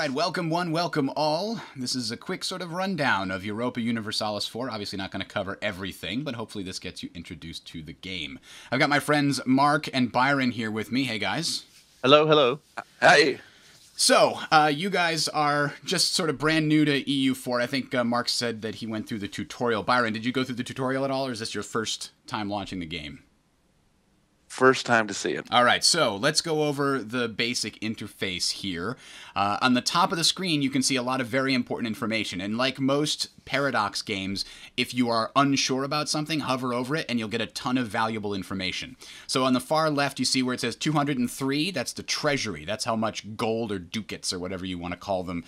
Alright, welcome one, welcome all. This is a quick sort of rundown of Europa Universalis 4. Obviously not going to cover everything, but hopefully this gets you introduced to the game. I've got my friends Mark and Byron here with me. Hey, guys. Hello, hello. Hi. So, you guys are just sort of brand new to EU4. I think Mark said that he went through the tutorial. Byron, did you go through the tutorial at all, or is this your first time launching the game? First time to see it. All right, so let's go over the basic interface here. On the top of the screen, you can see a lot of very important information. And like most Paradox games, if you are unsure about something, hover over it, and you'll get a ton of valuable information. So on the far left, you see where it says 203. That's the treasury. That's how much gold or ducats or whatever you want to call them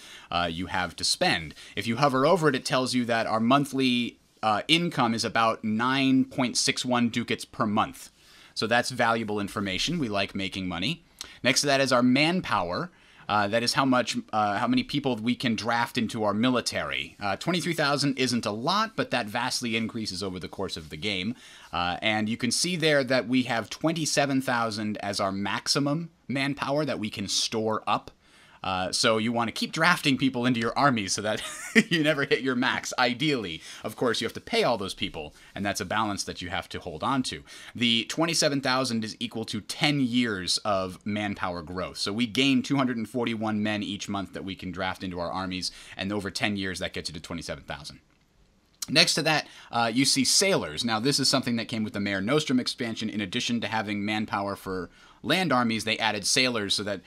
you have to spend. If you hover over it, it tells you that our monthly income is about 9.61 ducats per month. So that's valuable information. We like making money. Next to that is our manpower. That is how many people we can draft into our military. 23,000 isn't a lot, but that vastly increases over the course of the game. And you can see there that we have 27,000 as our maximum manpower that we can store up. So you want to keep drafting people into your army so that you never hit your max, ideally. Of course, you have to pay all those people, and that's a balance that you have to hold on to. The 27,000 is equal to 10 years of manpower growth. So we gain 241 men each month that we can draft into our armies, and over 10 years, that gets you to 27,000. Next to that, you see sailors. Now, this is something that came with the Mare Nostrum expansion. In addition to having manpower for land armies, they added sailors so that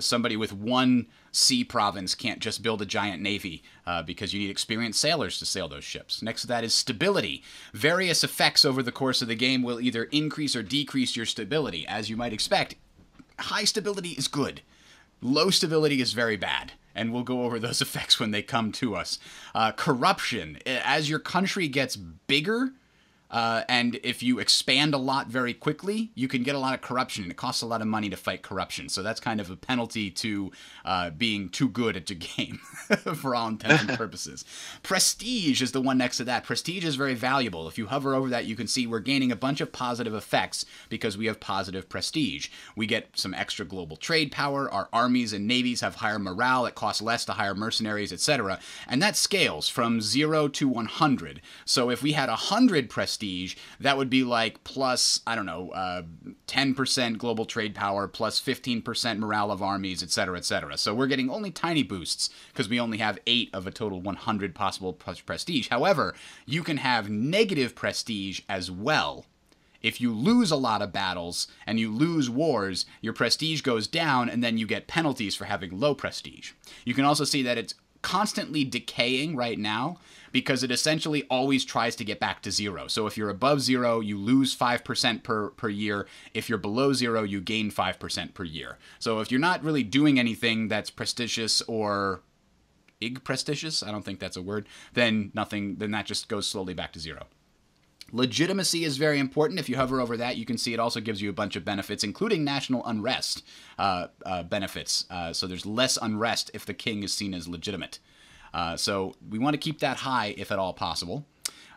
somebody with one sea province can't just build a giant navy because you need experienced sailors to sail those ships. Next to that is stability. Various effects over the course of the game will either increase or decrease your stability. As you might expect, high stability is good. Low stability is very bad. And we'll go over those effects when they come to us. Corruption. As your country gets bigger, and if you expand a lot very quickly, you can get a lot of corruption. It costs a lot of money to fight corruption. So that's kind of a penalty to being too good at the game for all intents and purposes. Prestige is the one next to that. Prestige is very valuable. If you hover over that, you can see we're gaining a bunch of positive effects because we have positive prestige. We get some extra global trade power. Our armies and navies have higher morale. It costs less to hire mercenaries, etc. And that scales from 0 to 100. So if we had 100 prestige, that would be like plus, I don't know, 10% global trade power, plus 15% morale of armies, etc., etc. So we're getting only tiny boosts because we only have 8 of a total 100 possible prestige. However, you can have negative prestige as well. If you lose a lot of battles and you lose wars, your prestige goes down and then you get penalties for having low prestige. You can also see that it's constantly decaying right now because it essentially always tries to get back to 0. So if you're above 0, you lose 5% per year. If you're below 0, you gain 5% per year. So if you're not really doing anything that's prestigious or prestigious, I don't think that's a word, then that just goes slowly back to 0. Legitimacy is very important. If you hover over that, you can see it also gives you a bunch of benefits, including national unrest benefits. So there's less unrest if the king is seen as legitimate. So we want to keep that high if at all possible.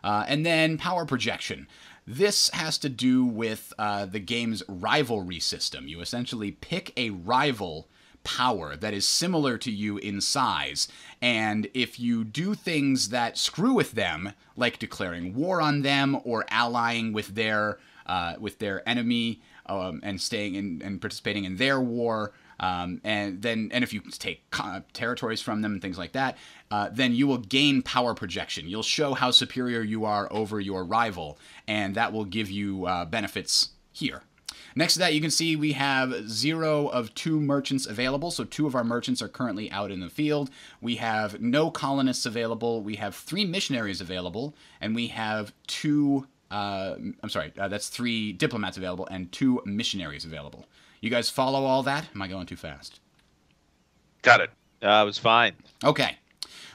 And then power projection. This has to do with the game's rivalry system. You essentially pick a rival power that is similar to you in size, and if you do things that screw with them, like declaring war on them or allying with their enemy and staying in and participating in their war, and if you take territories from them and things like that, then you will gain power projection. You'll show how superior you are over your rival, and that will give you benefits here. Next to that, you can see we have 0 of 2 merchants available, so 2 of our merchants are currently out in the field. We have no colonists available, we have 3 missionaries available, and we have 3 diplomats available and 2 missionaries available. You guys follow all that? Am I going too fast? Got it. It was fine. Okay.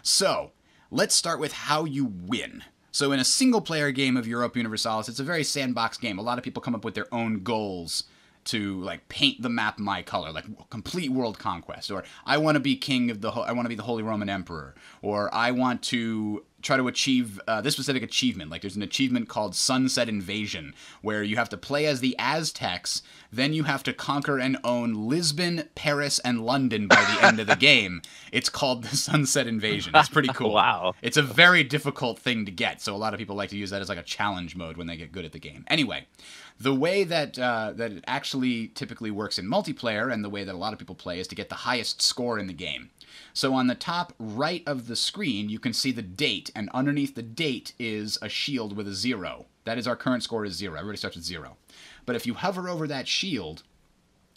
So, let's start with how you win. So in a single-player game of Europa Universalis, it's a very sandbox game. A lot of people come up with their own goals to, like, paint the map my color, like complete world conquest, or I want to be king of the I want to be the Holy Roman Emperor, or I want to try to achieve this specific achievement. Like, there's an achievement called Sunset Invasion, where you have to play as the Aztecs, then you have to conquer and own Lisbon, Paris, and London by the end of the game. It's called the Sunset Invasion. It's pretty cool. Wow. It's a very difficult thing to get, so a lot of people like to use that as like a challenge mode when they get good at the game. Anyway, the way that, that it actually typically works in multiplayer, and the way that a lot of people play, is to get the highest score in the game. So on the top right of the screen, you can see the date, and underneath the date is a shield with a 0. That is, our current score is 0. Everybody starts with 0. But if you hover over that shield,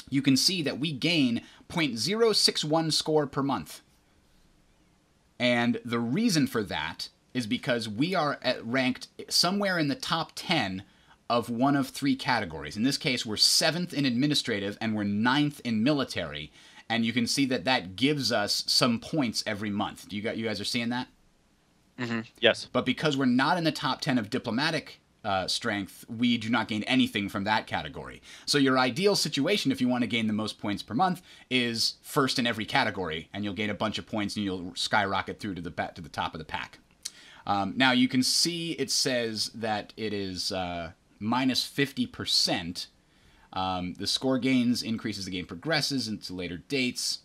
you can see that we gain 0.061 score per month. And the reason for that is because we are ranked somewhere in the top 10 of one of 3 categories. In this case, we're 7th in administrative, and we're 9th in military. And you can see that that gives us some points every month. Do you guys are seeing that? Mm-hmm. Yes. But because we're not in the top 10 of diplomatic strength, we do not gain anything from that category. So your ideal situation, if you want to gain the most points per month, is first in every category, and you'll gain a bunch of points, and you'll skyrocket through to the top of the pack. Now you can see it says that it is minus 50%. The score gains increase as the game progresses into later dates.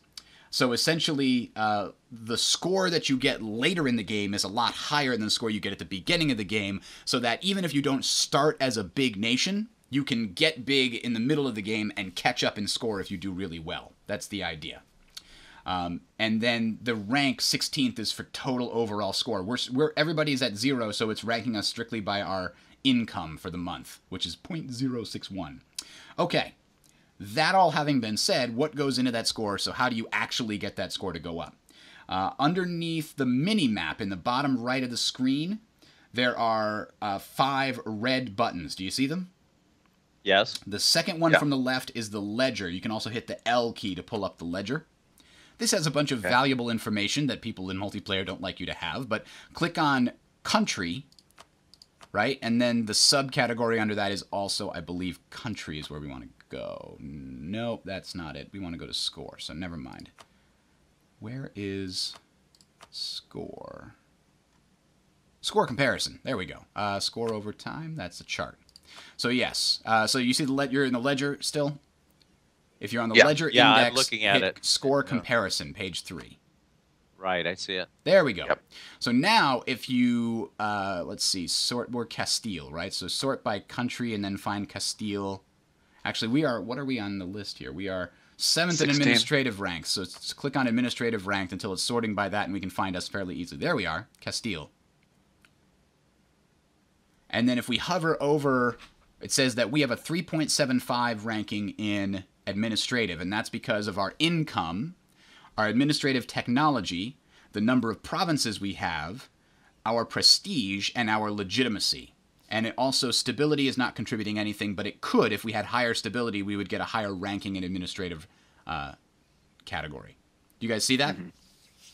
So essentially, the score that you get later in the game is a lot higher than the score you get at the beginning of the game, so that even if you don't start as a big nation, you can get big in the middle of the game and catch up in score if you do really well. That's the idea. And then the rank 16th is for total overall score. Everybody's at 0, so it's ranking us strictly by our income for the month, which is 0.061. Okay, that all having been said, what goes into that score? So how do you actually get that score to go up? Underneath the mini-map in the bottom right of the screen, there are 5 red buttons. Do you see them? Yes. The second one from the left is the ledger. You can also hit the L key to pull up the ledger. This has a bunch of valuable information that people in multiplayer don't like you to have, but click on Country, right? And then the subcategory under that is also, I believe, country is where we want to go. Nope, that's not it. We want to go to score, so never mind. Where is score? Score comparison. There we go. Score over time. That's the chart. So yes. So you see you're in the ledger still? If you're on the ledger index, I'm looking at it. Score comparison, page 3. Right, I see it. There we go. Yep. So now if you, let's see, sort, we're Castile, right? So sort by country and then find Castile. Actually, we are, what are we on the list here? We are 7th 16. In administrative rank. So let's click on administrative rank until it's sorting by that, and we can find us fairly easily. There we are, Castile. And then if we hover over, it says that we have a 3.75 ranking in administrative, and that's because of our income, our administrative technology, the number of provinces we have, our prestige, and our legitimacy. And it also, stability is not contributing anything, but it could. If we had higher stability, we would get a higher ranking in administrative category. Do you guys see that? Mm-hmm.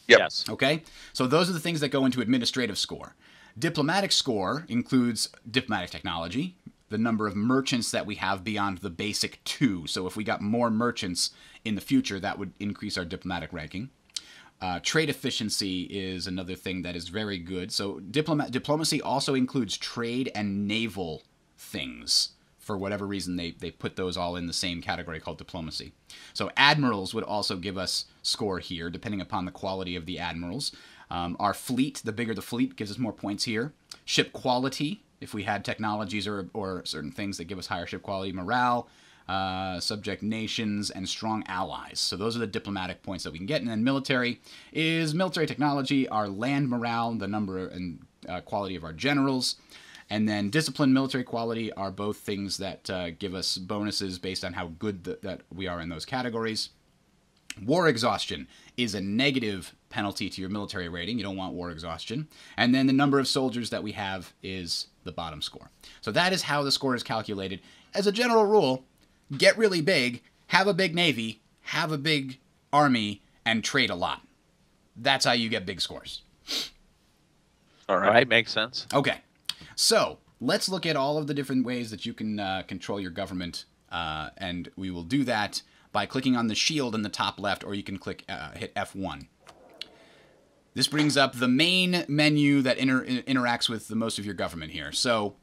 Yep. Yes. Okay. So those are the things that go into administrative score. Diplomatic score includes diplomatic technology, the number of merchants that we have beyond the basic 2. So if we got more merchants in the future, that would increase our diplomatic ranking. Trade efficiency is another thing that is very good. So diplomacy also includes trade and naval things. For whatever reason, they put those all in the same category called diplomacy. So admirals would also give us score here, depending upon the quality of the admirals. Our fleet, the bigger the fleet, gives us more points here. Ship quality, if we had technologies or certain things that give us higher ship quality. Morale, subject nations, and strong allies. So those are the diplomatic points that we can get. And then military is military technology, our land morale, the number and quality of our generals. And then discipline, military quality are both things that give us bonuses based on how good that we are in those categories. War exhaustion is a negative penalty to your military rating. You don't want war exhaustion. And then the number of soldiers that we have is the bottom score. So that is how the score is calculated. As a general rule, get really big, have a big navy, have a big army, and trade a lot. That's how you get big scores. All right, makes sense. Okay. So let's look at all of the different ways that you can control your government, and we will do that by clicking on the shield in the top left, or you can click hit F1. This brings up the main menu that interacts with the most of your government here. So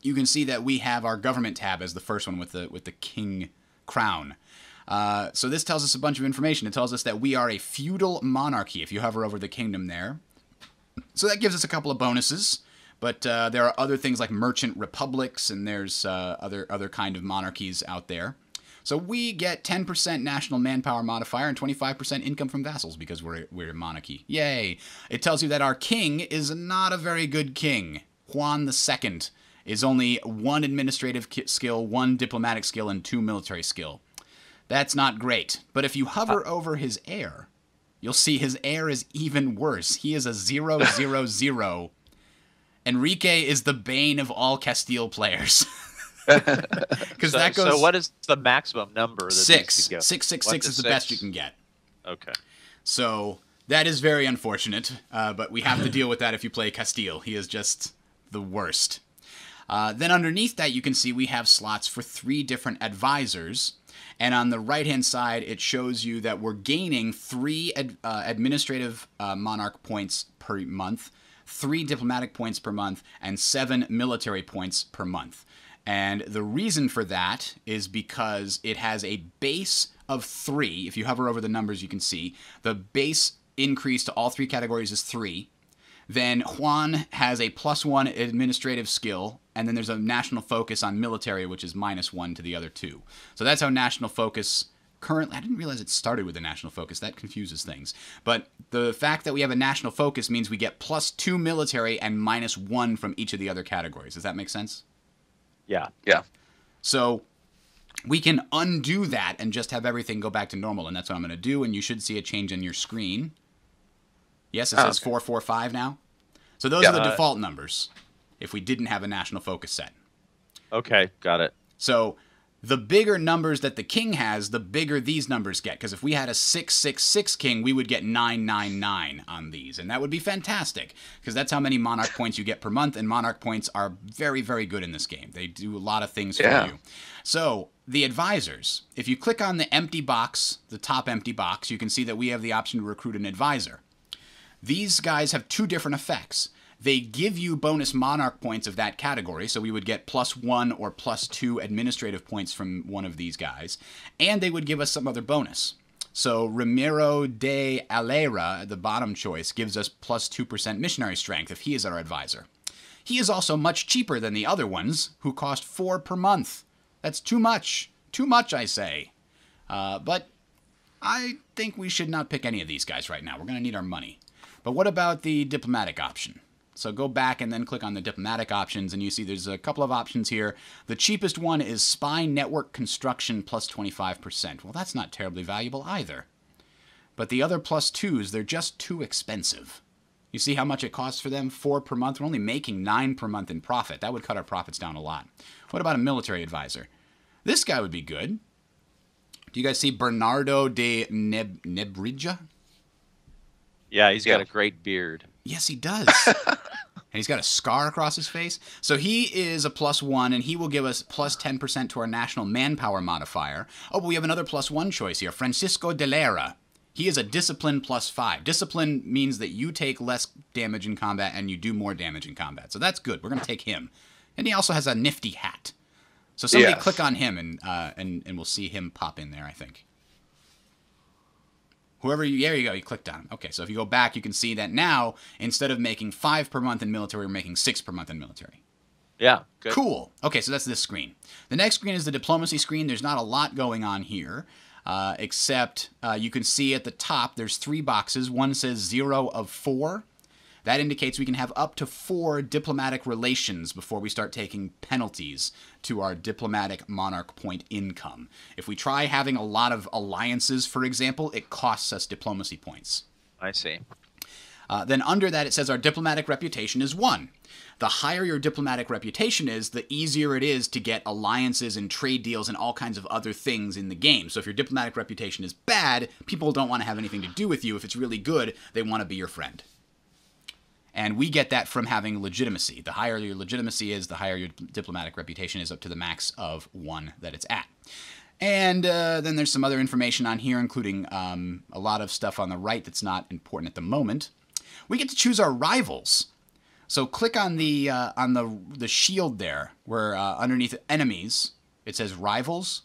you can see that we have our government tab as the first one with the king crown. So this tells us a bunch of information. It tells us that we are a feudal monarchy if you hover over the kingdom there. So that gives us a couple of bonuses. But there are other things like merchant republics, and there's other kind of monarchies out there. So we get 10% national manpower modifier and 25% income from vassals because we're a monarchy. Yay! It tells you that our king is not a very good king. Juan II is only one administrative skill, one diplomatic skill, and two military skill. That's not great. But if you hover over his heir, you'll see his heir is even worse. He is a 0/0/0. Enrique is the bane of all Castile players. Because that goes. So what is the maximum number? That 6. 666 is the best you can get. Okay. So that is very unfortunate, but we have to deal with that if you play Castile. He is just the worst. Then underneath that, you can see we have slots for 3 different advisors. And on the right-hand side, it shows you that we're gaining 3 administrative monarch points per month, 3 diplomatic points per month, and 7 military points per month. And the reason for that is because it has a base of 3. If you hover over the numbers, you can see the base increase to all 3 categories is 3. Then Juan has a +1 administrative skill, and then there's a national focus on military, which is -1 to the other 2. So that's how national focus currently... I didn't realize it started with a national focus. That confuses things. But the fact that we have a national focus means we get +2 military and -1 from each of the other categories. Does that make sense? Yeah. Yeah. So we can undo that and just have everything go back to normal, and that's what I'm going to do, and you should see a change in your screen. Yes, it says 445 now. So those are the default numbers if we didn't have a national focus set. Okay, got it. So the bigger numbers that the king has, the bigger these numbers get. Because if we had a 666 king, we would get 999 on these. And that would be fantastic. Because that's how many monarch points you get per month. And monarch points are very, very good in this game. They do a lot of things for you. So the advisors. If you click on the empty box, the top empty box, you can see that we have the option to recruit an advisor. These guys have 2 different effects. They give you bonus monarch points of that category, so we would get +1 or +2 administrative points from one of these guys, and they would give us some other bonus. So Ramiro de Alera, the bottom choice, gives us +2% missionary strength if he is our advisor. He is also much cheaper than the other ones, who cost 4 per month. That's too much. Too much, I say. But I think we should not pick any of these guys right now. We're going to need our money. But what about the diplomatic option? So go back and then click on the diplomatic options, and you see there's a couple of options here. The cheapest one is spy network construction +25%. Well, that's not terribly valuable either. But the other +2s, they're just too expensive. You see how much it costs for them? 4 per month. We're only making 9 per month in profit. That would cut our profits down a lot. What about a military advisor? This guy would be good. Do you guys see Bernardo de Nebrija? Yeah, he's got a great beard. Yes, he does. And he's got a scar across his face. So he is a +1, and he will give us +10% to our national manpower modifier. Oh, but we have another +1 choice here, Francisco de Lera. He is a discipline +5. Discipline means that you take less damage in combat and you do more damage in combat. So that's good. We're going to take him. And he also has a nifty hat. So somebody click on him, and we'll see him pop in there, I think. Whoever you, there you go, you clicked on him. Okay, so if you go back, you can see that now, instead of making 5 per month in military, we're making 6 per month in military. Yeah, good. Cool. Okay, so that's this screen. The next screen is the diplomacy screen. There's not a lot going on here, except you can see at the top, there's 3 boxes. One says 0 of 4. That indicates we can have up to 4 diplomatic relations before we start taking penalties to our diplomatic monarch point income. If we try having a lot of alliances, for example, it costs us diplomacy points. I see. Then under that, it says our diplomatic reputation is 1. The higher your diplomatic reputation is, the easier it is to get alliances and trade deals and all kinds of other things in the game. So if your diplomatic reputation is bad, people don't want to have anything to do with you. If it's really good, they want to be your friend. And we get that from having legitimacy. The higher your legitimacy is, the higher your diplomatic reputation is, up to the max of 1 that it's at. And then there's some other information on here, including a lot of stuff on the right that's not important at the moment. We get to choose our rivals. So click on the shield there, where underneath enemies it says rivals.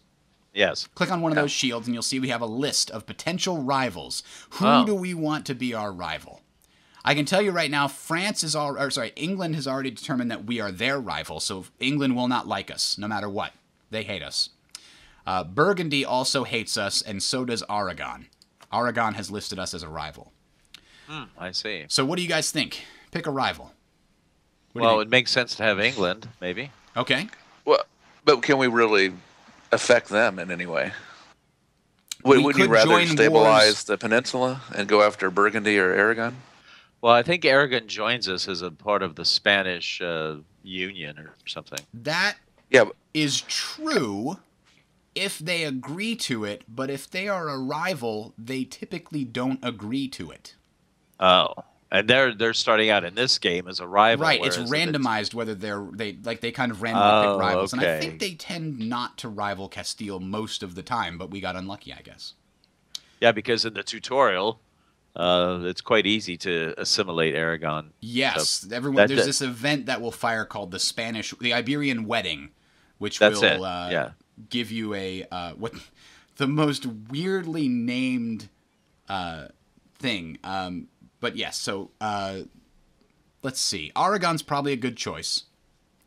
Yes. Click on one of those shields, and you'll see we have a list of potential rivals. Who do we want to be our rival? I can tell you right now, England has already determined that we are their rival, so England will not like us, no matter what. They hate us. Burgundy also hates us, and so does Aragon. Aragon has listed us as a rival. I see. So what do you guys think? Pick a rival. Well, it makes sense to have England, maybe. Okay. Well, but can we really affect them in any way? Would you rather stabilize the peninsula and go after Burgundy or Aragon? Well, I think Aragon joins us as a part of the Spanish Union or something. That is true if they agree to it, but if they are a rival, they typically don't agree to it. Oh, and they're starting out in this game as a rival, right? It's randomized whether they kind of randomly pick rivals, and I think they tend not to rival Castile most of the time, but we got unlucky, I guess. Yeah, because in the tutorial, it's quite easy to assimilate Aragon. Yes, so there's this event that will fire called the Iberian Wedding, which will give you a the most weirdly named thing. But yes, so let's see. Aragon's probably a good choice.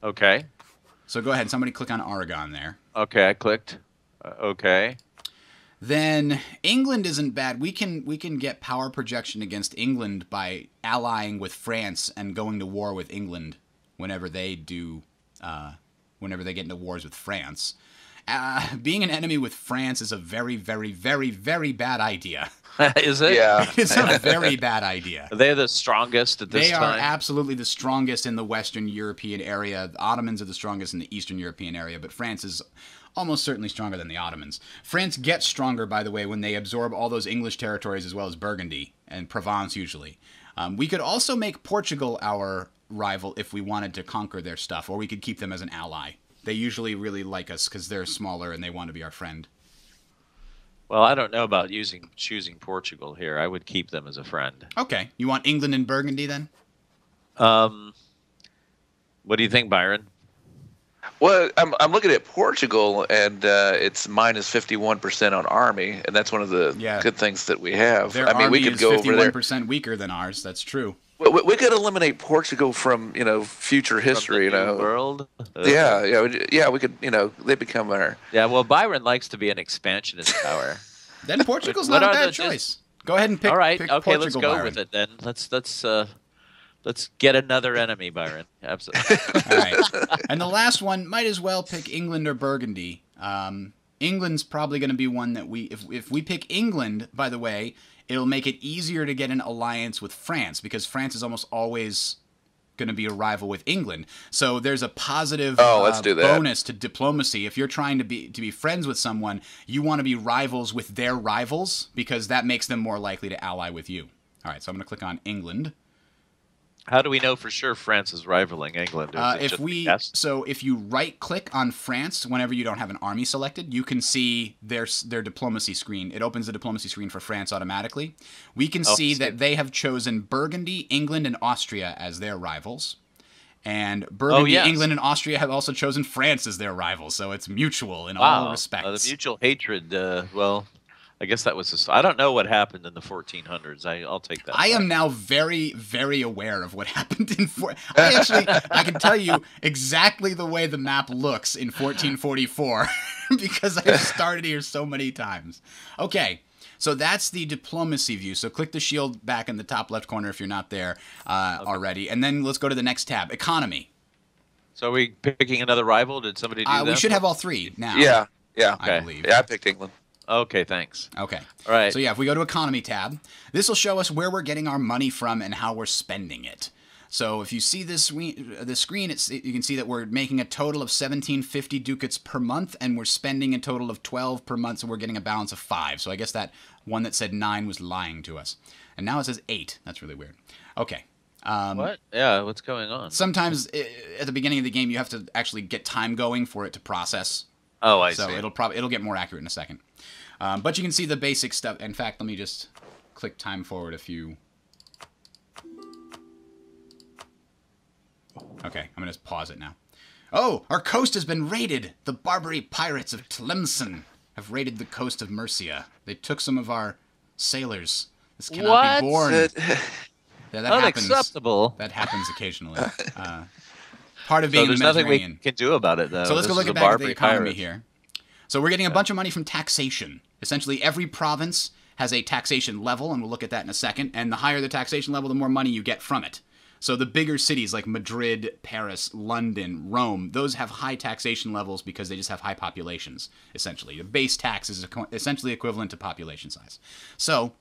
Okay. So go ahead. Somebody click on Aragon there. Okay, I clicked. Okay. Then England isn't bad. We can get power projection against England by allying with France and going to war with England whenever they do. Whenever they get into wars with France, being an enemy with France is a very, very, very, very bad idea. Is it? Yeah. It's a very bad idea. They're the strongest at this time. They are absolutely the strongest in the Western European area. The Ottomans are the strongest in the Eastern European area, but France is almost certainly stronger than the Ottomans. France gets stronger, by the way, when they absorb all those English territories as well as Burgundy and Provence, usually. We could also make Portugal our rival if we wanted to conquer their stuff, or we could keep them as an ally. They usually really like us because they're smaller and they want to be our friend. Well, I don't know about choosing Portugal here. I would keep them as a friend. Okay. You want England and Burgundy then? What do you think, Byron? Well, I'm looking at Portugal, and it's minus 51% on army, and that's one of the good things that we have. Their army we could go is 51% weaker than ours. That's true. We could eliminate Portugal from future history, world. Yeah. We could they become our. Yeah, well, Byron likes to be an expansionist power. Then Portugal's not a bad choice. Go ahead and pick. All right, okay, let's go with it then. Let's get another enemy, Byron. Absolutely. All right, and the last one, might as well pick England or Burgundy. England's probably going to be one that if we pick England, by the way, it'll make it easier to get an alliance with France, because France is almost always going to be a rival with England. So there's a positive bonus to diplomacy. If you're trying to be friends with someone, you want to be rivals with their rivals, because that makes them more likely to ally with you. All right, so I'm going to click on England. How do we know for sure France is rivaling England? So if you right-click on France whenever you don't have an army selected, you can see their diplomacy screen. It opens the diplomacy screen for France automatically. We can see that they have chosen Burgundy, England, and Austria as their rivals. And Burgundy, England, and Austria have also chosen France as their rivals. So it's mutual in all respects. The mutual hatred, I guess that was I don't know what happened in the 1400s. I'll take that. I am now very, very aware of what happened in. I can tell you exactly the way the map looks in 1444 because I've started here so many times. Okay, so that's the diplomacy view. So click the shield back in the top left corner if you're not there already, and then let's go to the next tab, economy. So are we picking another rival? Did somebody do that? We should have all three now. Yeah. Okay. I believe. Yeah, I picked England. Okay, thanks. Okay. All right. So, if we go to Economy tab, this will show us where we're getting our money from and how we're spending it. So, if you see this screen, you can see that we're making a total of 1750 ducats per month, and we're spending a total of 12 per month, so we're getting a balance of 5. So, I guess that one that said 9 was lying to us. And now it says 8. That's really weird. Okay. What? Yeah, what's going on? Sometimes, at the beginning of the game, you have to actually get time going for it to process. Oh, I see. So it'll get more accurate in a second. But you can see the basic stuff. In fact, let me just click time forward a few. Okay, I'm going to pause it now. Oh, our coast has been raided. The Barbary pirates of Tlemcen have raided the coast of Murcia. They took some of our sailors. This cannot be borne. That unacceptable. Happens. That happens occasionally. Part of being so there's the Mediterranean. Nothing we can do about it, though. So let's go look back at the economy here. So we're getting a bunch of money from taxation. Essentially, every province has a taxation level, and we'll look at that in a second. And the higher the taxation level, the more money you get from it. So the bigger cities like Madrid, Paris, London, Rome, those have high taxation levels because they just have high populations, essentially. The base tax is essentially equivalent to population size. So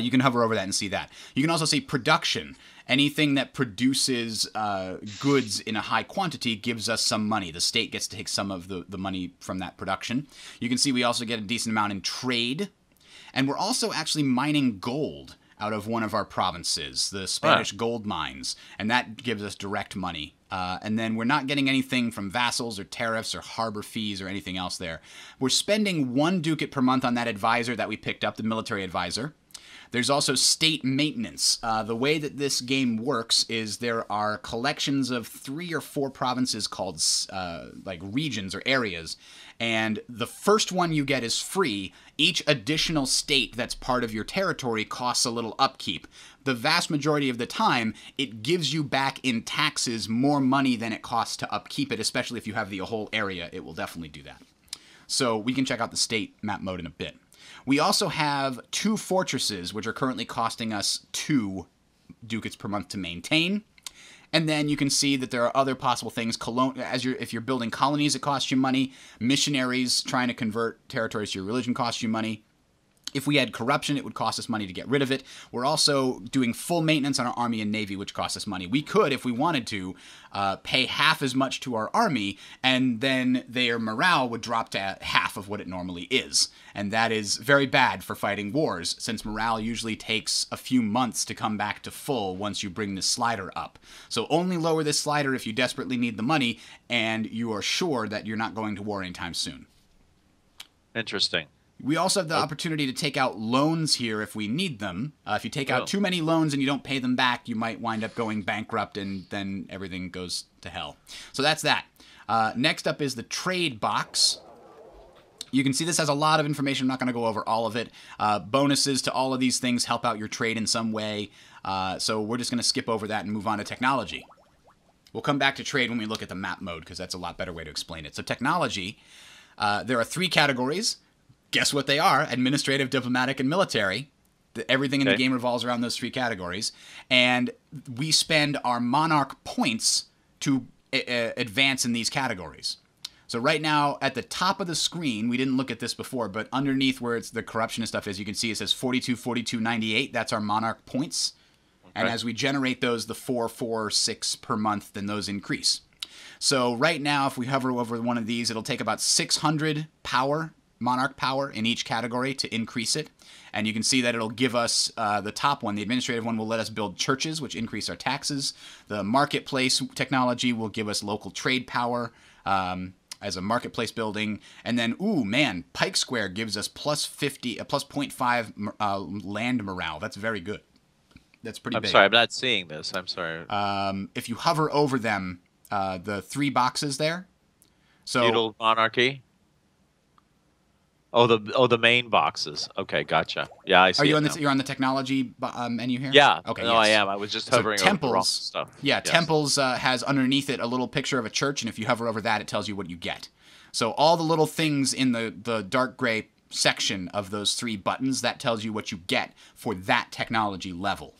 you can hover over that and see that. You can also see production. Anything that produces goods in a high quantity gives us some money. The state gets to take some of the money from that production. You can see we also get a decent amount in trade. And we're also actually mining gold out of one of our provinces, the Spanish gold mines. And that gives us direct money. And then we're not getting anything from vassals or tariffs or harbor fees or anything else there. We're spending 1 ducat per month on that advisor that we picked up, the military advisor. There's also state maintenance. The way that this game works is there are collections of 3 or 4 provinces called like regions or areas. And the first one you get is free. Each additional state that's part of your territory costs a little upkeep. The vast majority of the time, it gives you back in taxes more money than it costs to upkeep it, especially if you have the whole area. It will definitely do that. So we can check out the state map mode in a bit. We also have 2 fortresses, which are currently costing us 2 ducats per month to maintain. And then you can see that there are other possible things. If you're building colonies, it costs you money. Missionaries trying to convert territories to your religion costs you money. If we had corruption, it would cost us money to get rid of it. We're also doing full maintenance on our army and navy, which costs us money. We could, if we wanted to, pay half as much to our army, and then their morale would drop to half of what it normally is. And that is very bad for fighting wars, since morale usually takes a few months to come back to full once you bring this slider up. So only lower this slider if you desperately need the money, and you are sure that you're not going to war anytime soon. Interesting. We also have the opportunity to take out loans here if we need them. If you take out too many loans and you don't pay them back, you might wind up going bankrupt, and then everything goes to hell. So that's that. Next up is the trade box. You can see this has a lot of information. I'm not going to go over all of it. Bonuses to all of these things help out your trade in some way. So we're just going to skip over that and move on to technology. We'll come back to trade when we look at the map mode, because that's a lot better way to explain it. So technology, there are 3 categories. Guess what they are? Administrative, diplomatic, and military. Everything in the game revolves around those 3 categories. And we spend our monarch points to advance in these categories. So right now, at the top of the screen, we didn't look at this before, but underneath where it's the corruption and stuff is, you can see it says 42, 42, 98. That's our monarch points. Okay. And as we generate those, the 4, 4, 6 per month, then those increase. So right now, if we hover over one of these, it'll take about 600 power, monarch power in each category to increase it. And you can see that it'll give us the top one, the administrative one, will let us build churches, which increase our taxes. The marketplace technology will give us local trade power as a marketplace building. And then, ooh, man, Pike Square gives us plus 0.5 land morale. That's very good. That's pretty big. I'm sorry, I'm not seeing this. I'm sorry. If you hover over them, the 3 boxes there. So feudal monarchy. Oh, the main boxes. Okay, gotcha. Yeah, I see. Are you on the you're on the technology menu here? Yeah. Okay. No, yes. I am. I was just hovering over the wrong stuff. Yeah, yes. Temples has underneath it a little picture of a church, and if you hover over that, it tells you what you get. So all the little things in the dark gray section of those 3 buttons, that tells you what you get for that technology level.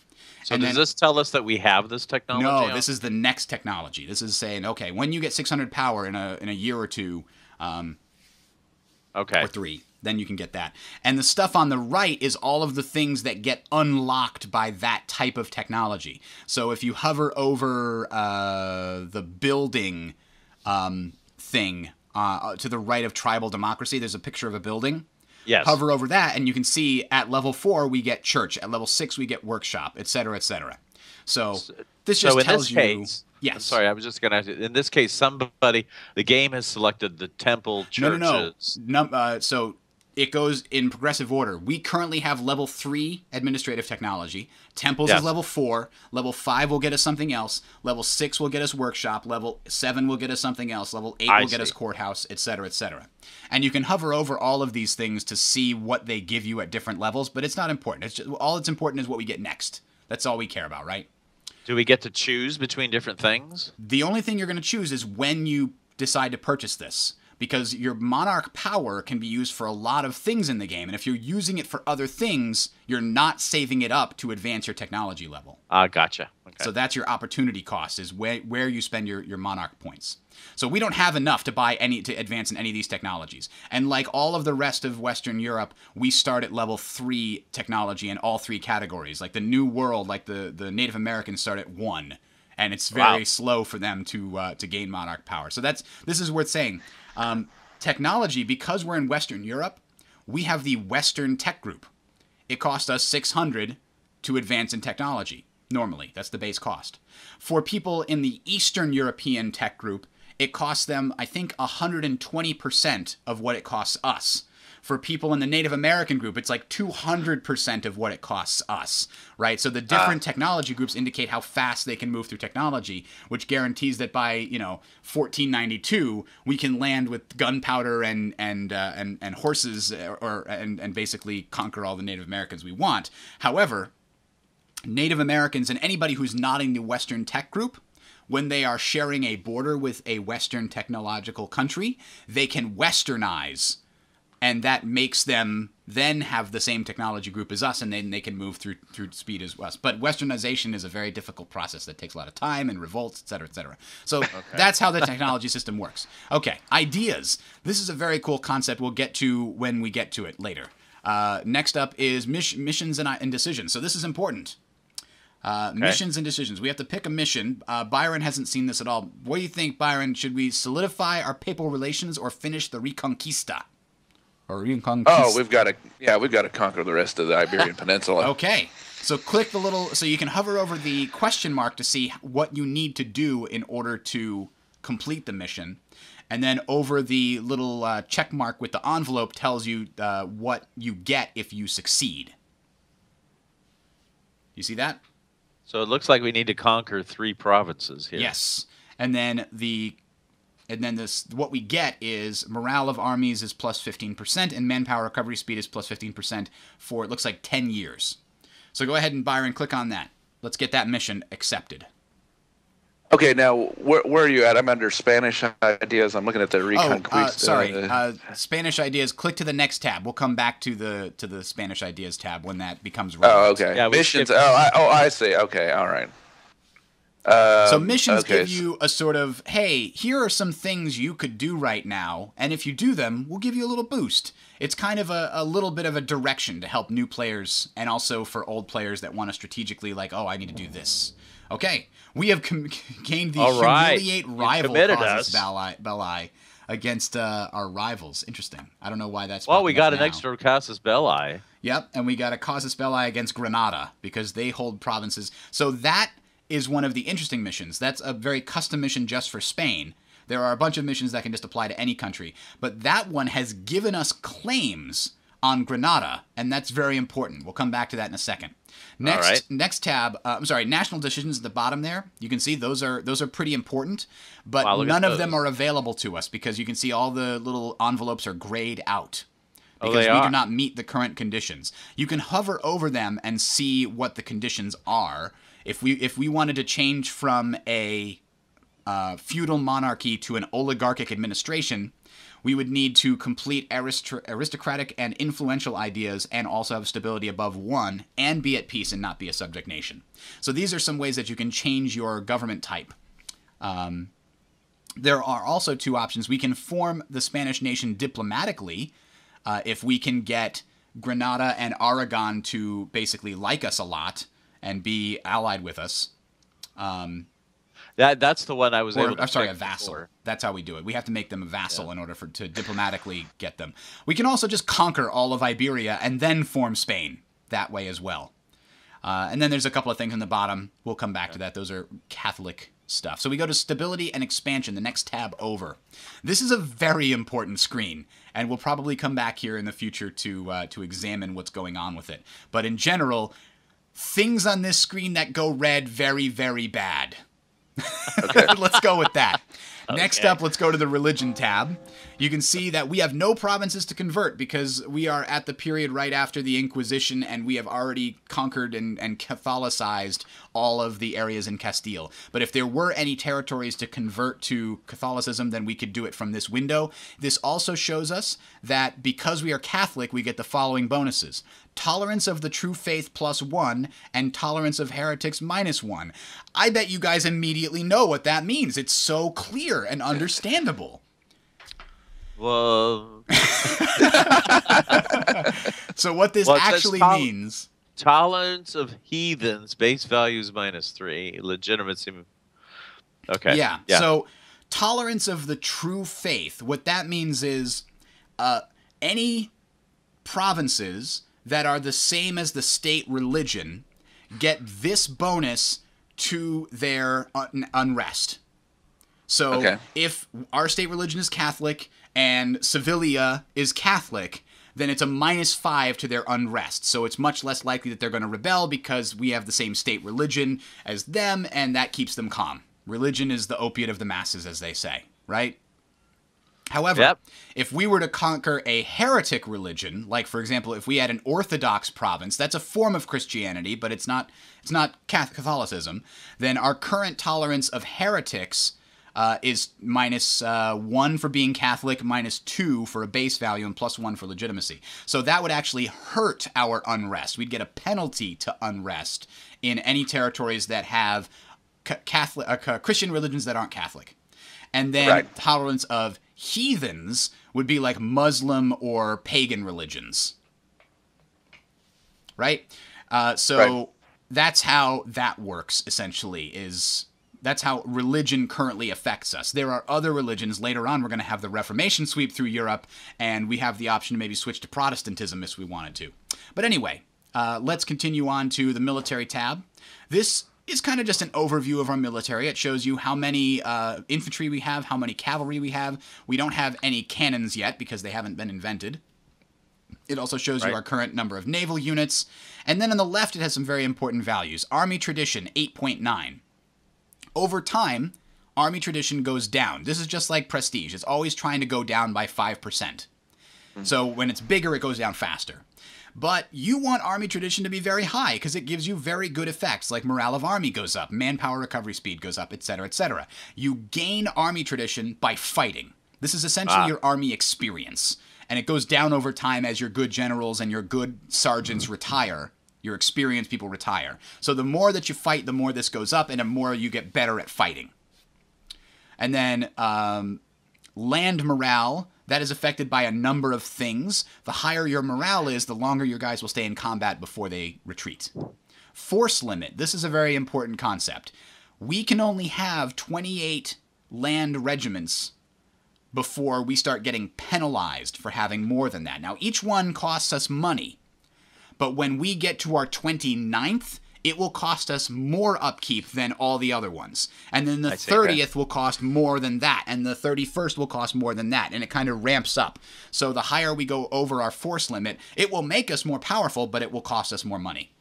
So does this tell us that we have this technology? No, this is the next technology. This is saying, okay, when you get 600 power in a year or 2. Okay. Or 3. Then you can get that. And the stuff on the right is all of the things that get unlocked by that type of technology. So if you hover over the building thing to the right of tribal democracy, there's a picture of a building. Yes. Hover over that, and you can see at level 4 we get church. At level 6 we get workshop, et cetera, et cetera. So this just tells you... Yes. I'm sorry, I was just going to. In this case, somebody, the game has selected the temple churches. No. So it goes in progressive order. We currently have level 3 administrative technology. Temples is level 4. Level 5 will get us something else. Level 6 will get us workshop. Level 7 will get us something else. Level 8 will get us courthouse, et cetera, et cetera. And you can hover over all of these things to see what they give you at different levels, but it's not important. It's just, all it's important is what we get next. That's all we care about, right? Do we get to choose between different things? The only thing you're going to choose is when you decide to purchase this, because your monarch power can be used for a lot of things in the game. And if you're using it for other things, you're not saving it up to advance your technology level. Gotcha. Okay. So that's your opportunity cost, is where you spend your monarch points. So we don't have enough to buy any, to advance in any of these technologies. And like all of the rest of Western Europe, we start at level 3 technology in all 3 categories. Like the New World, like the Native Americans start at 1, and it's very slow for them to gain monarch power. So this is worth saying. Technology, because we're in Western Europe, we have the Western Tech Group. It cost us 600 to advance in technology normally. That's the base cost. For people in the Eastern European Tech Group, it costs them, I think, 120% of what it costs us. For people in the Native American group, it's like 200% of what it costs us, right? So the different technology groups indicate how fast they can move through technology, which guarantees that by, 1492, we can land with gunpowder and horses and basically conquer all the Native Americans we want. However, Native Americans and anybody who's not in the Western Tech Group, when they are sharing a border with a Western technological country, they can westernize, and that makes them then have the same technology group as us, and then they can move through speed as us. But westernization is a very difficult process that takes a lot of time and revolts, et cetera, et cetera. So that's how the technology system works. Okay, ideas. This is a very cool concept we'll get to when we get to it later. Next up is missions and decisions. So this is important. Missions and decisions. We have to pick a mission. Byron hasn't seen this at all. What do you think, Byron? Should we solidify our papal relations or finish the Reconquista? Oh, we've got to conquer the rest of the Iberian Peninsula. Okay. So click the little, so you can hover over the question mark to see what you need to do in order to complete the mission. And then over the little check mark with the envelope tells you what you get if you succeed. You see that? So it looks like we need to conquer 3 provinces here. Yes, and then what we get is morale of armies is plus 15%, and manpower recovery speed is plus 15% for, it looks like, 10 years. So go ahead and, Byron, click on that. Let's get that mission accepted. Okay, now where are you at? I'm under Spanish ideas. I'm looking at the Reconquista. Spanish ideas. Click to the next tab. We'll come back to the Spanish ideas tab when that becomes relevant. Oh, okay. Yeah, missions. I see. Okay, all right. So missions give you a sort of, hey, here are some things you could do right now, and if you do them, we'll give you a little boost. It's kind of a little bit of a direction to help new players, and also for old players that want to strategically, like, oh, I need to do this. Okay, we have gained the humiliate rival causes belli against our rivals. Interesting. I don't know why that's. Well, we got an extra casus belli. Yep, and we got a casus belli against Granada because they hold provinces. So that is one of the interesting missions. That's a very custom mission just for Spain. There are a bunch of missions that can just apply to any country, but that one has given us claims on Granada, and that's very important. We'll come back to that in a second. Next tab, I'm sorry, national decisions at the bottom there. You can see those are pretty important, but none of them are available to us because you can see all the little envelopes are grayed out because we do not meet the current conditions. You can hover over them and see what the conditions are. If we wanted to change from a feudal monarchy to an oligarchic administration, we would need to complete aristocratic and influential ideas and also have stability above 1 and be at peace and not be a subject nation. So these are some ways that you can change your government type. There are also 2 options. We can form the Spanish nation diplomatically if we can get Granada and Aragon to basically like us a lot and be allied with us. That's the one I was able to. I'm sorry, a vassal. Before. That's how we do it. We have to make them a vassal in order to diplomatically get them. We can also just conquer all of Iberia and then form Spain that way as well. And then there's a couple of things on the bottom. We'll come back to that. Those are Catholic stuff. So we go to Stability and Expansion, the next tab over. This is a very important screen, and we'll probably come back here in the future to examine what's going on with it. But in general, things on this screen that go red, very, very bad. Okay. Let's go with that. Okay. Next up, let's go to the Religion tab. You can see that we have no provinces to convert because we are at the period right after the Inquisition, and we have already conquered and Catholicized all of the areas in Castile. But if there were any territories to convert to Catholicism, then we could do it from this window. This also shows us that because we are Catholic, we get the following bonuses. Tolerance of the true faith +1 and tolerance of heretics -1. I bet you guys immediately know what that means. It's so clear and understandable. Whoa. So what this actually means... Tolerance of heathens, base values -3, legitimacy... Okay. Yeah. So tolerance of the true faith. What that means is any provinces that are the same as the state religion get this bonus to their unrest. So okay. If our state religion is Catholic and Sevilla is Catholic, then it's a -5 to their unrest. So it's much less likely that they're going to rebel because we have the same state religion as them, and that keeps them calm. Religion is the opiate of the masses, as they say, right? However, yep. If we were to conquer a heretic religion, like, for example, if we had an Orthodox province, that's a form of Christianity, but it's not Catholicism, then our current tolerance of heretics is -1 for being Catholic, -2 for a base value, and +1 for legitimacy. So that would actually hurt our unrest. We'd get a penalty to unrest in any territories that have Catholic, Christian religions that aren't Catholic. And then right. Tolerance of heathens would be like Muslim or pagan religions, right? So right. That's how that works, essentially, is that's how religion currently affects us. There are other religions. Later on, we're going to have the Reformation sweep through Europe, and we have the option to maybe switch to Protestantism if we wanted to. But anyway, let's continue on to the military tab. This is kind of just an overview of our military. It shows you how many infantry we have, how many cavalry we have. We don't have any cannons yet because they haven't been invented. It also shows right. you our current number of naval units. And then on the left, it has some very important values. Army tradition, 8.9. Over time, army tradition goes down. This is just like prestige. It's always trying to go down by 5%. Mm-hmm. So when it's bigger, it goes down faster. But you want army tradition to be very high because it gives you very good effects, like morale of army goes up, manpower recovery speed goes up, etc., etc. You gain army tradition by fighting. This is essentially your army experience, and it goes down over time as your good generals and your good sergeants retire, your experienced people retire. So the more that you fight, the more this goes up, and the more you get better at fighting. And then land morale. That is affected by a number of things. The higher your morale is, the longer your guys will stay in combat before they retreat. Force limit. This is a very important concept. We can only have 28 land regiments before we start getting penalized for having more than that. Now, each one costs us money, but when we get to our 29th, it will cost us more upkeep than all the other ones. And then the 30th will cost more than that. And the 31st will cost more than that. And it kind of ramps up. So the higher we go over our force limit, it will make us more powerful, but it will cost us more money.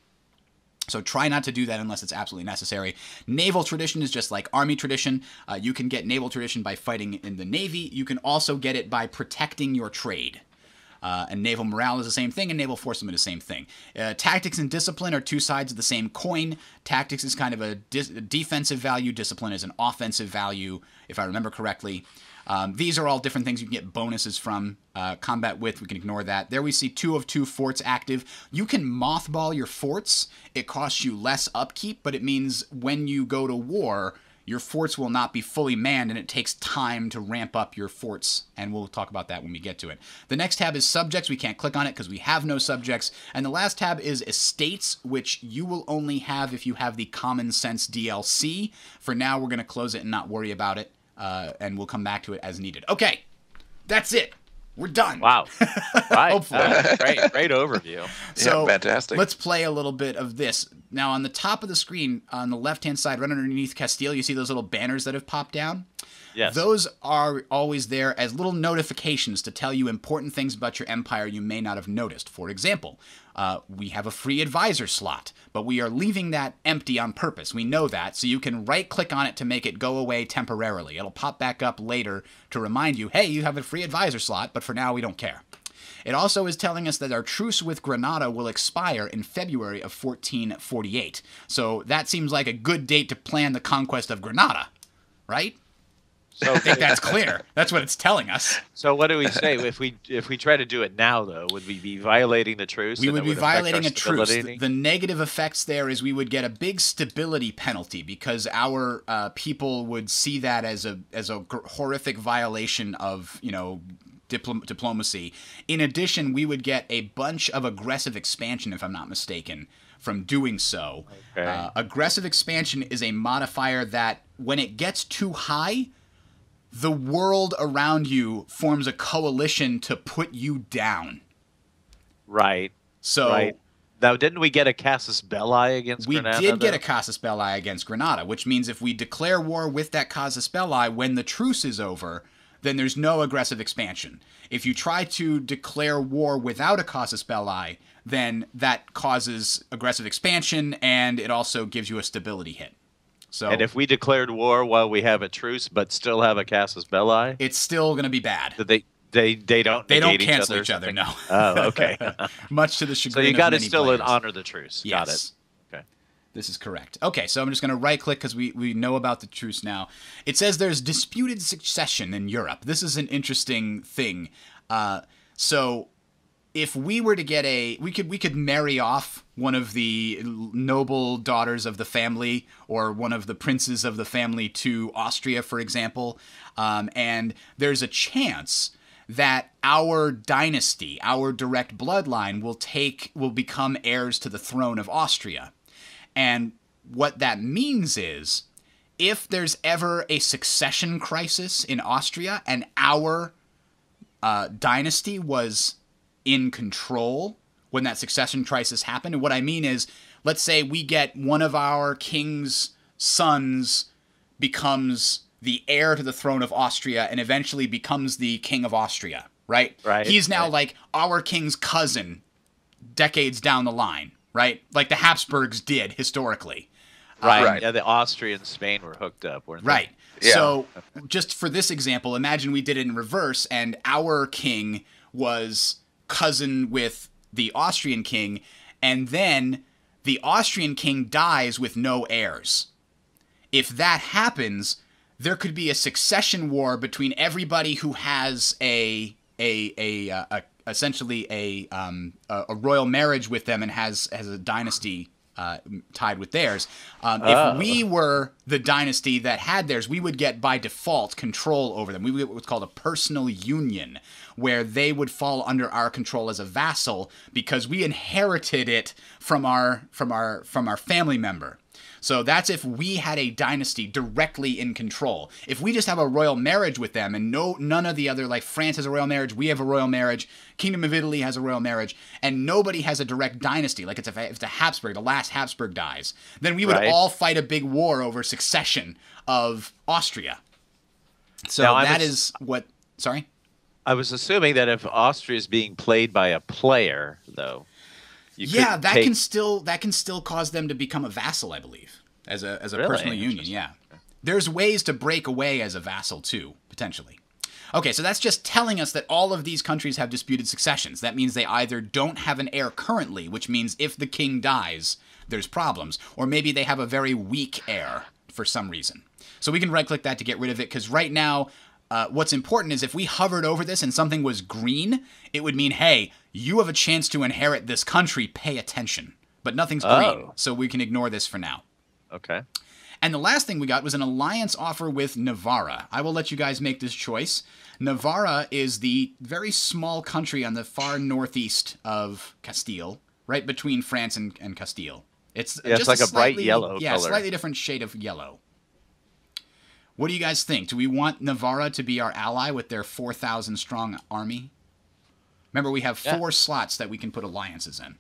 So try not to do that unless it's absolutely necessary. Naval tradition is just like army tradition. You can get naval tradition by fighting in the Navy. You can also get it by protecting your trade. And naval morale is the same thing, and naval force limit is the same thing. Tactics and discipline are two sides of the same coin. Tactics is kind of a defensive value. Discipline is an offensive value, if I remember correctly. These are all different things you can get bonuses from. Combat width, we can ignore that. There we see 2 of 2 forts active. You can mothball your forts. It costs you less upkeep, but it means when you go to war, your forts will not be fully manned, and it takes time to ramp up your forts, and we'll talk about that when we get to it. The next tab is subjects. We can't click on it because we have no subjects. And the last tab is estates, which you will only have if you have the Common Sense DLC. For now, we're going to close it and not worry about it, and we'll come back to it as needed. Okay, that's it. We're done. Wow. Right. Hopefully. Great overview. So yeah, fantastic. Let's play a little bit of this. Now, on the top of the screen, on the left-hand side, right underneath Castile, you see those little banners that have popped down? Yes. Those are always there as little notifications to tell you important things about your empire you may not have noticed. For example, we have a free advisor slot, but we are leaving that empty on purpose. We know that, so you can right-click on it to make it go away temporarily. It'll pop back up later to remind you, hey, you have a free advisor slot, but for now we don't care. It also is telling us that our truce with Granada will expire in February of 1448. So that seems like a good date to plan the conquest of Granada, right? So I think that's clear. That's what it's telling us. So what do we say if we try to do it now? Though, would we be violating the truce? We would be violating a truce. The negative effects there is we would get a big stability penalty because our people would see that as a horrific violation of diplomacy. In addition, we would get a bunch of aggressive expansion, if I'm not mistaken, from doing so. Okay. Aggressive expansion is a modifier that when it gets too high, the world around you forms a coalition to put you down. Right. So now, didn't we get a casus belli against Granada? We did get a casus belli against Granada, which means if we declare war with that casus belli when the truce is over, then there's no aggressive expansion. If you try to declare war without a casus belli, then that causes aggressive expansion, and it also gives you a stability hit. So, and if we declared war while we have a truce but still have a casus belli, it's still going to be bad. They don't cancel each other. No. Oh, okay. Much to the chagrin. So you got to still honor the truce. Yes. Got it. This is correct. Okay, so I'm just going to right-click because we know about the truce now. It says there's disputed succession in Europe. This is an interesting thing. So if we were to get we could marry off one of the noble daughters of the family or one of the princes of the family to Austria, for example, and there's a chance that our dynasty, our direct bloodline, will become heirs to the throne of Austria. And what that means is if there's ever a succession crisis in Austria and our dynasty was in control when that succession crisis happened. And what I mean is, let's say we get one of our king's sons becomes the heir to the throne of Austria and eventually becomes the king of Austria, right? Right. He's now like our king's cousin decades down the line. Right, like the Habsburgs did historically. Right. Yeah, the Austria and Spain were hooked up, weren't they? Right. Yeah. So, just for this example, imagine we did it in reverse, and our king was cousin with the Austrian king, and then the Austrian king dies with no heirs. If that happens, there could be a succession war between everybody who has essentially a royal marriage with them and has a dynasty tied with theirs. If we were the dynasty that had theirs, we would get by default control over them. We would get what's called a personal union, where they would fall under our control as a vassal because we inherited it from our family member. So that's if we had a dynasty directly in control. If we just have a royal marriage with them and none of the other, like France has a royal marriage, we have a royal marriage, Kingdom of Italy has a royal marge, and nobody has a direct dynasty, like if the Habsburg, the last Habsburg dies, then we would all fight a big war over succession of Austria. So now, sorry? I was assuming that if Austria is being played by a player, though... Yeah, that can still cause them to become a vassal, I believe, as a really? Personal union. Yeah, there's ways to break away as a vassal too, potentially. Okay, so that's just telling us that all of these countries have disputed successions. That means they either don't have an heir currently, which means if the king dies, there's problems, or maybe they have a very weak heir for some reason. So we can right-click that to get rid of it, because right now, what's important is if we hovered over this and something was green, it would mean, hey, you have a chance to inherit this country, pay attention. But nothing's green, so we can ignore this for now. Okay. And the last thing we got was an alliance offer with Navarra. I will let you guys make this choice. Navarra is the very small country on the far northeast of Castile, right between France and Castile. It's like a bright yellow color. Yeah, slightly different shade of yellow. What do you guys think? Do we want Navarra to be our ally with their 4,000-strong army? Remember, we have four slots that we can put alliances in.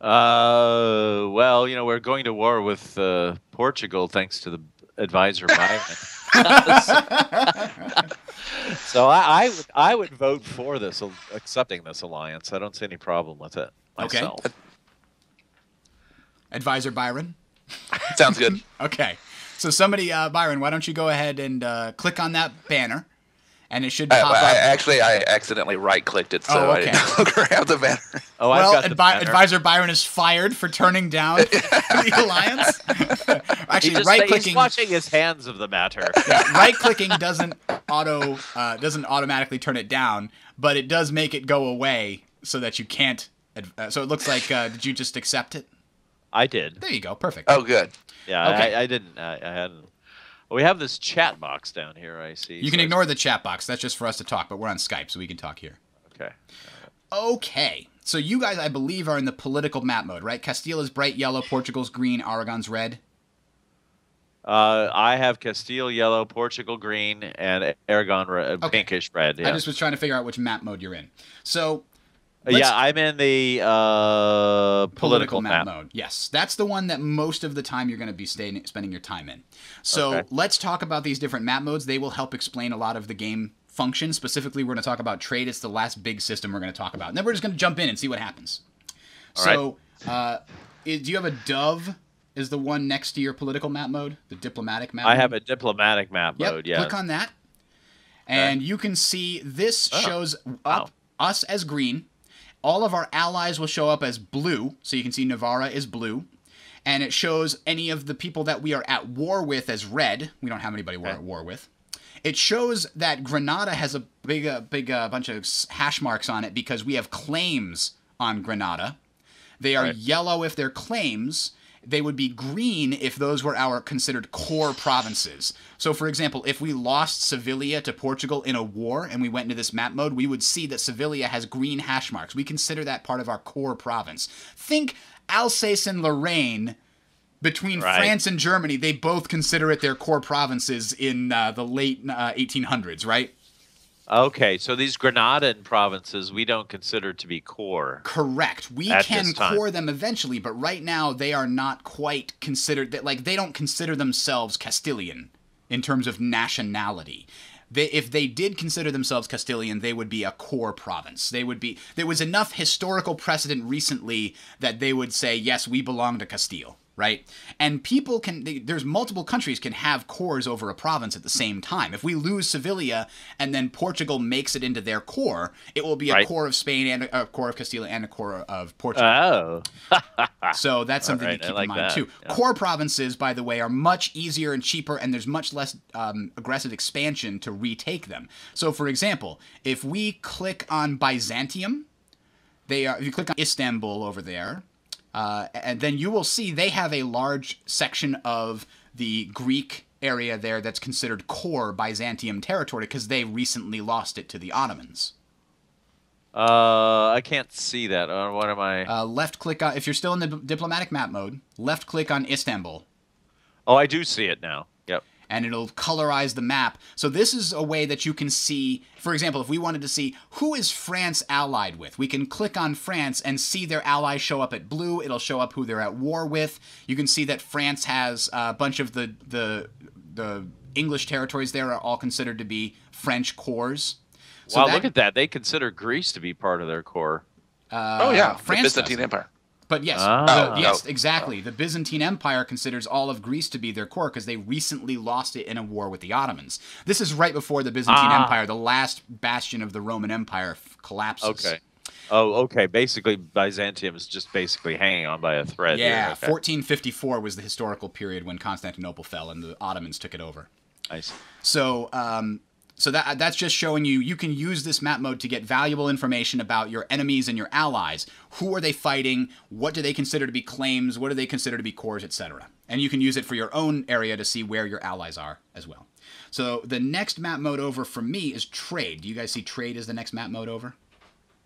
Well, you know, we're going to war with Portugal thanks to the advisor Biden. So I would vote for this, accepting this alliance. I don't see any problem with it myself. Okay. Advisor Byron? Sounds good. Okay. So somebody, Byron, why don't you go ahead and click on that banner, and it should pop up. Actually, I accidentally right-clicked it, so I didn't grab the banner. Oh, well, I've got the banner. Advisor Byron is fired for turning down the alliance. Actually, right-clicking. He's washing his hands of the matter. Yeah, right-clicking doesn't automatically turn it down, but it does make it go away so that you can't. So it looks like did you just accept it? I did. There you go. Perfect. Oh, good. Yeah, okay. I didn't. I hadn't. Well, we have this chat box down here, I see. You can ignore the chat box. That's just for us to talk, but we're on Skype, so we can talk here. Okay. Okay. So you guys, I believe, are in the political map mode, right? Castile is bright yellow, Portugal's green, Aragon's red. I have Castile yellow, Portugal green, and Aragon red, pinkish red. Yeah. I just was trying to figure out which map mode you're in. So... yeah, I'm in the political map mode. Yes, that's the one that most of the time you're going to be spending your time in. So let's talk about these different map modes. They will help explain a lot of the game function. Specifically, we're going to talk about trade. It's the last big system we're going to talk about. And then we're just going to jump in and see what happens. All right. Do you have a dove? Is the one next to your political map mode, the diplomatic map mode? I have a diplomatic map mode, yeah. Click on that. And you can see this shows up us as green. All of our allies will show up as blue, so you can see Navarra is blue. And it shows any of the people that we are at war with as red. We don't have anybody we're at war with. It shows that Granada has a big bunch of hash marks on it because we have claims on Granada. They are yellow if they're claims. They would be green if those were our considered core provinces. So, for example, if we lost Sevilla to Portugal in a war and we went into this map mode, we would see that Sevilla has green hash marks. We consider that part of our core province. Think Alsace and Lorraine between France and Germany. They both consider it their core provinces in the late 1800s, right? Okay, so these Granadan provinces we don't consider to be core. Correct. We can core them eventually, but right now they are not quite considered. Like, they don't consider themselves Castilian in terms of nationality. If they did consider themselves Castilian, they would be a core province. They would be. There was enough historical precedent recently that they would say, yes, we belong to Castile. Right? And people can, there's multiple countries can have cores over a province at the same time. If we lose Sevilla and then Portugal makes it into their core, it will be a core of Spain and a core of Castilla and a core of Portugal. Oh. So that's something to keep in mind too. Yeah. Core provinces, by the way, are much easier and cheaper, and there's much less aggressive expansion to retake them. So for example, if we click on Byzantium, if you click on Istanbul over there, and then you will see they have a large section of the Greek area there that's considered core Byzantium territory because they recently lost it to the Ottomans. I can't see that. What am I? Left click on, if you're still in the diplomatic map mode, left click on Istanbul. Oh, I do see it now. Yep. And it'll colorize the map. So this is a way that you can see, for example, if we wanted to see who is France allied with, we can click on France and see their allies show up at blue. It'll show up who they're at war with. You can see that France has a bunch of the English territories there are all considered to be French cores. So wow, look at that. They consider Greece to be part of their core. France the Byzantine Empire. But yes, exactly. The Byzantine Empire considers all of Greece to be their core because they recently lost it in a war with the Ottomans. This is right before the Byzantine Empire, the last bastion of the Roman Empire, collapses. Okay. Oh, okay. Basically, Byzantium is just basically hanging on by a thread. Yeah, 1454 was the historical period when Constantinople fell and the Ottomans took it over. I see. So... so that's just showing you can use this map mode to get valuable information about your enemies and your allies. Who are they fighting? What do they consider to be claims? What do they consider to be cores, etc.? And you can use it for your own area to see where your allies are as well. So the next map mode over for me is trade. Do you guys see trade as the next map mode over?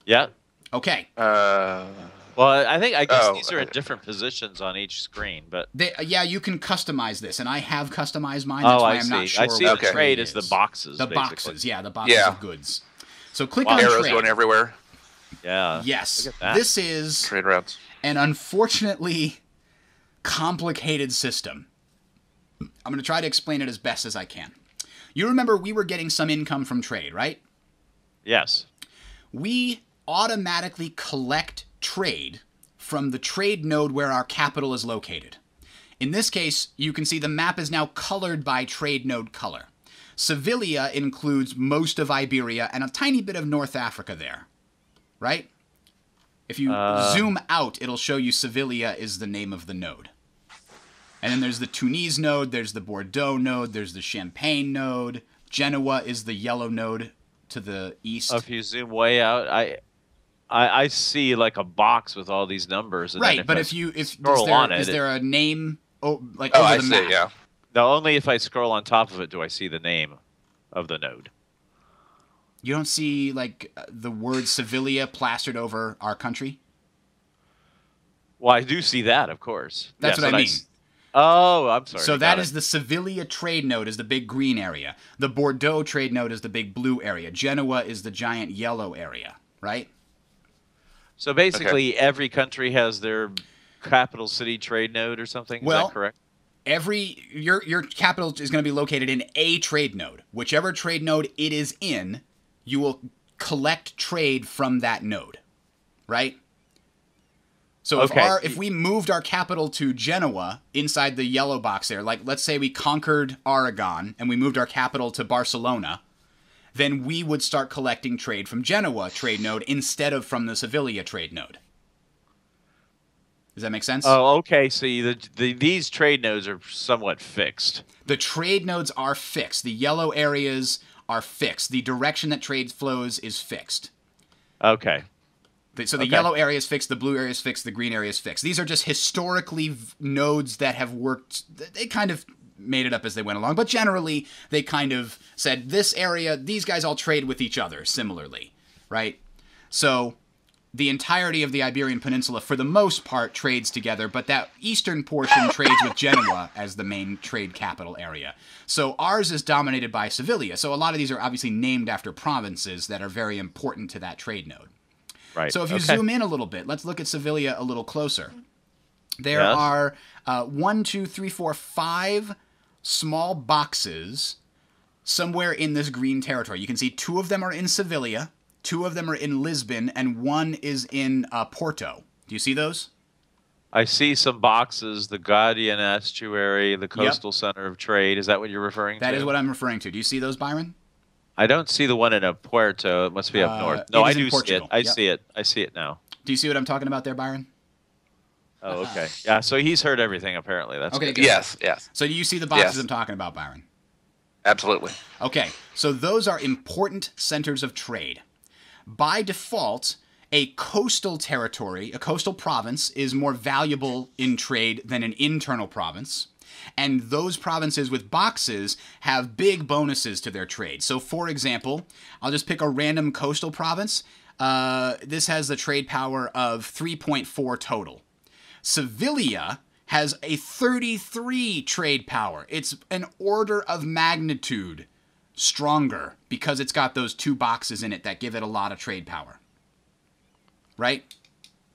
Yeah. Okay. Well, I guess these are in different positions on each screen, but you can customize this, and I have customized mine. That's why I'm not sure. I see the trade is the boxes. The boxes of goods. So click on arrows trade. Going everywhere. Yeah. Yes. This is trade routes. An unfortunately complicated system. I'm going to try to explain it as best as I can. You remember we were getting some income from trade, right? Yes. We automatically collect trade from the trade node where our capital is located. In this case, you can see the map is now colored by trade node color. Sevilla includes most of Iberia and a tiny bit of North Africa there, right? If you zoom out, it'll show you Sevilla is the name of the node. And then there's the Tunis node, there's the Bordeaux node, there's the Champagne node. Genoa is the yellow node to the east. If you zoom way out, I see like a box with all these numbers. And right, but is there a name? Oh, like over the map? See, yeah. No, only if I scroll on top of it do I see the name of the node. You don't see like the word Sevilla plastered over our country? Well, I do see that, of course. That's what I mean. Oh, I'm sorry. So that is the Sevilla trade node is the big green area. The Bordeaux trade node is the big blue area. Genoa is the giant yellow area, right? So basically every country has their capital city trade node or something, is that correct? Your capital is going to be located in a trade node. Whichever trade node it is in, you will collect trade from that node, right? So if we moved our capital to Genoa inside the yellow box there, like let's say we conquered Aragon and we moved our capital to Barcelona, then we would start collecting trade from Genoa trade node instead of from the Sevilla trade node. Does that make sense? Oh, okay. So these trade nodes are somewhat fixed. The trade nodes are fixed. The yellow areas are fixed. The direction that trade flows is fixed. Okay. So the yellow area is fixed, the blue area is fixed, the green area is fixed. These are just historically nodes that have worked. They kind of made it up as they went along, but generally they kind of said this area, these guys all trade with each other similarly, right? So the entirety of the Iberian Peninsula, for the most part, trades together, but that eastern portion trades with Genoa as the main trade capital area. So ours is dominated by Sevilla. So a lot of these are obviously named after provinces that are very important to that trade node. Right. So if you zoom in a little bit, let's look at Sevilla a little closer. There are 1, 2, 3, 4, 5 small boxes somewhere in this green territory. You can see 2 of them are in Sevilla. 2 of them are in Lisbon, and 1 is in Porto. Do you see those? I see some boxes, the Guardian Estuary, the coastal center of trade. Is that what you're referring to? That is what I'm referring to. Do you see those, Byron? I don't see the one in Porto. It must be up north. No, I do see it. I see it. I see it now. Do you see what I'm talking about there, Byron? Oh, okay. Yeah, so he's heard everything, apparently. That's okay. Good. Yes, yes. So do you see the boxes I'm talking about, Byron? Absolutely. Okay, so those are important centers of trade. By default, a coastal territory, a coastal province, is more valuable in trade than an internal province. And those provinces with boxes have big bonuses to their trade. So, for example, I'll just pick a random coastal province. This has the trade power of 3.4 total. Sevilla has a 33 trade power. It's an order of magnitude stronger because it's got those 2 boxes in it that give it a lot of trade power. Right?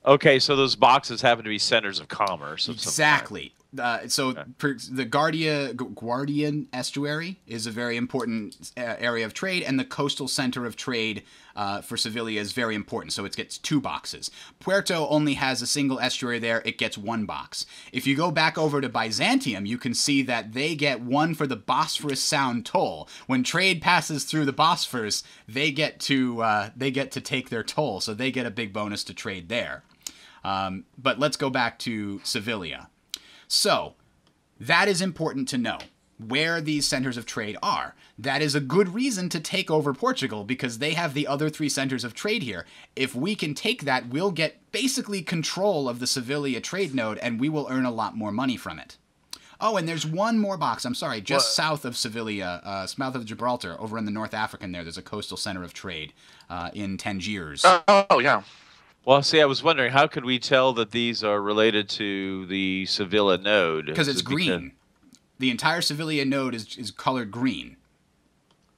Okay, so those boxes happen to be centers of commerce. Exactly. The Guardian Estuary is a very important area of trade, and the coastal center of trade for Sevilla is very important, so it gets 2 boxes. Puerto only has a single estuary there. It gets 1 box. If you go back over to Byzantium, you can see that they get 1 for the Bosphorus Sound toll. When trade passes through the Bosphorus, they get to take their toll, so they get a big bonus to trade there. But let's go back to Sevilla. So, that is important to know, where these centers of trade are. That is a good reason to take over Portugal, because they have the other 3 centers of trade here. If we can take that, we'll get basically control of the Sevilla trade node, and we will earn a lot more money from it. Oh, and there's 1 more box, I'm sorry, just south of Sevilla, south of Gibraltar, over in the North African there's a coastal center of trade in Tangiers. Oh, yeah. Well, see, I was wondering, how could we tell that these are related to the Sevilla node? Because it's green. The entire Sevilla node is colored green.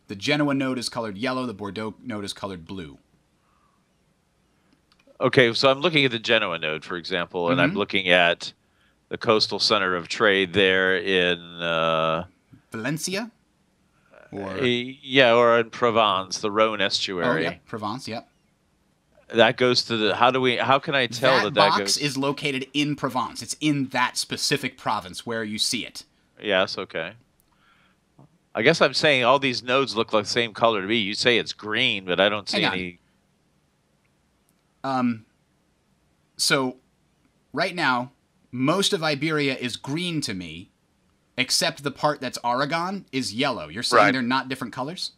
The Genoa note is colored yellow. The Bordeaux note is colored blue. Okay, so I'm looking at the Genoa note, for example, and I'm looking at the coastal center of trade there in Valencia? Or... yeah, or in Provence, the Rhone estuary. Oh, yeah, Provence, yeah. That goes to the... How can I tell that that goes... That box is located in Provence. It's in that specific province where you see it. Yes, okay. I guess I'm saying all these nodes look like the same color to me. You say it's green, but I don't see any... So right now, most of Iberia is green to me, except the part that's Aragon is yellow. You're saying they're not different colors?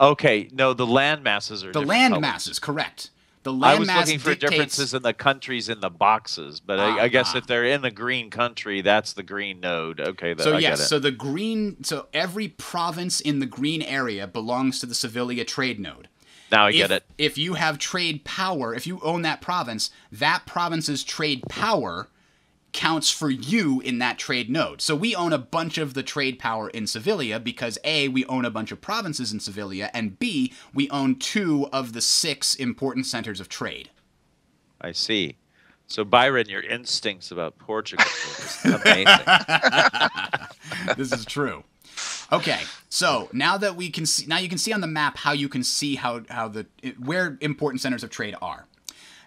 Okay. No, the land masses are different. The land masses, correct. The land I was looking for differences in the countries in the boxes, but I guess if they're in the green country, that's the green node. Okay, so yes, so the green, so every province in the green area belongs to the Sevilla trade node. Now I get it. If you have trade power, if you own that province's trade power counts for you in that trade node. So we own a bunch of the trade power in Sevilla because A, we own a bunch of provinces in Sevilla, and B, we own 2 of the 6 important centers of trade. I see. So Byron, your instincts about Portugal are amazing. This is true. Okay, so now that we can see, now you can see on the map how you can see how the where important centers of trade are.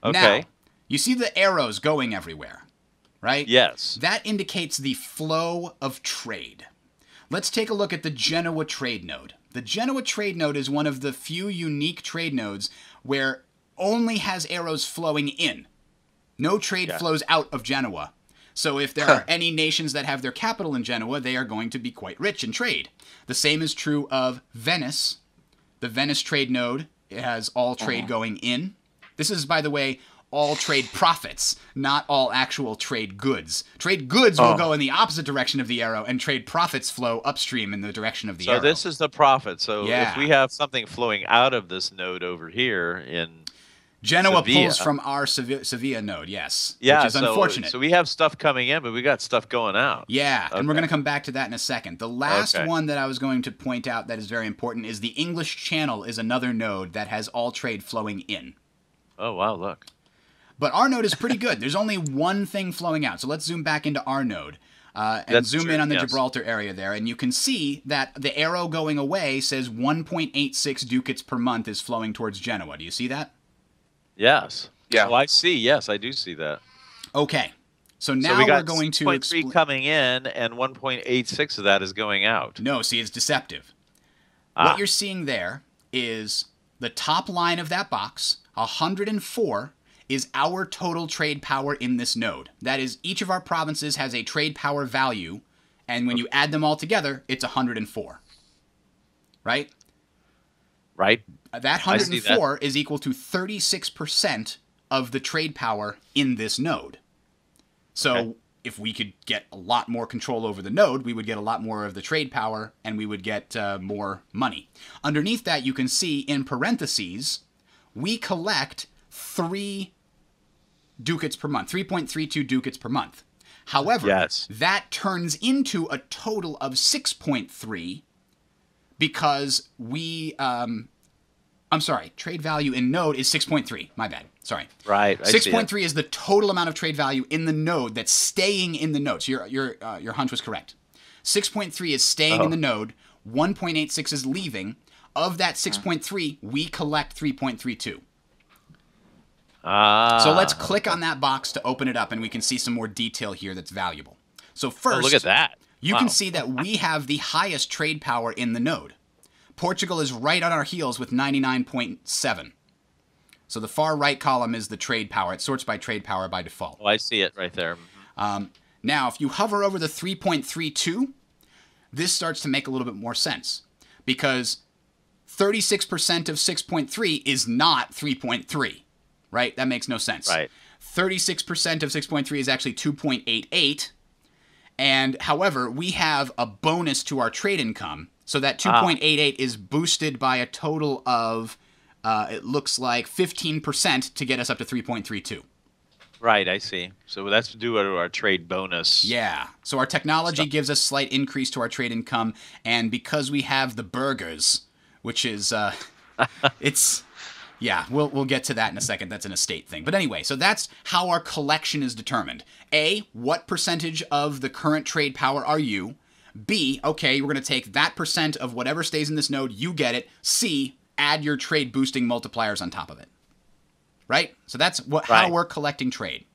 Okay. Now, you see the arrows going everywhere, right? Yes. That indicates the flow of trade. Let's take a look at the Genoa trade node. The Genoa trade node is one of the few unique trade nodes where only has arrows flowing in. No trade flows out of Genoa. So if there are any nations that have their capital in Genoa, they are going to be quite rich in trade. The same is true of Venice. The Venice trade node, it has all trade going in. This is, by the way, all trade profits, not all actual trade goods. Trade goods will go in the opposite direction of the arrow, and trade profits flow upstream in the direction of the arrow. So this is the profit. So if we have something flowing out of this node over here in... Genoa pulls from our Sevilla node, yes. Yeah, which is unfortunate. So we have stuff coming in, but we got stuff going out. Yeah, and we're going to come back to that in a second. The last one that I was going to point out that is very important is the English Channel is another node that has all trade flowing in. Oh, wow, look. But our node is pretty good. There's only one thing flowing out. So let's zoom back into our node and zoom in on the Gibraltar area there. And you can see that the arrow going away says 1.86 ducats per month is flowing towards Genoa. Do you see that? Yes. Yeah. Well, I see. Yes, I do see that. Okay. So now we got we're going to 0.3 coming in, and 1.86 of that is going out. No, see, it's deceptive. What you're seeing there is the top line of that box, 104, is our total trade power in this node. That is, each of our provinces has a trade power value, and when you add them all together, it's 104. Right? Right. That 104 is equal to 36% of the trade power in this node. So if we could get a lot more control over the node, we would get a lot more of the trade power, and we would get more money. Underneath that, you can see in parentheses, we collect 3 ducats per month, 3.32 ducats per month. However, that turns into a total of 6.3 because we... I'm sorry, trade value in node is 6.3. My bad. Sorry. Right. 6.3 is the total amount of trade value in the node that's staying in the node. So your hunch was correct. 6.3 is staying in the node. 1.86 is leaving. Of that 6.3, we collect 3.32. So let's click on that box to open it up, and we can see some more detail here that's valuable. So first, look at that. You can see that we have the highest trade power in the node. Portugal is right on our heels with 99.7. So the far right column is the trade power. It sorts by trade power by default. Oh, I see it right there. Now, if you hover over the 3.32, this starts to make a little bit more sense because 36% of 6.3 is not 3.3, right? That makes no sense. Right. 36% of 6.3 is actually 2.88. And however, we have a bonus to our trade income. So that 2.88 is boosted by a total of, it looks like 15% to get us up to 3.32. Right, I see. So that's due to our trade bonus. Yeah. So our technology gives a slight increase to our trade income, and because we have the burgers, which is it's yeah, we'll get to that in a second. That's an estate thing. But anyway, so that's how our collection is determined. A, what percentage of the current trade power are you? B, okay, we're going to take that percent of whatever stays in this node, you get it. C, add your trade boosting multipliers on top of it. Right? So that's how we're collecting trade.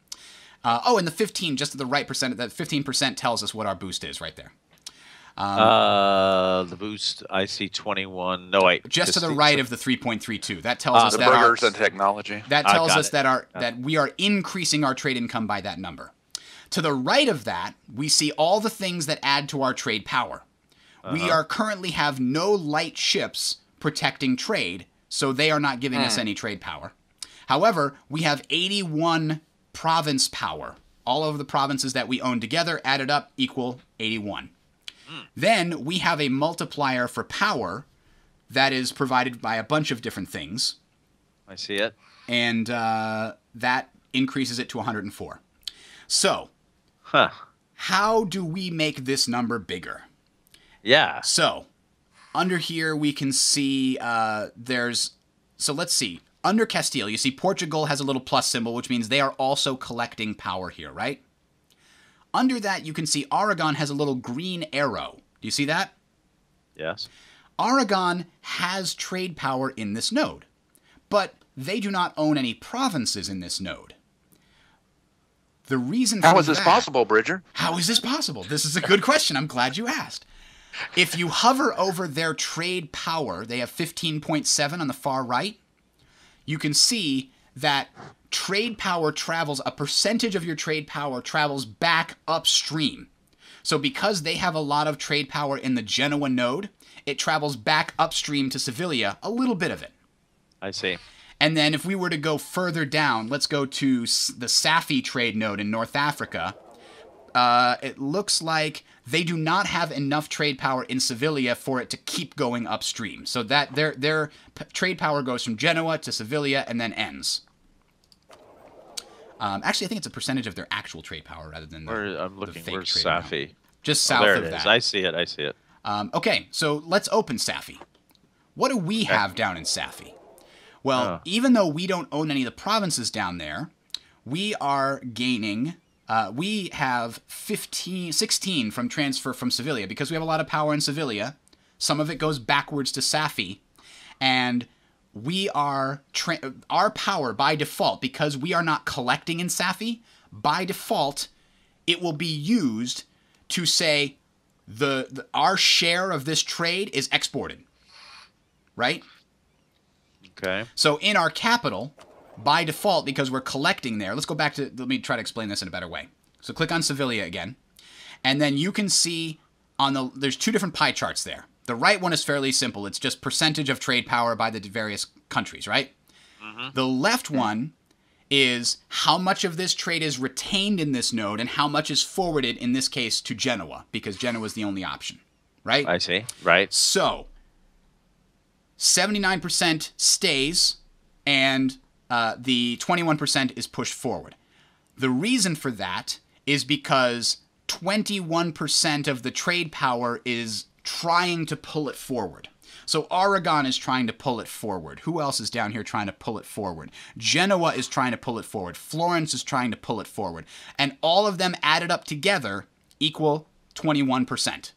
Oh, and the 15, just to the right percent, that 15% tells us what our boost is right there. The boost, I see 21. No, wait. Just to the right of the 3.32. That tells us that our burgers and technology. That tells us that we are increasing our trade income by that number. To the right of that, we see all the things that add to our trade power. We are currently have no light ships protecting trade, so they are not giving us any trade power. However, we have 81 province power. All of the provinces that we own together added up equal 81. Then we have a multiplier for power that is provided by a bunch of different things. I see it. And that increases it to 104. So how do we make this number bigger? Yeah. So under here we can see there's – so let's see. Under Castile, you see Portugal has a little plus symbol, which means they are also collecting power here, right? Under that, you can see Aragon has a little green arrow. Do you see that? Yes. Aragon has trade power in this node, but they do not own any provinces in this node. The reason for that... How is this possible, Bridger? How is this possible? This is a good question. I'm glad you asked. If you hover over their trade power, they have 15.7 on the far right. You can see that... trade power travels, a percentage of your trade power travels back upstream. So because they have a lot of trade power in the Genoa node, it travels back upstream to Sevilla, a little bit of it. I see. And then if we were to go further down, let's go to the Safi trade node in North Africa. It looks like they do not have enough trade power in Sevilla for it to keep going upstream. So that their trade power goes from Genoa to Sevilla and then ends. Actually, I think it's a percentage of their actual trade power rather than the fake where's trade Safi? Power. Just south there it of that. Is. I see it. I see it. Okay, so let's open Safi. What do we have down in Safi? Well, even though we don't own any of the provinces down there, we are gaining. We have 16 from transfer from Sevilla because we have a lot of power in Sevilla. Some of it goes backwards to Safi, and we are our power by default, because we are not collecting in Safi, by default, it will be used to say our share of this trade is exported, right? Okay. So in our capital, by default, because we're collecting there, let's go back to, let me try to explain this in a better way. So click on Sevilla again, and then you can see on the, there's two different pie charts there. The right one is fairly simple. It's just percentage of trade power by the various countries, right? The left one is how much of this trade is retained in this node and how much is forwarded, in this case, to Genoa, because Genoa is the only option, right? I see, right. So 79% stays and the 21% is pushed forward. The reason for that is because 21% of the trade power is... trying to pull it forward. So Aragon is trying to pull it forward. Who else is down here trying to pull it forward? Genoa is trying to pull it forward. Florence is trying to pull it forward. And all of them added up together equal 21%.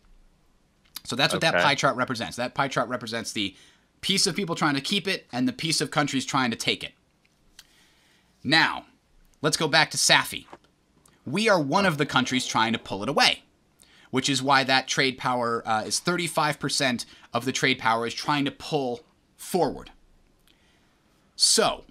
So that's what that pie chart represents. That pie chart represents the piece of people trying to keep it and the piece of countries trying to take it. Now, let's go back to Safi. We are one of the countries trying to pull it away, which is why that trade power is 35% of the trade power is trying to pull forward. So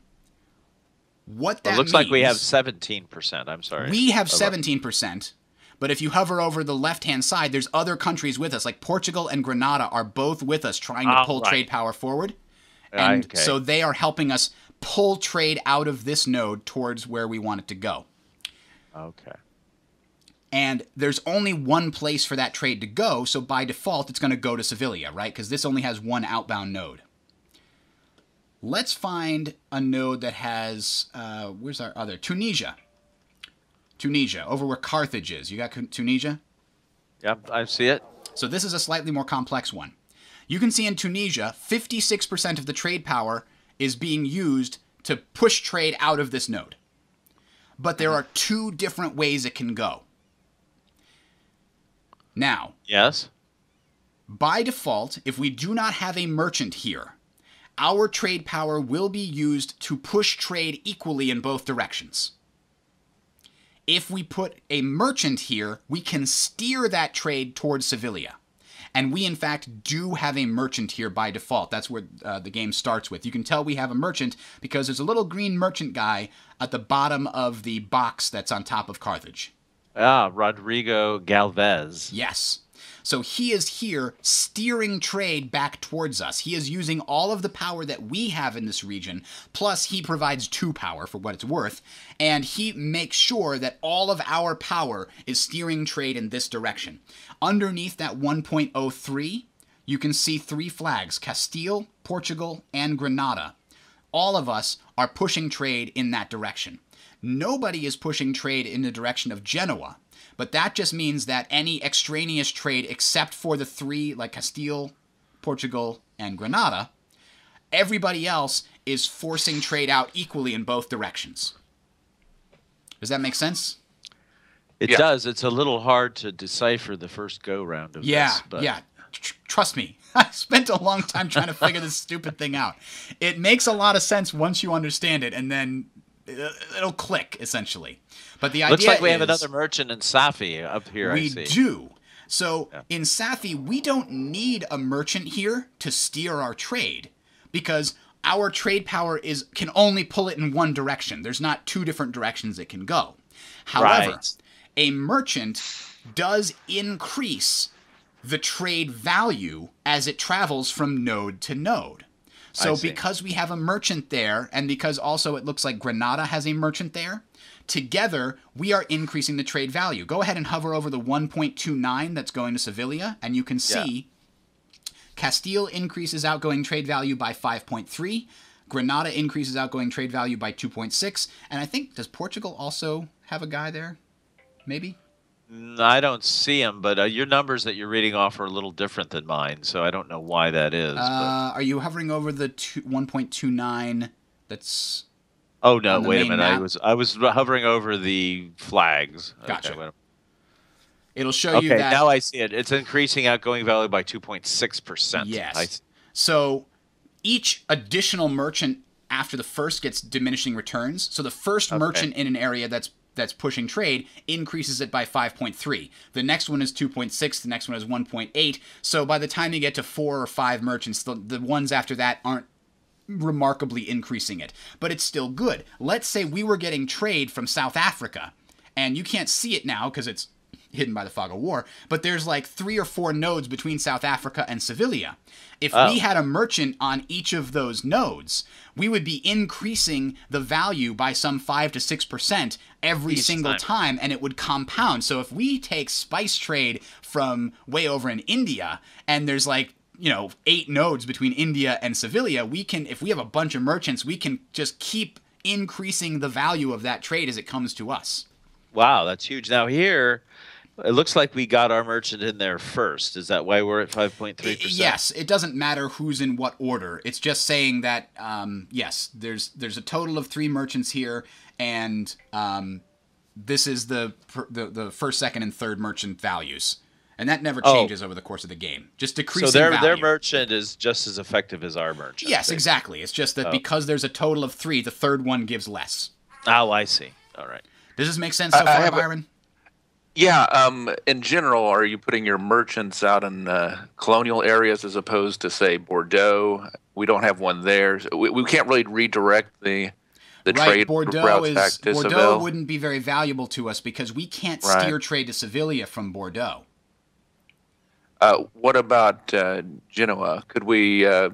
what that means... It looks like we have 17%. I'm sorry. We have 17%, but if you hover over the left-hand side, there's other countries with us, like Portugal and Grenada are both with us trying to pull trade power forward. And so they are helping us pull trade out of this node towards where we want it to go. Okay. And there's only one place for that trade to go, so by default, it's going to go to Sevilla, right? Because this only has one outbound node. Let's find a node that has... where's our other? Tunisia. Tunisia, over where Carthage is. You got Tunisia? Yep, I see it. So this is a slightly more complex one. You can see in Tunisia, 56% of the trade power is being used to push trade out of this node. But there are two different ways it can go. Now, yes. By default, if we do not have a merchant here, our trade power will be used to push trade equally in both directions. If we put a merchant here, we can steer that trade towards Sevilla. And we, in fact, do have a merchant here by default. That's where the game starts with. You can tell we have a merchant because there's a little green merchant guy at the bottom of the box that's on top of Carthage. Ah, Rodrigo Galvez. Yes. So he is here steering trade back towards us. He is using all of the power that we have in this region, plus he provides two power for what it's worth, and he makes sure that all of our power is steering trade in this direction. Underneath that 1.03, you can see three flags, Castile, Portugal, and Granada. All of us are pushing trade in that direction. Nobody is pushing trade in the direction of Genoa. But that just means that any extraneous trade, except for the three, like Castile, Portugal, and Granada, everybody else is forcing trade out equally in both directions. Does that make sense? It does. It's a little hard to decipher the first go-round of this. But... yeah. Trust me. I spent a long time trying to figure this stupid thing out. It makes a lot of sense once you understand it, and then... it'll click, essentially. But the idea looks like we have another merchant in Safi up here, I see. We do. So in Safi, we don't need a merchant here to steer our trade because our trade power can only pull it in one direction. There's not two different directions it can go. However, a merchant does increase the trade value as it travels from node to node. So because we have a merchant there, and because also it looks like Granada has a merchant there, together we are increasing the trade value. Go ahead and hover over the 1.29 that's going to Sevilla, and you can see Castile increases outgoing trade value by 5.3, Granada increases outgoing trade value by 2.6, and I think, does Portugal also have a guy there? Maybe? I don't see him, but your numbers that you're reading off are a little different than mine, so I don't know why that is. Are you hovering over the 1.29? That's oh no! Wait a minute! Map? I was hovering over the flags. Gotcha. Okay, it'll show you that. Now I see it. It's increasing outgoing value by 2.6%. Yes. So each additional merchant after the first gets diminishing returns. So the first merchant in an area that's pushing trade increases it by 5.3. The next one is 2.6. The next one is 1.8. So by the time you get to 4 or 5 merchants, the ones after that aren't remarkably increasing it. But it's still good. Let's say we were getting trade from South Africa, and you can't see it now because it's hidden by the fog of war, but there's like 3 or 4 nodes between South Africa and Sevilla. If we had a merchant on each of those nodes, we would be increasing the value by some 5 to 6% every single time, and it would compound. So if we take spice trade from way over in India, and there's like 8 nodes between India and Sevilla, we can, if we have a bunch of merchants, we can just keep increasing the value of that trade as it comes to us. Wow, that's huge. Now here, it looks like we got our merchant in there first. Is that why we're at 5.3%? Yes. It doesn't matter who's in what order. It's just saying that, yes, there's a total of 3 merchants here, and this is the first, second, and third merchant values. And that never changes over the course of the game. Just decreasing value. So their merchant is just as effective as our merchant. Yes, exactly. It's just that because there's a total of 3, the third one gives less. Oh, I see. All right. Does this make sense so far, Byron? Yeah, in general, are you putting your merchants out in colonial areas as opposed to, say, Bordeaux? We don't have one there. So we can't really redirect the trade routes back to Bordeaux. Bordeaux wouldn't be very valuable to us because we can't steer trade to Sevilla from Bordeaux. What about Genoa? Could we – I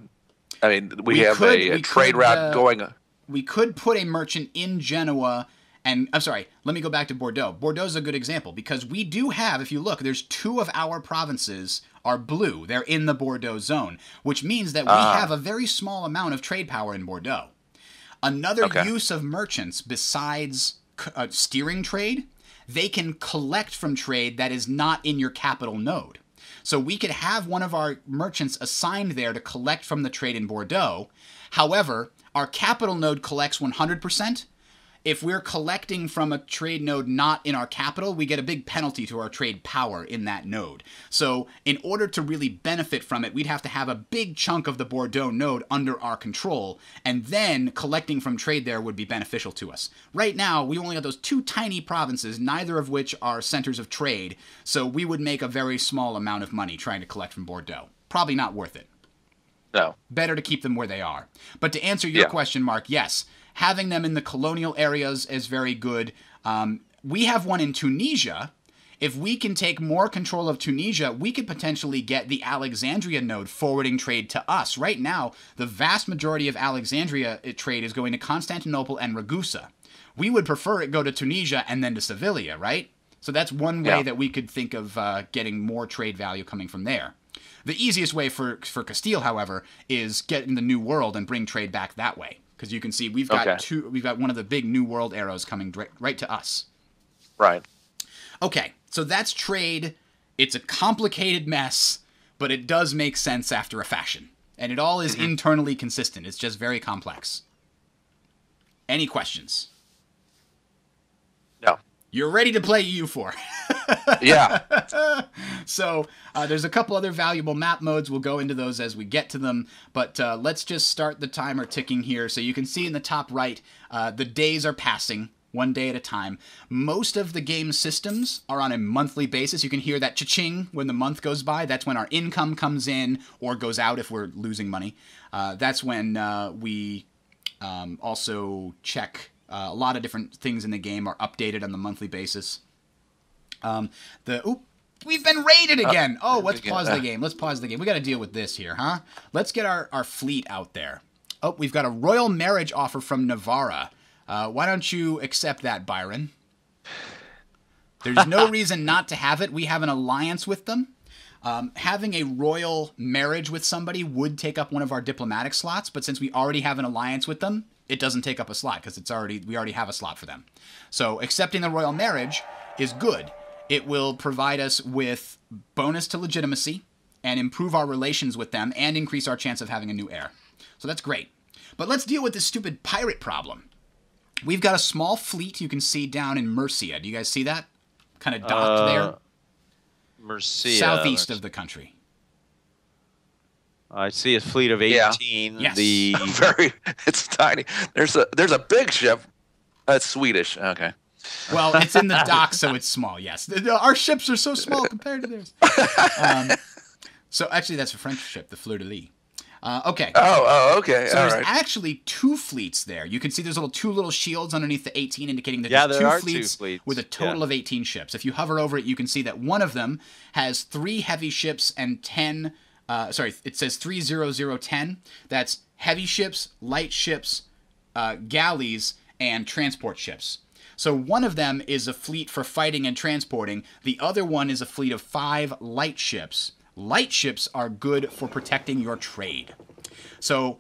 mean, we have a trade route going – we could put a merchant in Genoa – and I'm sorry, let me go back to Bordeaux. Bordeaux's a good example because we do have, if you look, there's 2 of our provinces are blue. They're in the Bordeaux zone, which means that we have a very small amount of trade power in Bordeaux. Another use of merchants besides steering trade, they can collect from trade that is not in your capital node. So we could have one of our merchants assigned there to collect from the trade in Bordeaux. However, our capital node collects 100%. If we're collecting from a trade node not in our capital, we get a big penalty to our trade power in that node. So in order to really benefit from it, we'd have to have a big chunk of the Bordeaux node under our control, and then collecting from trade there would be beneficial to us. Right now, we only have those two tiny provinces, neither of which are centers of trade, so we would make a very small amount of money trying to collect from Bordeaux. Probably not worth it. No. Better to keep them where they are. But to answer your question, Mark, yes. Having them in the colonial areas is very good. We have one in Tunisia. If we can take more control of Tunisia, we could potentially get the Alexandria node forwarding trade to us. Right now, the vast majority of Alexandria trade is going to Constantinople and Ragusa. We would prefer it go to Tunisia and then to Sevilla, right? So that's one way that we could think of getting more trade value coming from there. The easiest way for Castile, however, is get in the New World and bring trade back that way. Because you can see we've got we've got one of the big New World arrows coming right to us. Right. Okay, so that's trade. It's a complicated mess, but it does make sense after a fashion. And it all is internally consistent. It's just very complex. Any questions? No. You're ready to play EU4. Yeah. So there's a couple other valuable map modes. We'll go into those as we get to them. But let's just start the timer ticking here. So you can see in the top right, the days are passing one day at a time. Most of the game systems are on a monthly basis. You can hear that cha-ching when the month goes by. That's when our income comes in or goes out if we're losing money. That's when we also check... a lot of different things in the game are updated on the monthly basis. We've been raided again! Oh, let's pause the game. Let's pause the game. We got to deal with this here, huh? Let's get our fleet out there. Oh, we've got a royal marriage offer from Navarra. Why don't you accept that, Byron? There's no reason not to have it. We have an alliance with them. Having a royal marriage with somebody would take up one of our diplomatic slots, but since we already have an alliance with them, it doesn't take up a slot because we already have a slot for them. So accepting the royal marriage is good. It will provide us with bonus to legitimacy and improve our relations with them and increase our chance of having a new heir. So that's great. But let's deal with this stupid pirate problem. We've got a small fleet you can see down in Murcia. Do you guys see that? Kind of docked there. Murcia. Southeast of the country. I see a fleet of 18. Yeah. Yes. It's tiny. There's a big ship. That's Swedish. Okay. Well, it's in the dock, so it's small. Yes, our ships are so small compared to theirs. So actually, that's a French ship, the Fleur de Lis. Okay. Oh, okay. So there's actually two fleets there. You can see there's two little shields underneath the 18 indicating that there are two fleets with a total of 18 ships. If you hover over it, you can see that one of them has 3 heavy ships and 10... sorry, it says 30010. That's heavy ships, light ships, galleys, and transport ships. So one of them is a fleet for fighting and transporting. The other one is a fleet of 5 light ships. Light ships are good for protecting your trade. So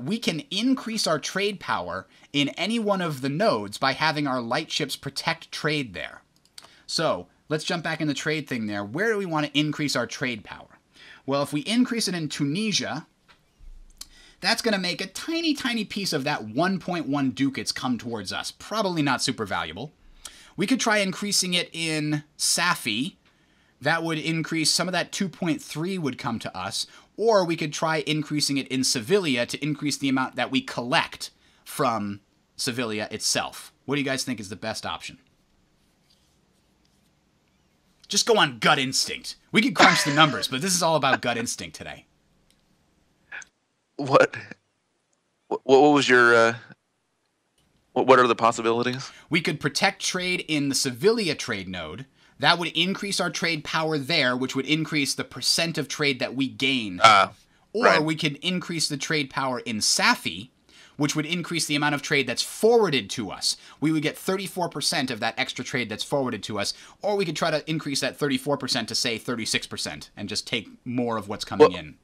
we can increase our trade power in any one of the nodes by having our light ships protect trade there. So let's jump back in the trade thing there. Where do we want to increase our trade power? Well, if we increase it in Tunisia, that's going to make a tiny, tiny piece of that 1.1 ducats come towards us. Probably not super valuable. We could try increasing it in Safi. That would increase some of that 2.3 would come to us. Or we could try increasing it in Sevilla to increase the amount that we collect from Sevilla itself. What do you guys think is the best option? Just go on gut instinct. We could crunch the numbers, but this is all about gut instinct today. What was your... what are the possibilities? We could protect trade in the Sevilla trade node. That would increase our trade power there, which would increase the percent of trade that we gain. Or we could increase the trade power in Safi, which would increase the amount of trade that's forwarded to us. We would get 34% of that extra trade that's forwarded to us, or we could try to increase that 34% to, say, 36% and just take more of what's coming in.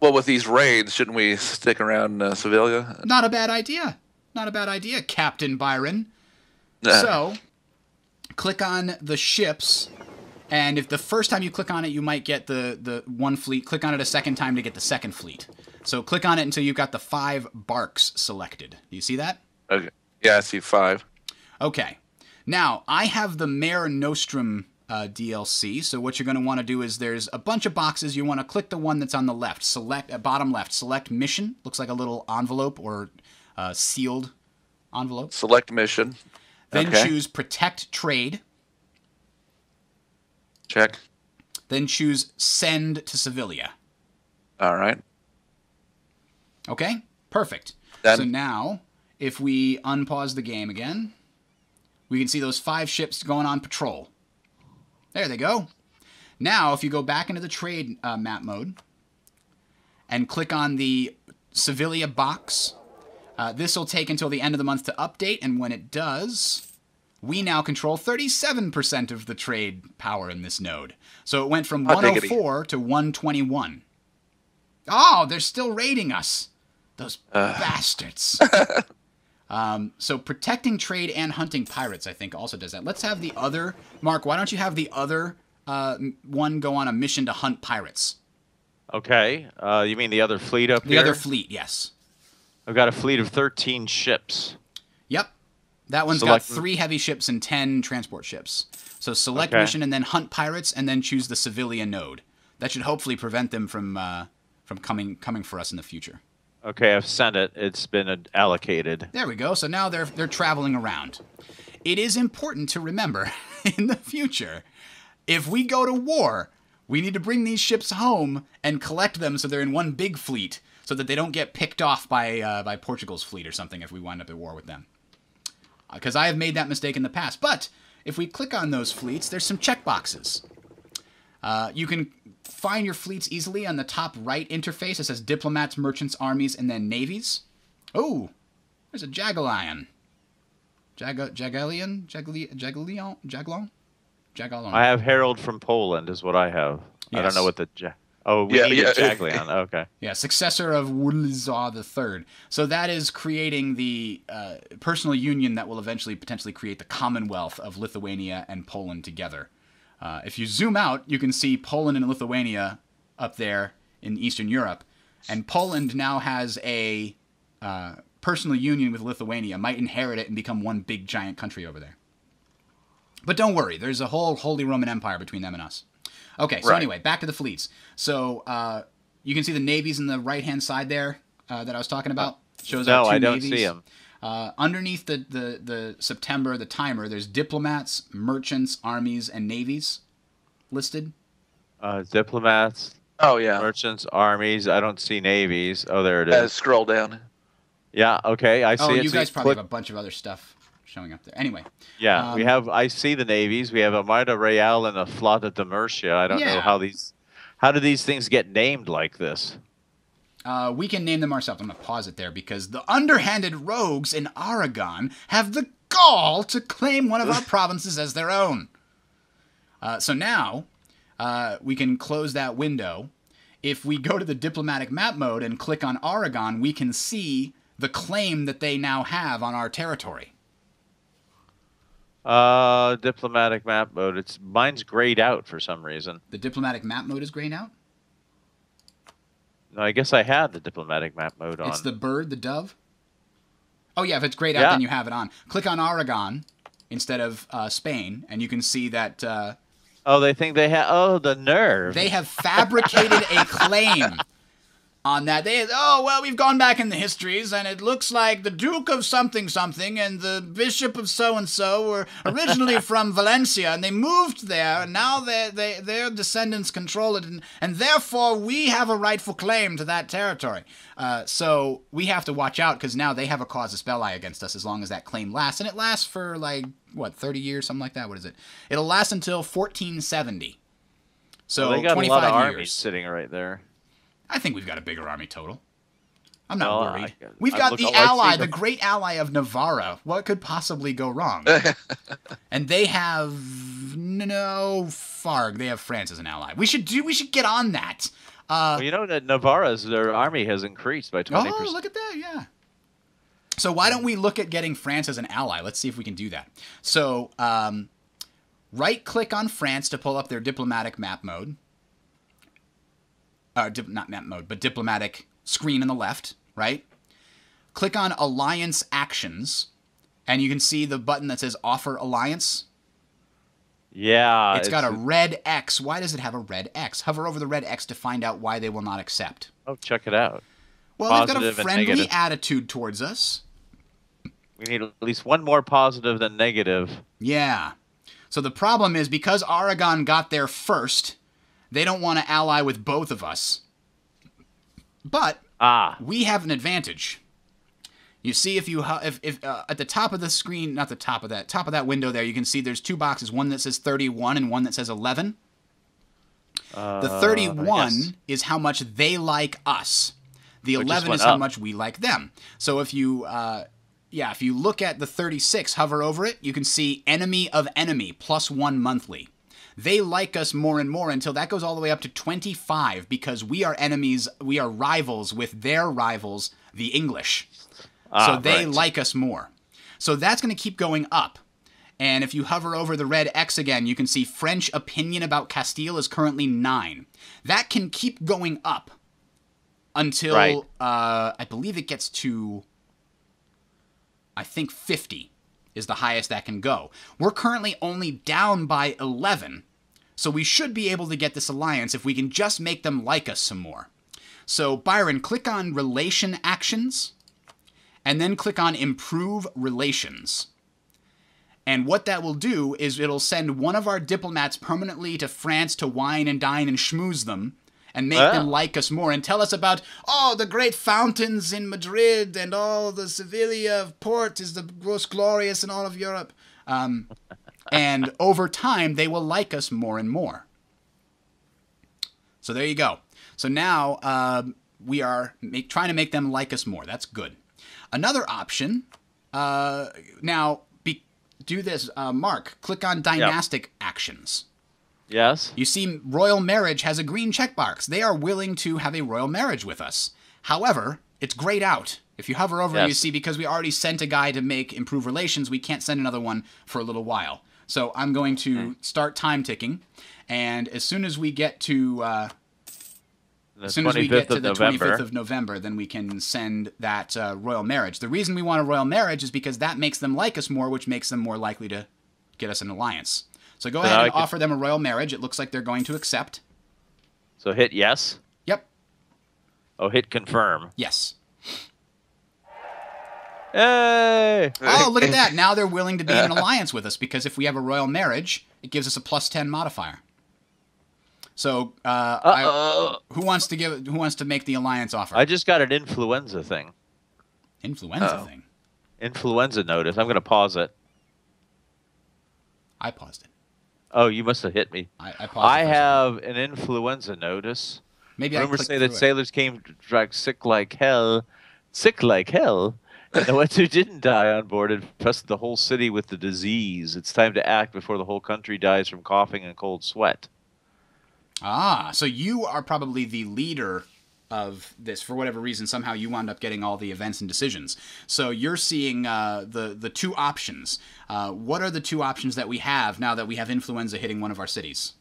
Well, with these raids, shouldn't we stick around Sevilla? Not a bad idea. Not a bad idea, Captain Byron. So, click on the ships, And if the first time you click on it, you might get the one fleet. Click on it a second time to get the second fleet. So click on it until you've got the 5 barks selected. Do you see that? Okay. Yeah, I see 5. Okay. Now, I have the Mare Nostrum DLC. So what you're going to want to do is there's a bunch of boxes. You want to click the one that's on the left. Select, bottom left, select mission. Looks like a little envelope or sealed envelope. Select mission. Then choose protect trade. Check. Then choose send to Civilia. All right. Okay, perfect. Done. So now, if we unpause the game again, we can see those 5 ships going on patrol. There they go. Now, if you go back into the trade map mode and click on the Civilia box, this will take until the end of the month to update, and when it does, we now control 37% of the trade power in this node. So it went from 104 to 121. Oh, they're still raiding us. Those bastards. So protecting trade and hunting pirates, I think, also does that. Let's have the other. Mark, why don't you have the other one go on a mission to hunt pirates? Okay. You mean the other fleet up here? The other fleet, yes. I've got a fleet of 13 ships. Yep. That one's got 3 heavy ships and 10 transport ships. So select mission and then hunt pirates and then choose the Civilia node. That should hopefully prevent them from coming for us in the future. Okay, I've sent it. It's been allocated. There we go. So now they're traveling around. It is important to remember in the future, if we go to war, we need to bring these ships home and collect them so they're in one big fleet so that they don't get picked off by Portugal's fleet or something if we wind up at war with them. Because I have made that mistake in the past. But if we click on those fleets, there's some checkboxes. You can find your fleets easily on the top right interface. It says diplomats, merchants, armies, and then navies. Oh, there's a Jagelion. Jagelion? I have Harold from Poland is what I have. Yes. I don't know what the... Oh, we need Jagelion. Okay. Yeah, successor of Władysław III. So that is creating the personal union that will eventually potentially create the Commonwealth of Lithuania and Poland together. If you zoom out, you can see Poland and Lithuania up there in Eastern Europe. And Poland now has a personal union with Lithuania, might inherit it and become one big giant country over there. But don't worry, there's a whole Holy Roman Empire between them and us. Okay, so anyway, back to the fleets. So you can see the navies in the right-hand side there that I was talking about. Shows no, I don't navies. See them. Underneath the September, the timer, there's diplomats, merchants, armies, and navies listed. Diplomats. Oh, yeah. Merchants, armies. I don't see navies. Oh, there it is. Scroll down. Yeah, okay, I see it. Oh, you guys probably have a bunch of other stuff showing up there. Anyway. Yeah, we have, I see the navies. We have Armada Real and a Flota de Murcia. I don't know how do these things get named like this? We can name them ourselves. I'm going to pause it there because the underhanded rogues in Aragon have the gall to claim one of our provinces as their own. So now we can close that window. If we go to the diplomatic map mode and click on Aragon, we can see the claim that they now have on our territory. Diplomatic map mode. Mine's grayed out for some reason. The diplomatic map mode is grayed out? No, I guess I had the diplomatic map mode on. It's the bird, the dove? Oh, yeah, if it's grayed out, then you have it on. Click on Aragon instead of Spain, and you can see that... oh, they think they have... Oh, the nerve. They have fabricated a claim on that. Oh, well, we've gone back in the histories, and it looks like the Duke of something-something and the Bishop of so-and-so were originally from Valencia, and they moved there, and now their descendants control it, and therefore we have a rightful claim to that territory. So we have to watch out, because now they have a causus belli against us as long as that claim lasts, and it lasts for, like, what, 30 years, something like that? What is it? It'll last until 1470. So well, they got 25 a lot of armies years. Sitting right there. I think we've got a bigger army total. I'm not worried. We've got the ally, the great ally of Navarra. What could possibly go wrong? And they have no Farg. They have France as an ally. We should get on that. Well, you know that Navarra's their army has increased by 20%. Oh, look at that! Yeah. So why don't we look at getting France as an ally? Let's see if we can do that. So Right-click on France to pull up their diplomatic map mode. Not map mode, but diplomatic screen on the left, right? Click on Alliance Actions, and you can see the button that says Offer Alliance. Yeah. It's got a red X. Why does it have a red X? Hover over the red X to find out why they will not accept. Oh, check it out. Well, positive, they've got a friendly attitude towards us. We need at least one more positive than negative. Yeah. So the problem is, because Aragon got there first, they don't want to ally with both of us. But we have an advantage. You see, if at the top of the screen, not the top of that window there, you can see there's two boxes, one that says 31 and one that says 11. The 31 is how much they like us. The 11 is how much we like them. So if you, yeah, if you look at the 36, hover over it, you can see enemy of enemy, +1 monthly. They like us more and more until that goes all the way up to 25 because we are enemies, we are rivals with their rivals, the English. So they like us more. So that's going to keep going up. And if you hover over the red X again, you can see French opinion about Castile is currently 9. That can keep going up until, I believe it gets to, I think 50 is the highest that can go. We're currently only down by 11. So we should be able to get this alliance if we can just make them like us some more. So Byron, click on Relation Actions. And then click on Improve Relations. And what that will do is it'll send one of our diplomats permanently to France to wine and dine and schmooze them and make them like us more and tell us about, oh, the great fountains in Madrid and all the Sevilla port is the most glorious in all of Europe. And over time, they will like us more and more. So there you go. So now we are trying to make them like us more. That's good. Another option, now, do this, Mark, click on Dynastic Actions. Yes. You see, Royal Marriage has a green checkbox. They are willing to have a Royal Marriage with us. However, it's grayed out. If you hover over it, you see, because we already sent a guy to make Improve Relations, we can't send another one for a little while. So I'm going to start time ticking, and as soon as we get to... As soon as we get to the 25th of November, then we can send that Royal Marriage. The reason we want a Royal Marriage is because that makes them like us more, which makes them more likely to get us an alliance. So go ahead and offer them a Royal Marriage. It looks like they're going to accept. So hit yes? Yep. Oh, hit confirm. Yes. Hey! Oh, look at that. Now they're willing to be in an alliance with us because if we have a Royal Marriage, it gives us a +10 modifier. So, who wants to make the alliance offer? I just got an influenza thing. Influenza thing? Influenza notice. I'm going to pause it. I paused it. Oh, you must have hit me. I paused it. I have an influenza notice. Maybe I remember saying that sailors came sick like hell. Sick like hell. And the ones who didn't die on board infested the whole city with the disease. It's time to act before the whole country dies from coughing and cold sweat. Ah, so you are probably the leader of this. For whatever reason, somehow you wound up getting all the events and decisions. So you're seeing the two options. What are the two options that we have now that we have influenza hitting one of our cities?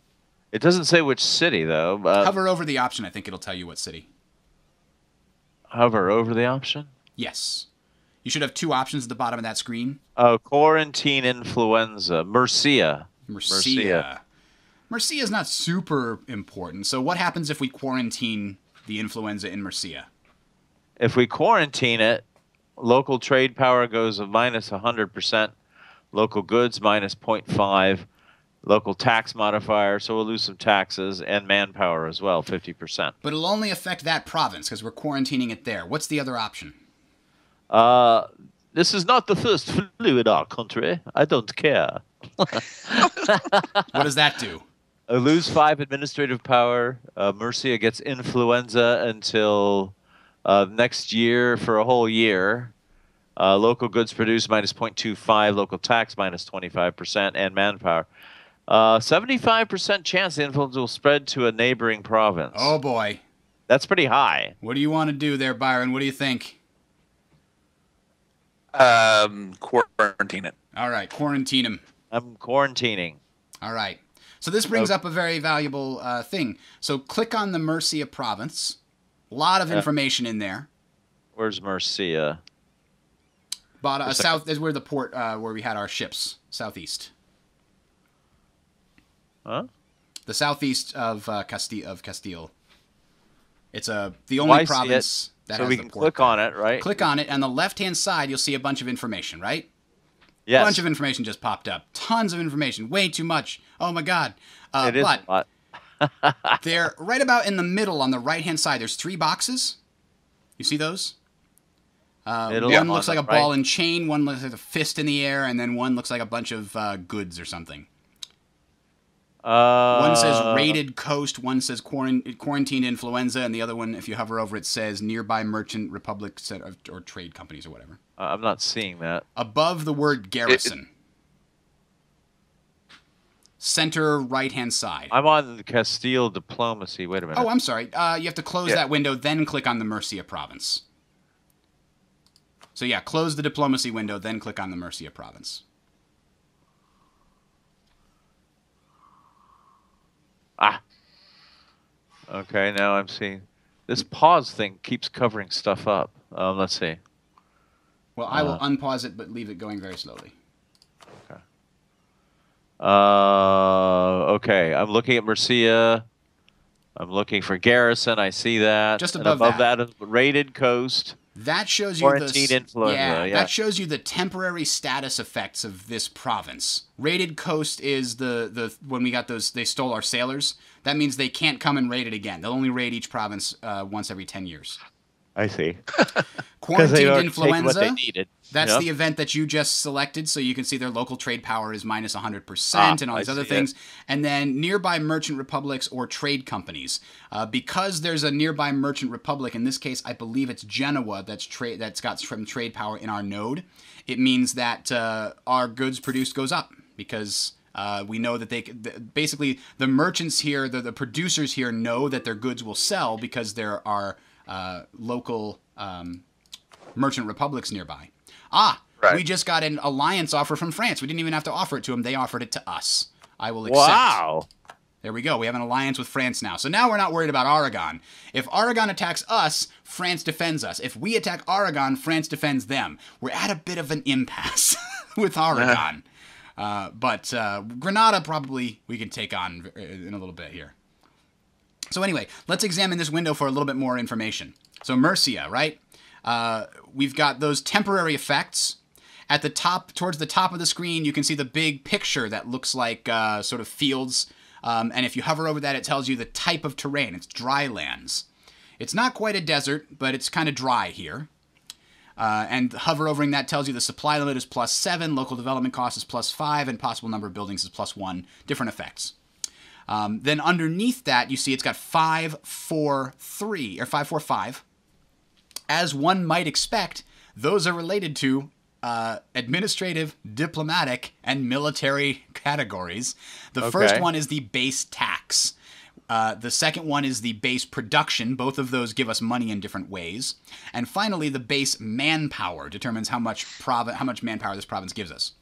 It doesn't say which city, though. Hover over the option. I think it'll tell you what city. Hover over the option? Yes. You should have two options at the bottom of that screen. Quarantine influenza. Murcia. Murcia. Murcia is not super important. So what happens if we quarantine the influenza in Murcia? If we quarantine it, local trade power goes -100%, local goods -0.5, local tax modifier, so we'll lose some taxes, and manpower as well, 50%. But it'll only affect that province because we're quarantining it there. What's the other option? This is not the first flu in our country. I don't care. What does that do? Lose 5 administrative power. Murcia gets influenza until next year for a whole year. Local goods produced -0.25, local tax -25%, and manpower. 75% chance the influenza will spread to a neighboring province. Oh, boy. That's pretty high. What do you want to do there, Byron? What do you think? Quarantine it. All right, quarantine him. I'm quarantining. All right. So this brings up a very valuable thing. So click on the Murcia province. A lot of information in there. Where's Murcia? South is where the port where we had our ships, southeast. Huh? The southeast of Castile. It's the only province that has the port. So we can click on it, right? Click on it, and on the left-hand side, you'll see a bunch of information, right? Yes. A bunch of information just popped up. Tons of information. Way too much. Oh, my God. It is a lot. They're right about in the middle on the right-hand side. There's three boxes. You see those? One looks like a ball and chain, one looks like a fist in the air, and then one looks like a bunch of goods or something. One says raided coast, one says quarantined influenza, and the other one, if you hover over it, says nearby merchant republic set of, or trade companies or whatever. I'm not seeing that. Above the word garrison. Center right-hand side. I'm on the Castile diplomacy. Wait a minute. Oh, I'm sorry. You have to close that window, then click on the Murcia province. So yeah, close the diplomacy window, then click on the Murcia province. Ah. Okay, now I'm seeing... This pause thing keeps covering stuff up. Let's see. Well, I will unpause it, but leave it going very slowly. Okay. Okay, I'm looking at Murcia. I'm looking for garrison. I see that. Just above that. Above that, raided coast. That shows you the that shows you the temporary status effects of this province. Raided coast is the when we got those, they stole our sailors. That means they can't come and raid it again. They'll only raid each province once every 10 years. I see. Quarantined influenza. They needed. That's the event that you just selected, so you can see their local trade power is minus 100% and all these other things. And then nearby merchant republics or trade companies. Because there's a nearby merchant republic, in this case, I believe it's Genoa that's got some trade power in our node. It means that our goods produced goes up because... we know that basically the merchants here, the producers here know that their goods will sell because there are local merchant republics nearby. We just got an alliance offer from France. We didn't even have to offer it to them. They offered it to us. I will accept. Wow. There we go. We have an alliance with France now. So now we're not worried about Aragon. If Aragon attacks us, France defends us. If we attack Aragon, France defends them. We're at a bit of an impasse with Aragon. But Granada probably we can take on in a little bit here. So anyway, let's examine this window for a little bit more information. So Murcia, right? We've got those temporary effects. At the top, towards the top of the screen, you can see the big picture that looks like sort of fields. And if you hover over that, it tells you the type of terrain. It's dry lands. It's not quite a desert, but it's kind of dry here. And hover overing that tells you the supply limit is +7, local development cost is +5, and possible number of buildings is +1, different effects. Then underneath that, you see it's got 5, 4, 3, or 5, 4, 5. As one might expect, those are related to administrative, diplomatic, and military categories. The first one is the base tax. The second one is the base production. Both of those give us money in different ways. And finally, the base manpower determines how much manpower this province gives us.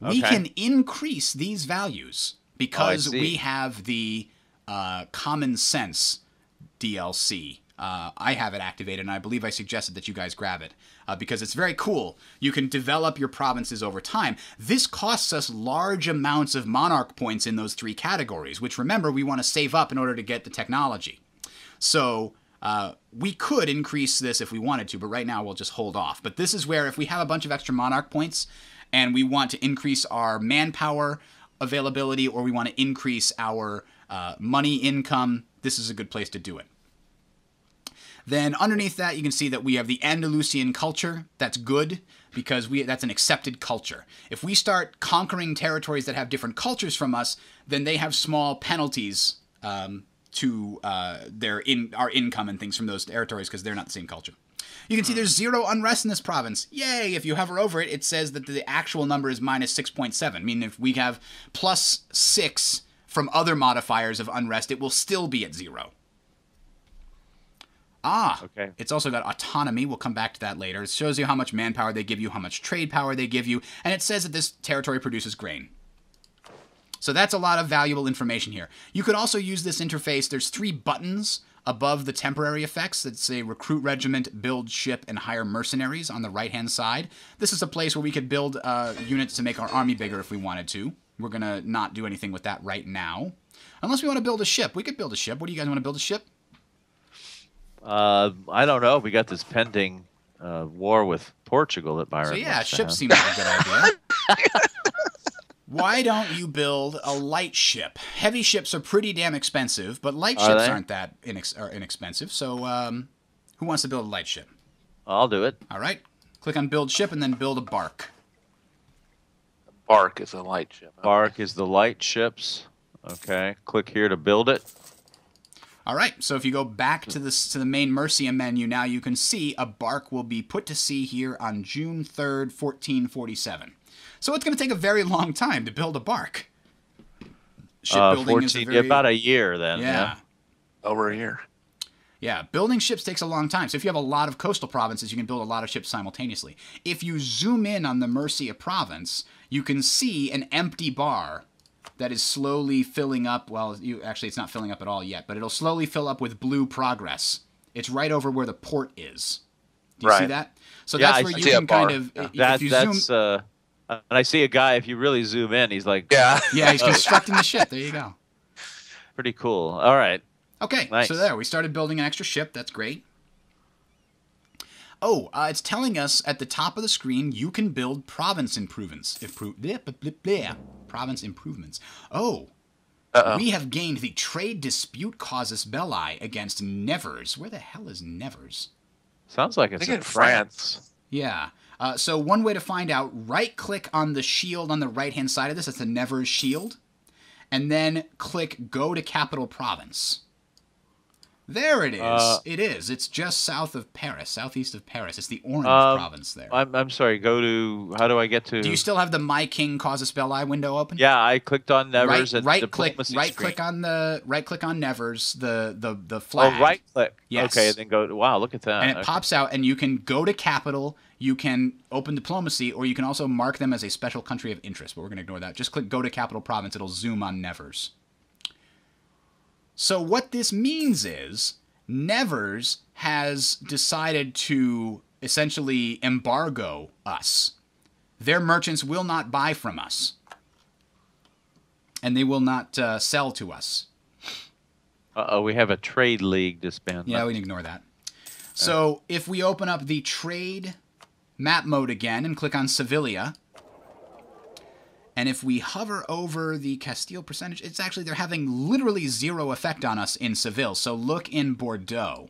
We can increase these values because we have the Common Sense DLC. I have it activated, and I believe I suggested that you guys grab it because it's very cool. You can develop your provinces over time. This costs us large amounts of monarch points in those three categories, which, remember, we want to save up in order to get the technology. So we could increase this if we wanted to, but right now we'll just hold off. But this is where if we have a bunch of extra monarch points and we want to increase our manpower availability or we want to increase our money income, this is a good place to do it. Then underneath that, you can see that we have the Andalusian culture. That's good because that's an accepted culture. If we start conquering territories that have different cultures from us, then they have small penalties to our income and things from those territories because they're not the same culture. You can see there's zero unrest in this province. Yay! If you hover over it, it says that the actual number is -6.7. I mean, if we have +6 from other modifiers of unrest, it will still be at 0. It's also got autonomy. We'll come back to that later. It shows you how much manpower they give you, how much trade power they give you, and it says that this territory produces grain. So that's a lot of valuable information here. You could also use this interface. There's three buttons above the temporary effects that say recruit regiment, build ship, and hire mercenaries on the right-hand side. This is a place where we could build units to make our army bigger if we wanted to. We're going to not do anything with that right now. Unless we want to build a ship. We could build a ship. What do you guys want to build a ship? I don't know. We got this pending war with Portugal that Byron. So yeah, ships seem like a good idea. Why don't you build a light ship? Heavy ships are pretty damn expensive, but light ships aren't that inexpensive. So who wants to build a light ship? I'll do it. All right. Click on build ship and then build a bark. Bark is a light ship. Okay. Bark is the light ships. Okay. Click here to build it. All right. So if you go back to the main Mercia menu now, you can see a bark will be put to sea here on June 3rd, 1447. So it's going to take a very long time to build a bark. Shipbuilding is about a year then. Yeah. Over a year. Yeah. Building ships takes a long time. So if you have a lot of coastal provinces, you can build a lot of ships simultaneously. If you zoom in on the Mercia province, you can see an empty bar that is slowly filling up. Well, actually, it's not filling up at all yet, but it'll slowly fill up with blue progress. It's right over where the port is. Do you see that? So that's where you can kind of... And I see a guy, if you really zoom in, he's like... Yeah, yeah, he's constructing the ship. There you go. Pretty cool. All right. Okay, nice. So there. We started building an extra ship. That's great. Oh, it's telling us at the top of the screen, you can build province improvements. Province improvements. Oh, we have gained the trade dispute causus belli against Nevers. Where the hell is Nevers? Sounds like it's in France. Yeah. So one way to find out, right-click on the shield on the right-hand side of this. That's the Nevers shield. And then click Go to Capital Province. There it is. It is. It's just south of Paris, southeast of Paris. It's the orange province there. I'm sorry. Go to... How do I get to... Do you still have the My King Causus Belli window open? Yeah, I clicked on Nevers. Right-click on Nevers, the flag. Oh, right-click. Yes. Okay, then go... Wow, look at that. And it pops out, and you can go to Capital... You can open diplomacy, or you can also mark them as a special country of interest, but we're going to ignore that. Just click Go to Capital Province. It'll zoom on Nevers. So what this means is Nevers has decided to essentially embargo us. Their merchants will not buy from us, and they will not sell to us. Uh-oh, we have a trade league disbanded. Yeah, we can ignore that. So if we open up the trade... map mode again and click on Sevilla. And if we hover over the Castile percentage, it's actually, they're having literally zero effect on us in Seville. So look in Bordeaux.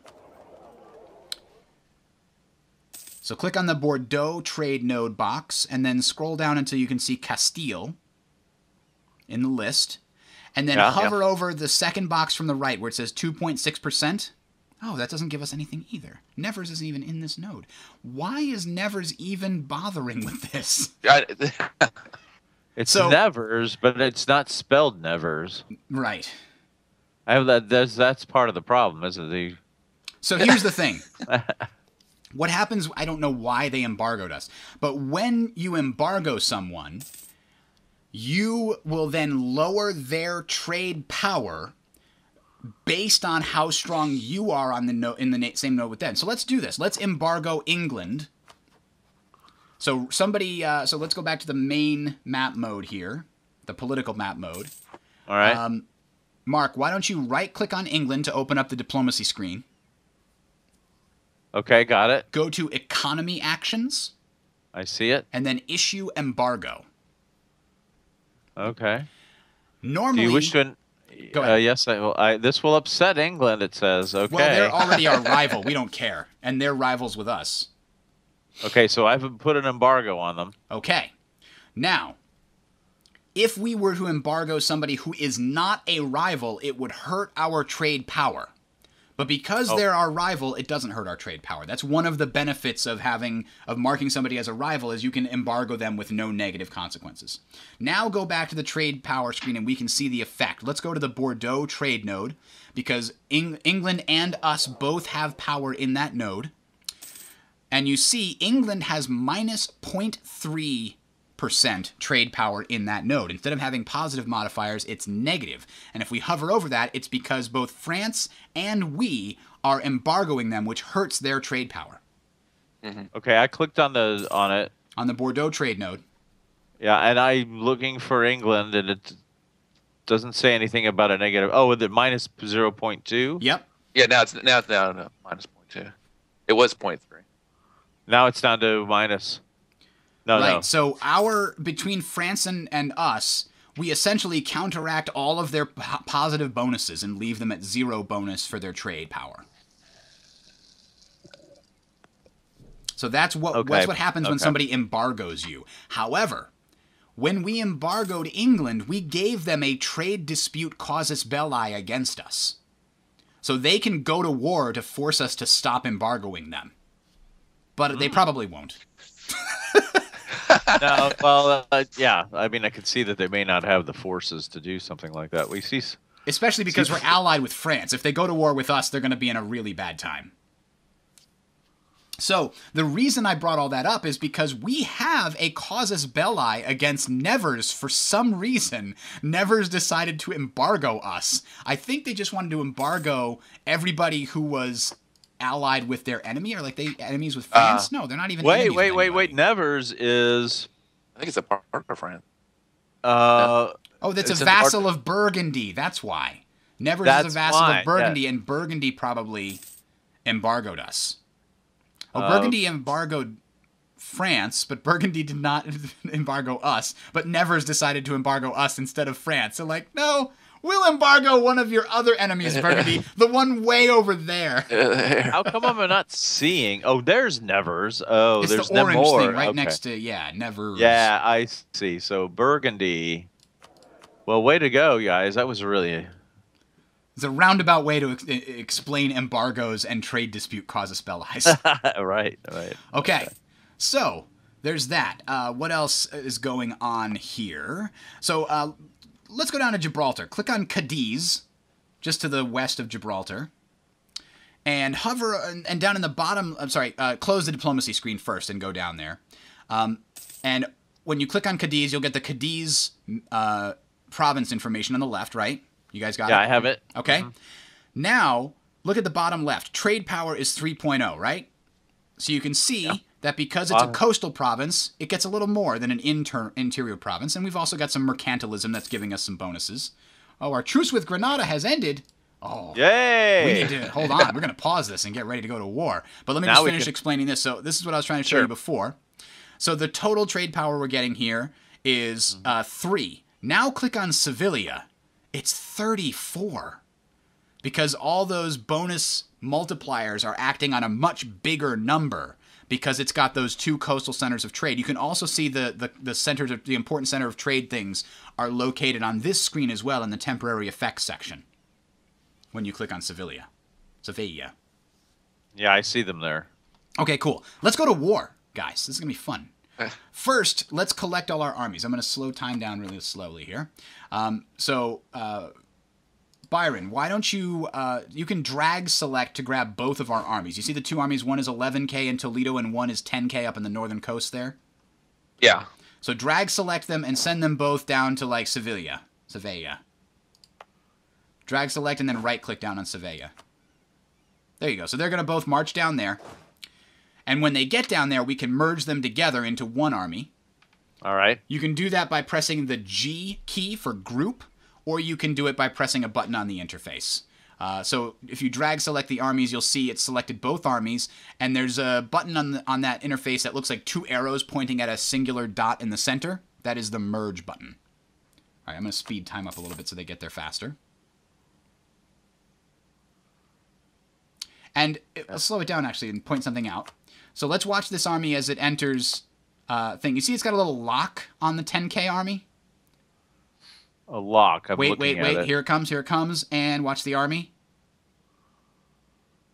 So click on the Bordeaux trade node box and then scroll down until you can see Castile in the list. And then hover over the second box from the right where it says 2.6%. Oh, that doesn't give us anything either. Nevers isn't even in this node. Why is Nevers even bothering with this? It's Nevers, but it's not spelled Nevers. Right. That's part of the problem, isn't it? So here's the thing. What happens, I don't know why they embargoed us, but when you embargo someone, you will then lower their trade power based on how strong you are on the same note with them. So let's do this. Let's embargo England. So somebody, so let's go back to the main map mode here, the political map mode. All right. Mark, why don't you right-click on England to open up the diplomacy screen? Okay, got it. Go to economy actions. I see it. And then issue embargo. Okay. Normally... Do you wish to... Go ahead. Yes, this will upset England, it says. Okay. Well, they're already our rival. We don't care. And they're rivals with us. Okay, so I've put an embargo on them. Okay. Now, if we were to embargo somebody who is not a rival, it would hurt our trade power. But because they're our rival, it doesn't hurt our trade power. That's one of the benefits of marking somebody as a rival is you can embargo them with no negative consequences. Now go back to the trade power screen and we can see the effect. Let's go to the Bordeaux trade node because England and us both have power in that node. And you see England has minus 0.3 percent trade power in that node. Instead of having positive modifiers, it's negative. And if we hover over that, it's because both France and we are embargoing them, which hurts their trade power. Mm-hmm. Okay, I clicked on it. On the Bordeaux trade node. Yeah, and I'm looking for England, and it doesn't say anything about a negative. Oh, with it minus 0.2? Yep. Yeah, now it's down to minus 0.2. It was 0.3. Now it's down to minus. No, right, no. So between France and us, we essentially counteract all of their positive bonuses and leave them at zero bonus for their trade power. So that's what happens when somebody embargoes you. However, when we embargoed England, we gave them a trade dispute causus belli against us. So they can go to war to force us to stop embargoing them. But they probably won't. No, well, yeah. I mean, I could see that they may not have the forces to do something like that. We see, especially because we're allied with France. If they go to war with us, they're going to be in a really bad time. So the reason I brought all that up is because we have a causus belli against Nevers. For some reason, Nevers decided to embargo us. I think they just wanted to embargo everybody who was allied with their enemy, or like they enemies with France? No, they're not even. Wait. Nevers is, I think it's a part of France. Oh, that's a vassal of Burgundy. That's why. Nevers is a vassal of Burgundy, and Burgundy probably embargoed us. Oh, Burgundy embargoed France, but Burgundy did not embargo us. But Nevers decided to embargo us instead of France. So like, no. We'll embargo one of your other enemies, Burgundy, the one way over there. How come I'm not seeing? Oh, there's Nevers. Oh, it's there's the orange Nemor. Thing right next to, yeah, Nevers. Yeah, I see. So Burgundy. Well, way to go, guys. That was really. It's a roundabout way to explain embargoes and trade dispute causes bellies. Right. Okay. So there's that. What else is going on here? So. Let's go down to Gibraltar. Click on Cadiz, just to the west of Gibraltar, and hover, and down in the bottom, I'm sorry, close the diplomacy screen first and go down there. And when you click on Cadiz, you'll get the Cadiz province information on the left, right? You guys got it? Yeah, I have it. Okay. Mm-hmm. Now, look at the bottom left. Trade power is 3.0, right? So you can see... Yeah. That because it's a coastal province, it gets a little more than an interior province. And we've also got some mercantilism that's giving us some bonuses. Oh, our truce with Granada has ended. Oh, yay! We need to hold on. We're going to pause this and get ready to go to war. But let me just finish explaining this. So this is what I was trying to show you before. So the total trade power we're getting here is 3. Now click on Sevilla. It's 34. Because all those bonus multipliers are acting on a much bigger number. Because it's got those two coastal centers of trade. You can also see the centers of the important center of trade things are located on this screen as well in the temporary effects section. When you click on Sevilla. Yeah, I see them there. Okay, cool. Let's go to war, guys. This is gonna be fun. First, let's collect all our armies. I'm gonna slow time down really slowly here. Byron, why don't you, you can drag select to grab both of our armies. You see the two armies, one is 11K in Toledo and one is 10K up on the northern coast there? Yeah. So drag select them and send them both down to, like, Sevilla. Drag select and then right-click down on Sevilla. There you go. So they're going to both march down there. And when they get down there, we can merge them together into one army. All right. You can do that by pressing the G key for group. Or you can do it by pressing a button on the interface. So if you drag select the armies, you'll see it's selected both armies. And there's a button on that interface that looks like two arrows pointing at a singular dot in the center. That is the merge button. All right, I'm going to speed time up a little bit so they get there faster. And I'll slow it down, actually, and point something out. So let's watch this army as it enters thing. You see it's got a little lock on the 10K army? A lock. Wait, here it comes, and watch the army.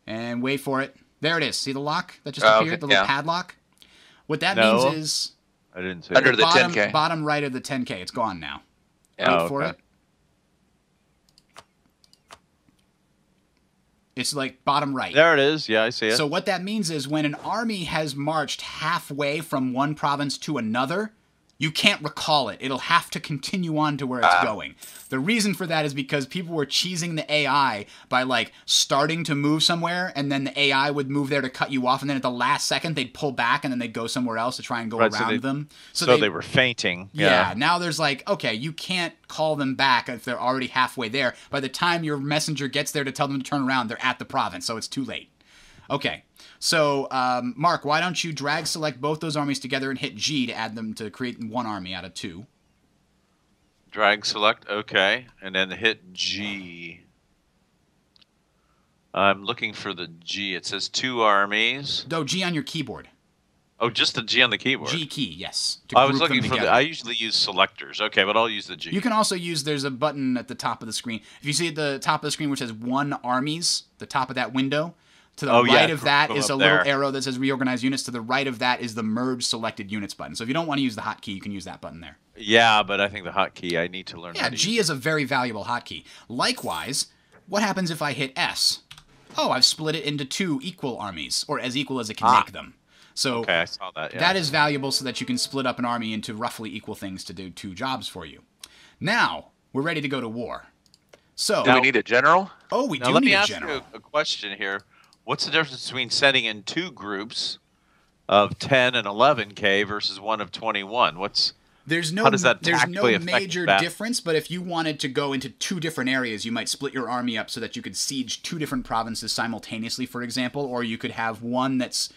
And wait for it. There it is. See the lock that just appeared? Okay. The little padlock? What that means is... I didn't see it. Under the bottom, 10K. Bottom right of the 10K. It's gone now. Yeah, wait for it. It's like bottom right. There it is. Yeah, I see it. So what that means is when an army has marched halfway from one province to another... you can't recall it. It'll have to continue on to where it's going. The reason for that is because people were cheesing the AI by, like, starting to move somewhere, and then the AI would move there to cut you off, and then at the last second they'd pull back, and then they'd go somewhere else to try and go around them. So they were fainting. Yeah, yeah, now there's like, okay, you can't call them back if they're already halfway there. By the time your messenger gets there to tell them to turn around, they're at the province, so it's too late. Okay, so Mark, why don't you drag select both those armies together and hit G to add them to create one army out of two? Drag select, okay, and then hit G. I'm looking for the G. It says two armies. No, G on your keyboard. Oh, just the G on the keyboard. G key, yes. I was looking for the, I usually use selectors. Okay, but I'll use the G. You can also use, there's a button at the top of the screen. If you see at the top of the screen which says one armies, the top of that window, to the right of that is a little arrow that says reorganize units. To the right of that is the merge selected units button. So if you don't want to use the hotkey, you can use that button there. Yeah, but I think the hotkey, I need to learn how to use. Yeah, G is a very valuable hotkey. Likewise, what happens if I hit S? Oh, I've split it into two equal armies, or as equal as it can make them. So okay, I saw that, yeah. That is valuable so that you can split up an army into roughly equal things to do two jobs for you. Now, we're ready to go to war. So do we need a general? Oh, we do need a general. Let me ask you a question here. What's the difference between setting in two groups of 10 and 11K versus one of 21? How does that tactically affect that? There's no major difference, but if you wanted to go into two different areas, you might split your army up so that you could siege two different provinces simultaneously, for example, or you could have one that's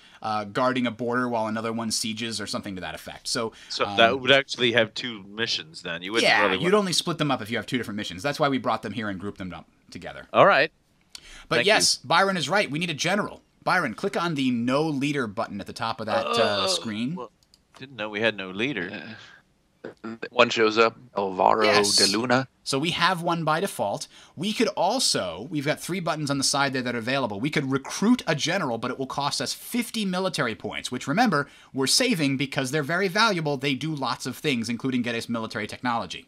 guarding a border while another one sieges or something to that effect. So that would actually have two missions then. You wouldn't really you'd only split them up if you have two different missions. That's why we brought them here and grouped them up together. All right. But yes, Byron is right. We need a general. Byron, click on the no leader button at the top of that screen. Well, didn't know we had no leader. One shows up, Alvaro de Luna. So we have one by default. We could also, we've got three buttons on the side there that are available. We could recruit a general, but it will cost us 50 military points, which, remember, we're saving because they're very valuable. They do lots of things, including get us military technology.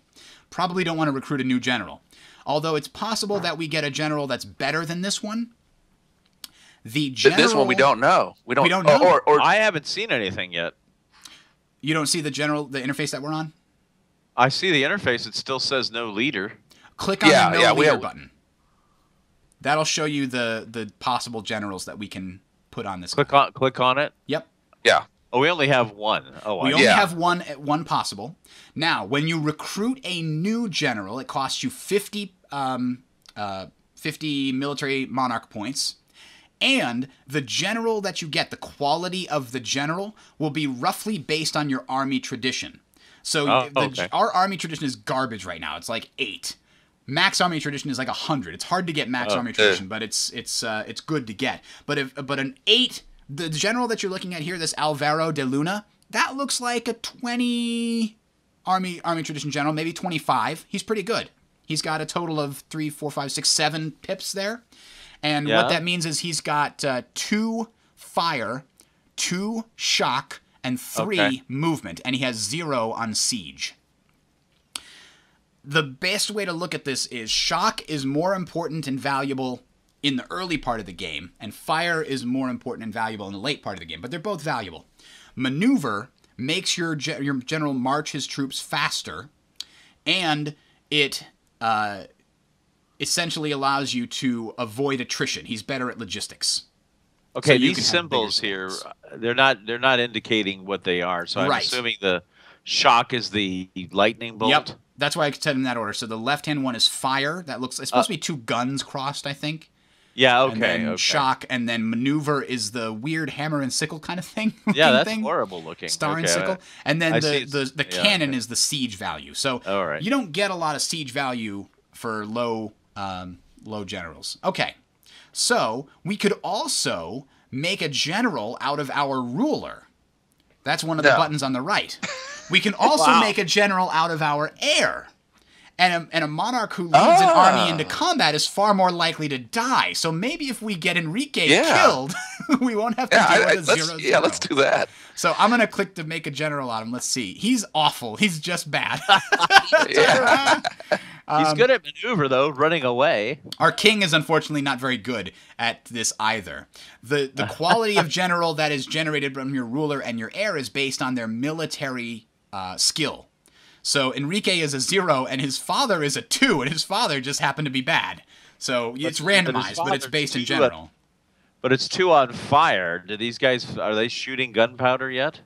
Probably don't want to recruit a new general. Although it's possible that we get a general that's better than this one. The general, this one we don't know. We don't know. Or I haven't seen anything yet. You don't see the general, the interface that we're on? I see the interface. It still says no leader. Click on the no leader button. That'll show you the possible generals that we can put on this. Click on it? Yep. Yeah. Oh, we only have one. Oh, we only have one possible. Now, when you recruit a new general, it costs you 50 military monarch points. And the general that you get, the quality of the general, will be roughly based on your army tradition. So our army tradition is garbage right now. It's like 8. Max army tradition is like 100. It's hard to get max army tradition, but it's good to get. But an 8, the general that you're looking at here, this Alvaro de Luna, that looks like a 20 army tradition general, maybe 25. He's pretty good. He's got a total of 3, 4, 5, 6, 7 pips there. And what that means is he's got 2 fire, 2 shock, and 3 movement. And he has 0 on siege. The best way to look at this is shock is more important and valuable in the early part of the game, and fire is more important and valuable in the late part of the game. But they're both valuable. Maneuver makes your general march his troops faster, and it... essentially allows you to avoid attrition. He's better at logistics. Okay, so these symbols here, they're not indicating what they are. So I'm assuming the shock is the lightning bolt. Yep, that's why I said in that order. So the left-hand one is fire. That looks, it's supposed to be 2 guns crossed, I think. Yeah, okay. And then shock, and then maneuver is the weird hammer and sickle kind of thing. Yeah, that's horrible looking. Star and sickle. And then the cannon is the siege value. So you don't get a lot of siege value for low generals. Okay, so we could also make a general out of our ruler. That's one of the buttons on the right. We can also make a general out of our heir. And a monarch who leads an army into combat is far more likely to die. So maybe if we get Enrique killed, we won't have to deal with a 0-0. Yeah, let's do that. So I'm going to click to make a general on him. Let's see. He's awful. He's just bad. He's good at maneuver, though, running away. Our king is unfortunately not very good at this either. The quality of general that is generated from your ruler and your heir is based on their military skill. So Enrique is a 0 and his father is a 2, and his father just happened to be bad. So it's randomized, but it's based in general. But it's 2 on fire. Do these guys, are they shooting gunpowder yet?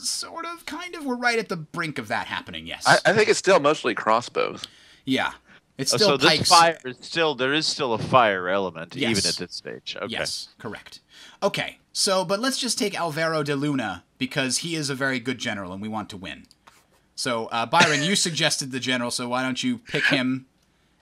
Sort of, kind of. We're right at the brink of that happening, yes. I think it's still mostly crossbows. Yeah. It's still so pikes. This fire is still, there is still a fire element, yes, even at this stage. Okay. Yes, correct. Okay, so, but let's just take Alvaro de Luna, because he is a very good general and we want to win. So, Byron, you suggested the general, so why don't you pick him?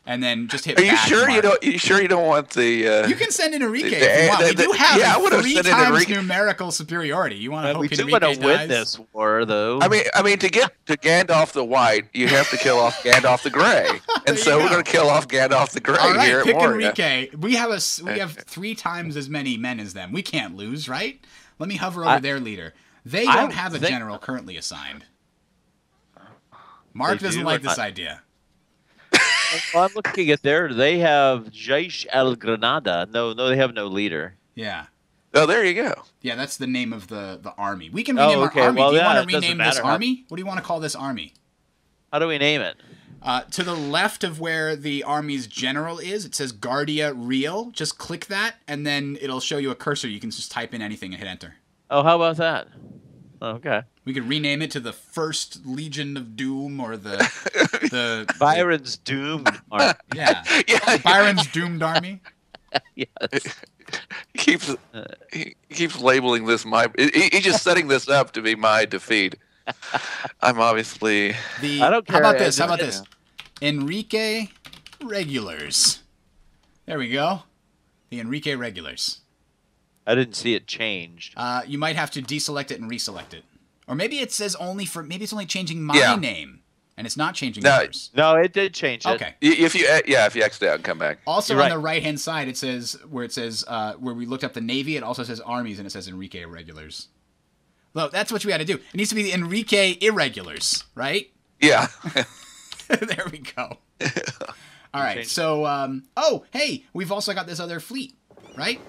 And then just hit. Are you sure you don't? You sure you don't want the? You can send in Enrique. If you want. We do have a 3 times numerical superiority. You want to hope Enrique dies. We do want to win this war, though. I mean, to get to Gandalf the White, you have to kill off Gandalf the Grey, and so we're going to kill off Gandalf the Grey here at Moria. All right, pick Enrique. We have 3 times as many men as them. We can't lose, right? Let me hover over their leader. They don't have a general currently assigned. Mark doesn't like this idea. Well, I'm looking at there. They have Jaish al Granada. No, they have no leader. Yeah. Oh, there you go. Yeah, that's the name of the army. We can rename our army. Well, do you want to rename this army? What do you want to call this army? How do we name it? To the left of where the army's general is, it says Guardia Real. Just click that, and then it'll show you a cursor. You can just type in anything and hit enter. Oh, how about that? Okay. We could rename it to the First Legion of Doom or the Byron's Doomed Army. Yeah. Byron's Doomed Army. Yes. He keeps labeling this my. He's just setting this up to be my defeat. I'm obviously. I don't care. How about this? How about this? Enrique Regulars. There we go. The Enrique Regulars. I didn't see it changed. You might have to deselect it and reselect it. Or maybe it says only for. Maybe it's only changing my name, and it's not changing yours. No, it did change it. Okay. If you exit out and come back. Also on the right hand side, it says where we looked up the Navy. It also says armies, and it says Enrique Irregulars. Well, that's what we had to do. It needs to be the Enrique Irregulars, right? Yeah. There we go. All right. So, oh, hey, we've also got this other fleet, right?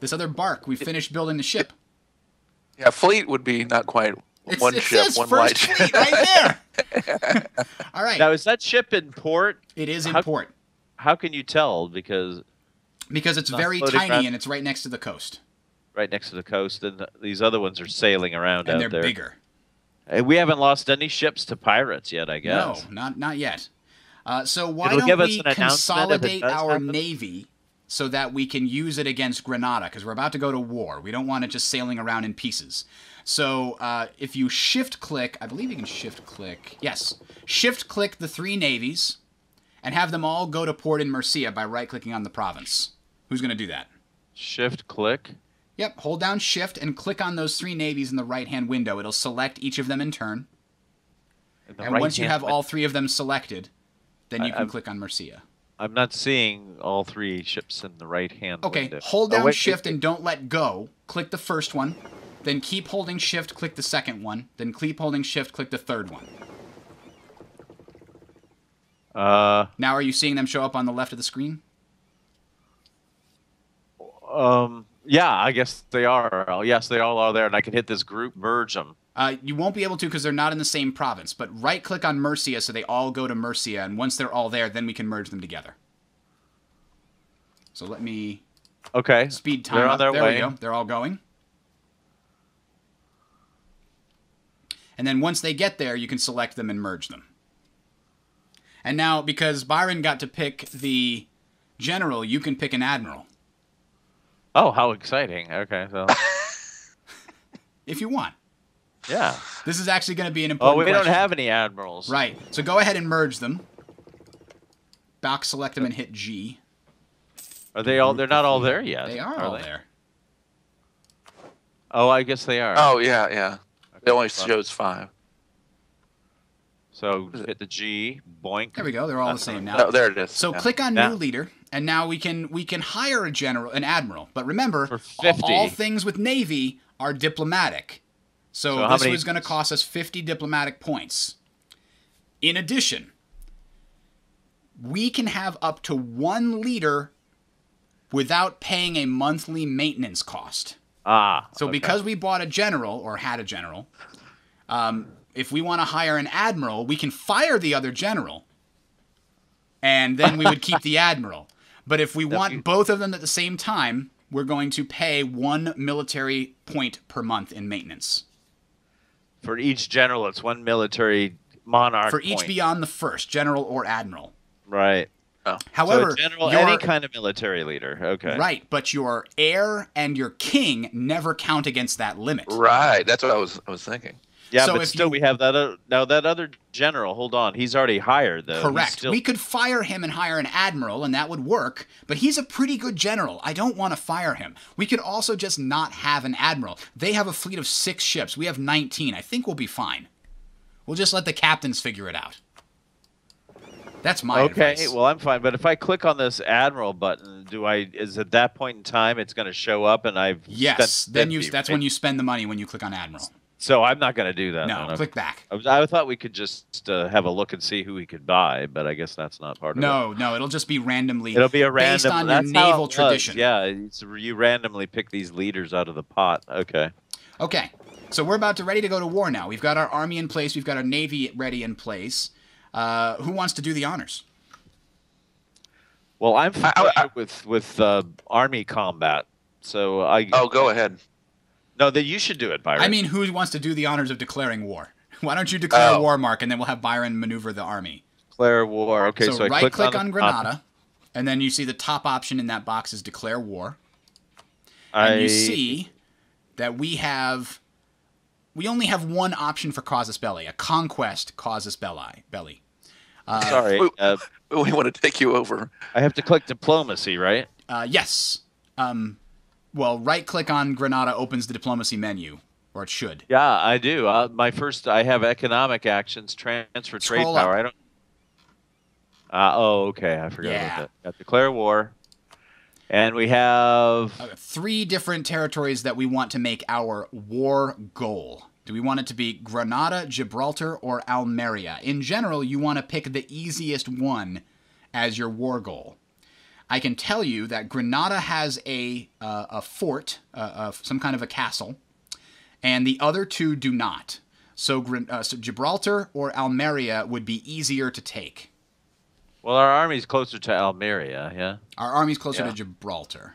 This other bark. We finished building the ship. Yeah, fleet would be not quite one ship, one light ship. Right there. All right. Now, is that ship in port? It is in port. How can you tell? Because it's very tiny and it's right next to the coast. Right next to the coast, and these other ones are sailing around out there. And they're bigger. We haven't lost any ships to pirates yet, I guess. No, not yet. So why don't we consolidate our navy? So that we can use it against Granada, because we're about to go to war. We don't want it just sailing around in pieces. So if you shift-click, I believe you can shift-click. Yes, shift-click the 3 navies and have them all go to port in Murcia by right-clicking on the province. Who's going to do that? Shift-click? Yep, hold down shift and click on those 3 navies in the right-hand window. It'll select each of them in turn. And once you have all 3 of them selected, then you can click on Murcia. I'm not seeing all 3 ships in the right-hand window. Okay, hold down shift and don't let go. Click the first one. Then keep holding shift, click the second one. Then keep holding shift, click the third one. Now are you seeing them show up on the left of the screen? Yeah, I guess they are. Yes, they all are there, and I can hit this group, merge them. You won't be able to because they're not in the same province, but right-click on Murcia so they all go to Murcia, and once they're all there, then we can merge them together. So let me speed time up. There we go. They're all going. And then once they get there, you can select them and merge them. And now, because Byron got to pick the general, you can pick an admiral. Oh, how exciting. Okay, so... if you want. Yeah. This is actually going to be an important question. Oh, we don't have any admirals. Right. So go ahead and merge them. Back select them and hit G. Are they all... They're not all there yet. They are all there. Oh, I guess they are. Oh, yeah. It only shows 5. So hit the G, boink. There we go. They're all the same now. Oh, there it is. So click on new leader, and now we can hire a general, an admiral. But remember, all things with Navy are diplomatic. So this was going to cost us 50 diplomatic points. In addition, we can have up to 1 leader without paying a monthly maintenance cost. So because we bought a general, or had a general, if we want to hire an admiral, we can fire the other general, and then we would keep the admiral. But if we want both of them at the same time, we're going to pay 1 military point per month in maintenance. For each general, it's 1 military monarch for each point. Beyond the first, general or admiral. Right. Oh. However, so general, any kind of military leader. Okay. Right, but your heir and your king never count against that limit. Right. That's what I was thinking. Yeah, so but still we have that now that other general, hold on, he's already hired though. Correct. We could fire him and hire an admiral and that would work, but he's a pretty good general. I don't want to fire him. We could also just not have an admiral. They have a fleet of 6 ships. We have 19. I think we'll be fine. We'll just let the captains figure it out. That's my advice. Okay, well, I'm fine, but if I click on this admiral button, is at that point in time it's going to show up and I've that's when you spend the money when you click on admiral. So I'm not going to do that. No, click back. I thought we could just have a look and see who we could buy, but I guess that's not part of it. No, it'll just be randomly. It'll be a random. Based on your naval tradition. Yeah, you randomly pick these leaders out of the pot. Okay. Okay, so we're ready to go to war now. We've got our army in place. We've got our navy ready in place. Who wants to do the honors? Well, I'm familiar with army combat, so I. Oh, go ahead. No, that you should do it, Byron. I mean, who wants to do the honors of declaring war? Why don't you declare war, Mark, and then we'll have Byron maneuver the army. Declare war. Okay, so right-click on Grenada, and then you see the top option in that box is declare war. And you see that we only have one option for casus belli, a conquest casus belli. Sorry, we want to take you over. I have to click diplomacy, right? Yes. Well, right-click on Grenada opens the diplomacy menu, or it should. Yeah, I do. My first, I have economic actions, transfer trade power. I don't. Oh, okay, I forgot about that. Got declare war, and we have 3 different territories that we want to make our war goal. Do we want it to be Grenada, Gibraltar, or Almeria? In general, you want to pick the easiest one as your war goal. I can tell you that Grenada has a fort, some kind of a castle, and the other two do not. So, Gibraltar or Almeria would be easier to take. Well, our army's closer to Almeria, yeah? Our army's closer to Gibraltar.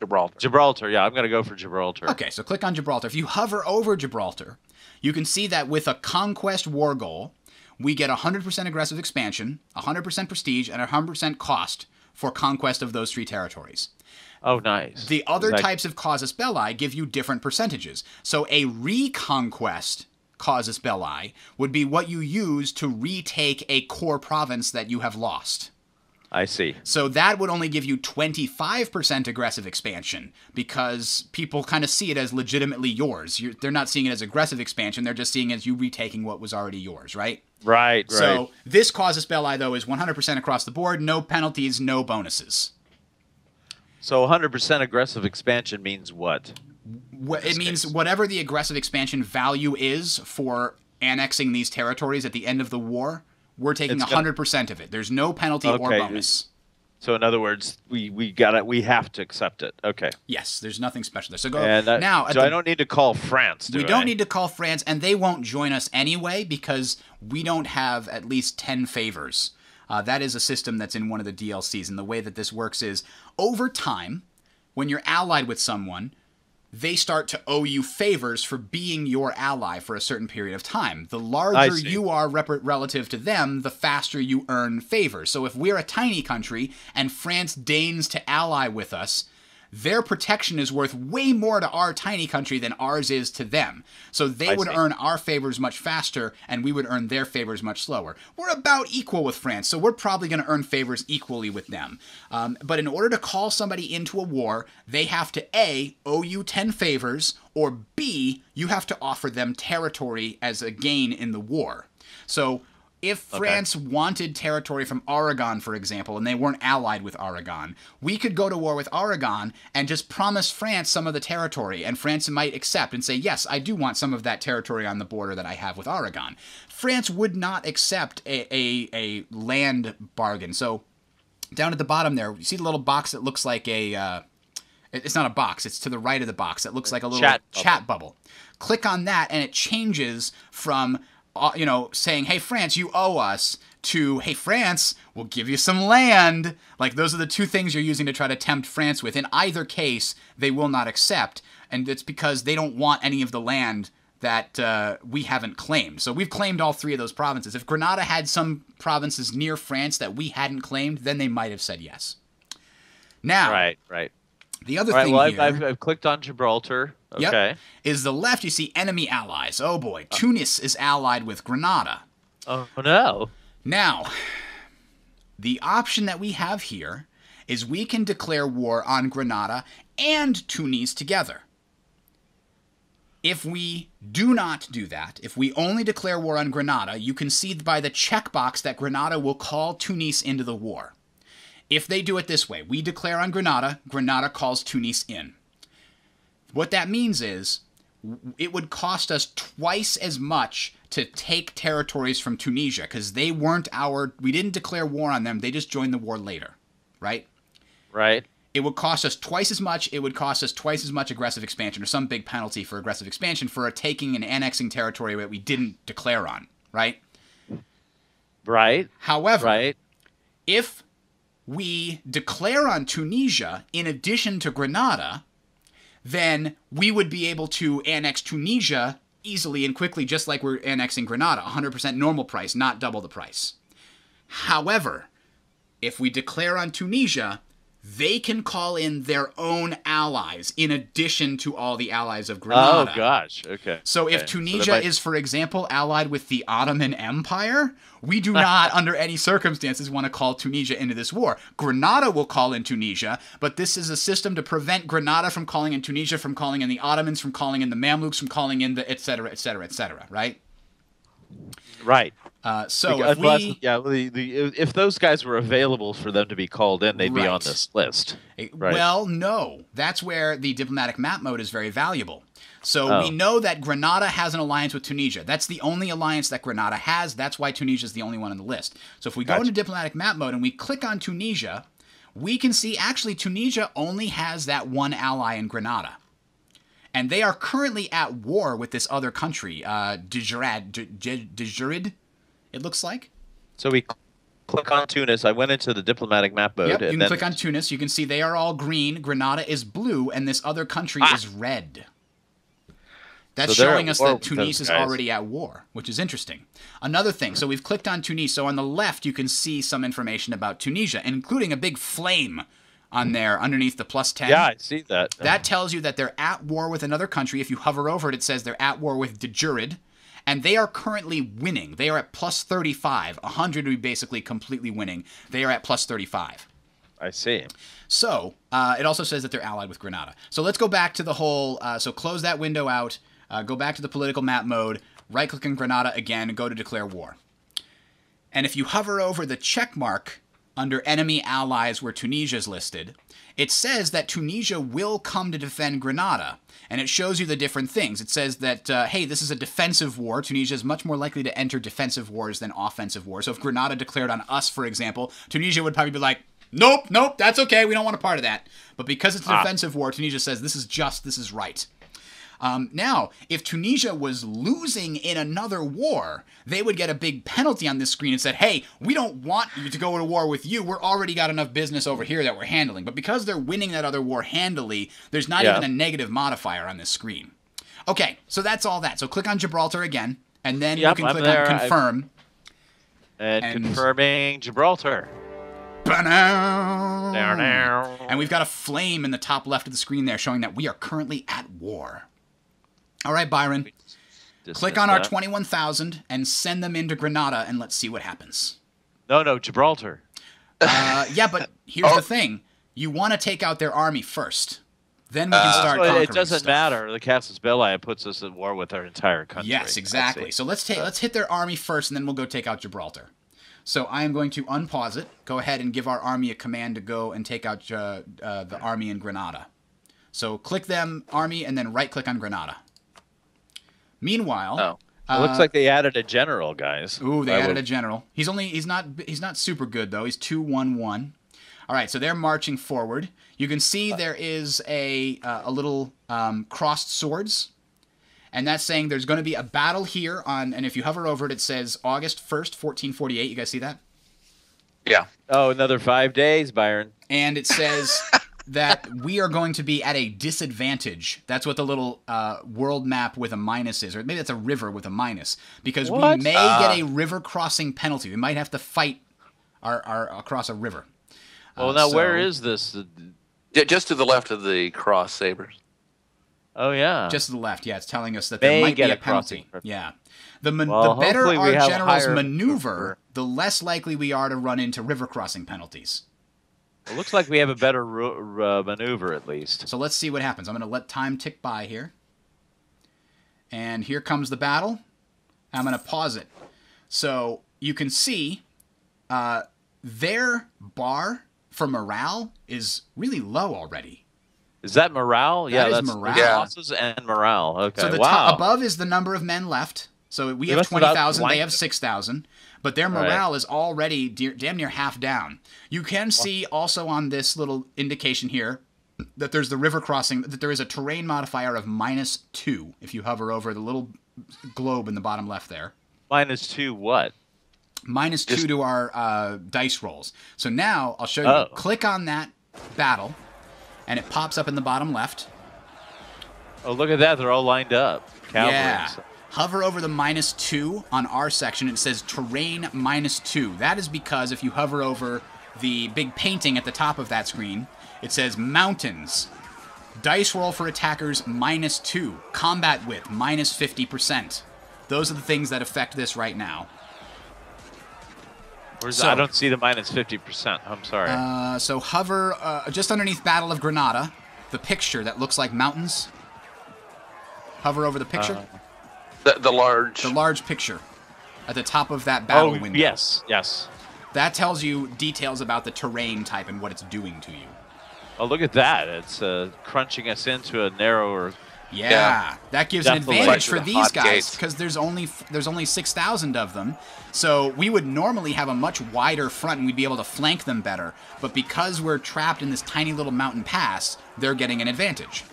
Gibraltar, yeah. I'm going to go for Gibraltar. Okay, so click on Gibraltar. If you hover over Gibraltar, you can see that with a conquest war goal, we get 100% aggressive expansion, 100% prestige, and 100% cost for conquest of those 3 territories. Oh, nice. The other types of casus belli give you different percentages. So a reconquest casus belli would be what you use to retake a core province that you have lost. I see. So that would only give you 25% aggressive expansion because people kind of see it as legitimately yours. They're not seeing it as aggressive expansion. They're just seeing it as you retaking what was already yours, right? Right, so this casus belli, though, is 100% across the board. No penalties, no bonuses. So 100% aggressive expansion means what? It means whatever the aggressive expansion value is for annexing these territories at the end of the war, we're taking 100% of it. There's no penalty or bonus. So in other words, we have to accept it. Okay. Yes, there's nothing special there. So go now. So I don't need to call France. We don't need to call France, and they won't join us anyway because we don't have at least 10 favors. That is a system that's in one of the DLCs, and the way that this works is over time, when you're allied with someone, they start to owe you favors for being your ally for a certain period of time. The larger you are relative to them, the faster you earn favors. So if we're a tiny country and France deigns to ally with us, their protection is worth way more to our tiny country than ours is to them. So they would earn our favors much faster, and we would earn their favors much slower. We're about equal with France, so we're probably going to earn favors equally with them. But in order to call somebody into a war, they have to A, owe you 10 favors, or B, you have to offer them territory as a gain in the war. So if France wanted territory from Aragon, for example, and they weren't allied with Aragon, we could go to war with Aragon and just promise France some of the territory, and France might accept and say, yes, I do want some of that territory on the border that I have with Aragon. France would not accept a land bargain. So down at the bottom there, you see the little box that looks like a it's not a box. It's to the right of the box. It looks like a little chat bubble. Click on that, and it changes from you know, saying, hey, France, you owe us, to, hey, France, we'll give you some land. Like, those are the two things you're using to try to tempt France with. In either case, they will not accept. And it's because they don't want any of the land that we haven't claimed. So we've claimed all three of those provinces. If Grenada had some provinces near France that we hadn't claimed, then they might have said yes. Now, right. The other thing well, here... I've clicked on Gibraltar. Okay. Yep, is the left, you see enemy allies. Oh, boy. Tunis is allied with Grenada. Oh, no. Now, the option that we have here is we can declare war on Grenada and Tunis together. If we do not do that, if we only declare war on Grenada, you can see by the checkbox that Grenada will call Tunis into the war. If they do it this way, we declare on Grenada, Grenada calls Tunis in. What that means is it would cost us twice as much to take territories from Tunisia because they weren't our, we didn't declare war on them. They just joined the war later, right? Right. It would cost us twice as much. It would cost us twice as much aggressive expansion or some big penalty for aggressive expansion for taking and annexing territory that we didn't declare on, right? Right. However, if we declare on Tunisia in addition to Grenada, then we would be able to annex Tunisia easily and quickly, just like we're annexing Grenada, 100% normal price, not double the price. However, if we declare on Tunisia, they can call in their own allies in addition to all the allies of Grenada. Oh, gosh. Okay. So if Tunisia is, for example, allied with the Ottoman Empire, we do not, under any circumstances, want to call Tunisia into this war. Grenada will call in Tunisia, but this is a system to prevent Grenada from calling in Tunisia, from calling in the Ottomans, from calling in the Mamluks, from calling in the et cetera, right? Right. So if we, if those guys were available for them to be called in, they'd be on this list. Right. Well, no. That's where the diplomatic map mode is very valuable. So we know that Grenada has an alliance with Tunisia. That's the only alliance that Grenada has. That's why Tunisia is the only one on the list. So if we go into diplomatic map mode and we click on Tunisia, we can see actually Tunisia only has that one ally in Grenada. And they are currently at war with this other country, Djerid, it looks like. So we click on Tunis. I went into the diplomatic map mode. Yep, you can click on Tunis. You can see they are all green. Grenada is blue, and this other country is red. That's showing us that Tunis is already at war, which is interesting. Another thing, so we've clicked on Tunis. So on the left, you can see some information about Tunisia, including a big flame on there underneath the +10. Yeah, I see that. That tells you that they're at war with another country. If you hover over it, it says they're at war with Djerid, and they are currently winning. They are at +35. 100 would be basically completely winning. They are at +35. I see. So it also says that they're allied with Grenada. So let's go back to the whole so close that window out, go back to the political map mode, right-click on Grenada again, go to declare war. And if you hover over the check mark under enemy allies where Tunisia is listed, it says that Tunisia will come to defend Grenada, and it shows you the different things. It says that, hey, this is a defensive war. Tunisia is much more likely to enter defensive wars than offensive wars. So if Grenada declared on us, for example, Tunisia would probably be like, nope, that's okay. We don't want a part of that. But because it's a defensive war, Tunisia says this is just, this is right. Now, if Tunisia was losing in another war, they would get a big penalty on this screen and said, hey, we don't want you to go to war with you. We're already got enough business over here that we're handling. But because they're winning that other war handily, there's not even a negative modifier on this screen. Okay, so that's all that. So click on Gibraltar again, and then you can click on Confirm. And confirming Gibraltar. Ba-da! And we've got a flame in the top left of the screen there showing that we are currently at war. All right, Byron, click on our 21,000 and send them into Grenada, and let's see what happens. No, Gibraltar. Yeah, but here's the thing. You want to take out their army first. Then we can start conquering stuff. It doesn't matter. The Casus Belli puts us at war with our entire country. Yes, exactly. So let's hit their army first, and then we'll go take out Gibraltar. So I am going to unpause it, go ahead and give our army a command to go and take out the army in Grenada. So click them, army, and then right-click on Grenada. Meanwhile, it looks like they added a general, guys. Ooh, they added a general. He's not super good though. He's 2-1-1. All right, so they're marching forward. You can see there is a little crossed swords, And that's saying there's going to be a battle here on, and if you hover over it, it says August 1st, 1448. You guys see that? Yeah. Oh, another 5 days, Byron. And it says that we are going to be at a disadvantage. That's what the little world map with a minus is, or maybe that's a river with a minus, because we may get a river crossing penalty. We might have to fight our across a river. Well, now so, where is this? Just to the left of the cross sabers. Oh, yeah. Just to the left, yeah. It's telling us that they might get be a penalty. Yeah. The better our generals maneuver, the less likely we are to run into river crossing penalties. It looks like we have a better maneuver, at least. So let's see what happens. I'm going to let time tick by here. And here comes the battle. I'm going to pause it. So you can see their bar for morale is really low already. Is that morale? Yeah, that's morale. Losses and morale. Okay. So the top above is the number of men left. So we have 20,000, they have 6,000, but their morale is already damn near half down. You can see also on this little indication here that there's the river crossing, that there is a terrain modifier of -2 if you hover over the little globe in the bottom left there. -2 what? -2 to our dice rolls. So now I'll show you. Click on that battle. And it pops up in the bottom left. Oh, look at that. They're all lined up. Cavalry. Yeah. Hover over the -2 on our section. It says terrain -2. That is because if you hover over the big painting at the top of that screen, it says mountains. Dice roll for attackers -2. Combat width -50%. Those are the things that affect this right now. So, I don't see the -50%. I'm sorry. So hover just underneath Battle of Granada, the picture that looks like mountains. Hover over the picture. The large picture at the top of that battle window. Yes, yes. That tells you details about the terrain type and what it's doing to you. Oh, look at that. It's crunching us into a narrower... Yeah, that gives an advantage for these guys because there's only 6,000 of them. So we would normally have a much wider front and we'd be able to flank them better. But because we're trapped in this tiny little mountain pass, they're getting an advantage.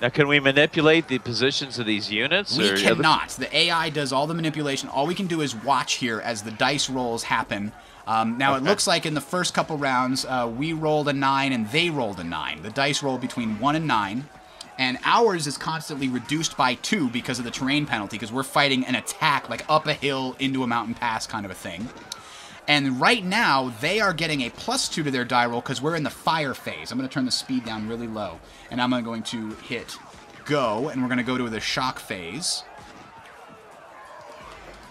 Now, can we manipulate the positions of these units? We cannot. The AI does all the manipulation. All we can do is watch here as the dice rolls happen. Now, it looks like in the first couple rounds, we rolled a 9 and they rolled a 9. The dice rolled between 1 and 9. And ours is constantly reduced by 2 because of the terrain penalty, because we're fighting an attack, like up a hill into a mountain pass kind of a thing. And right now, they are getting a +2 to their die roll because we're in the fire phase. I'm going to turn the speed down really low, and I'm going to hit go, and we're going to go to the shock phase.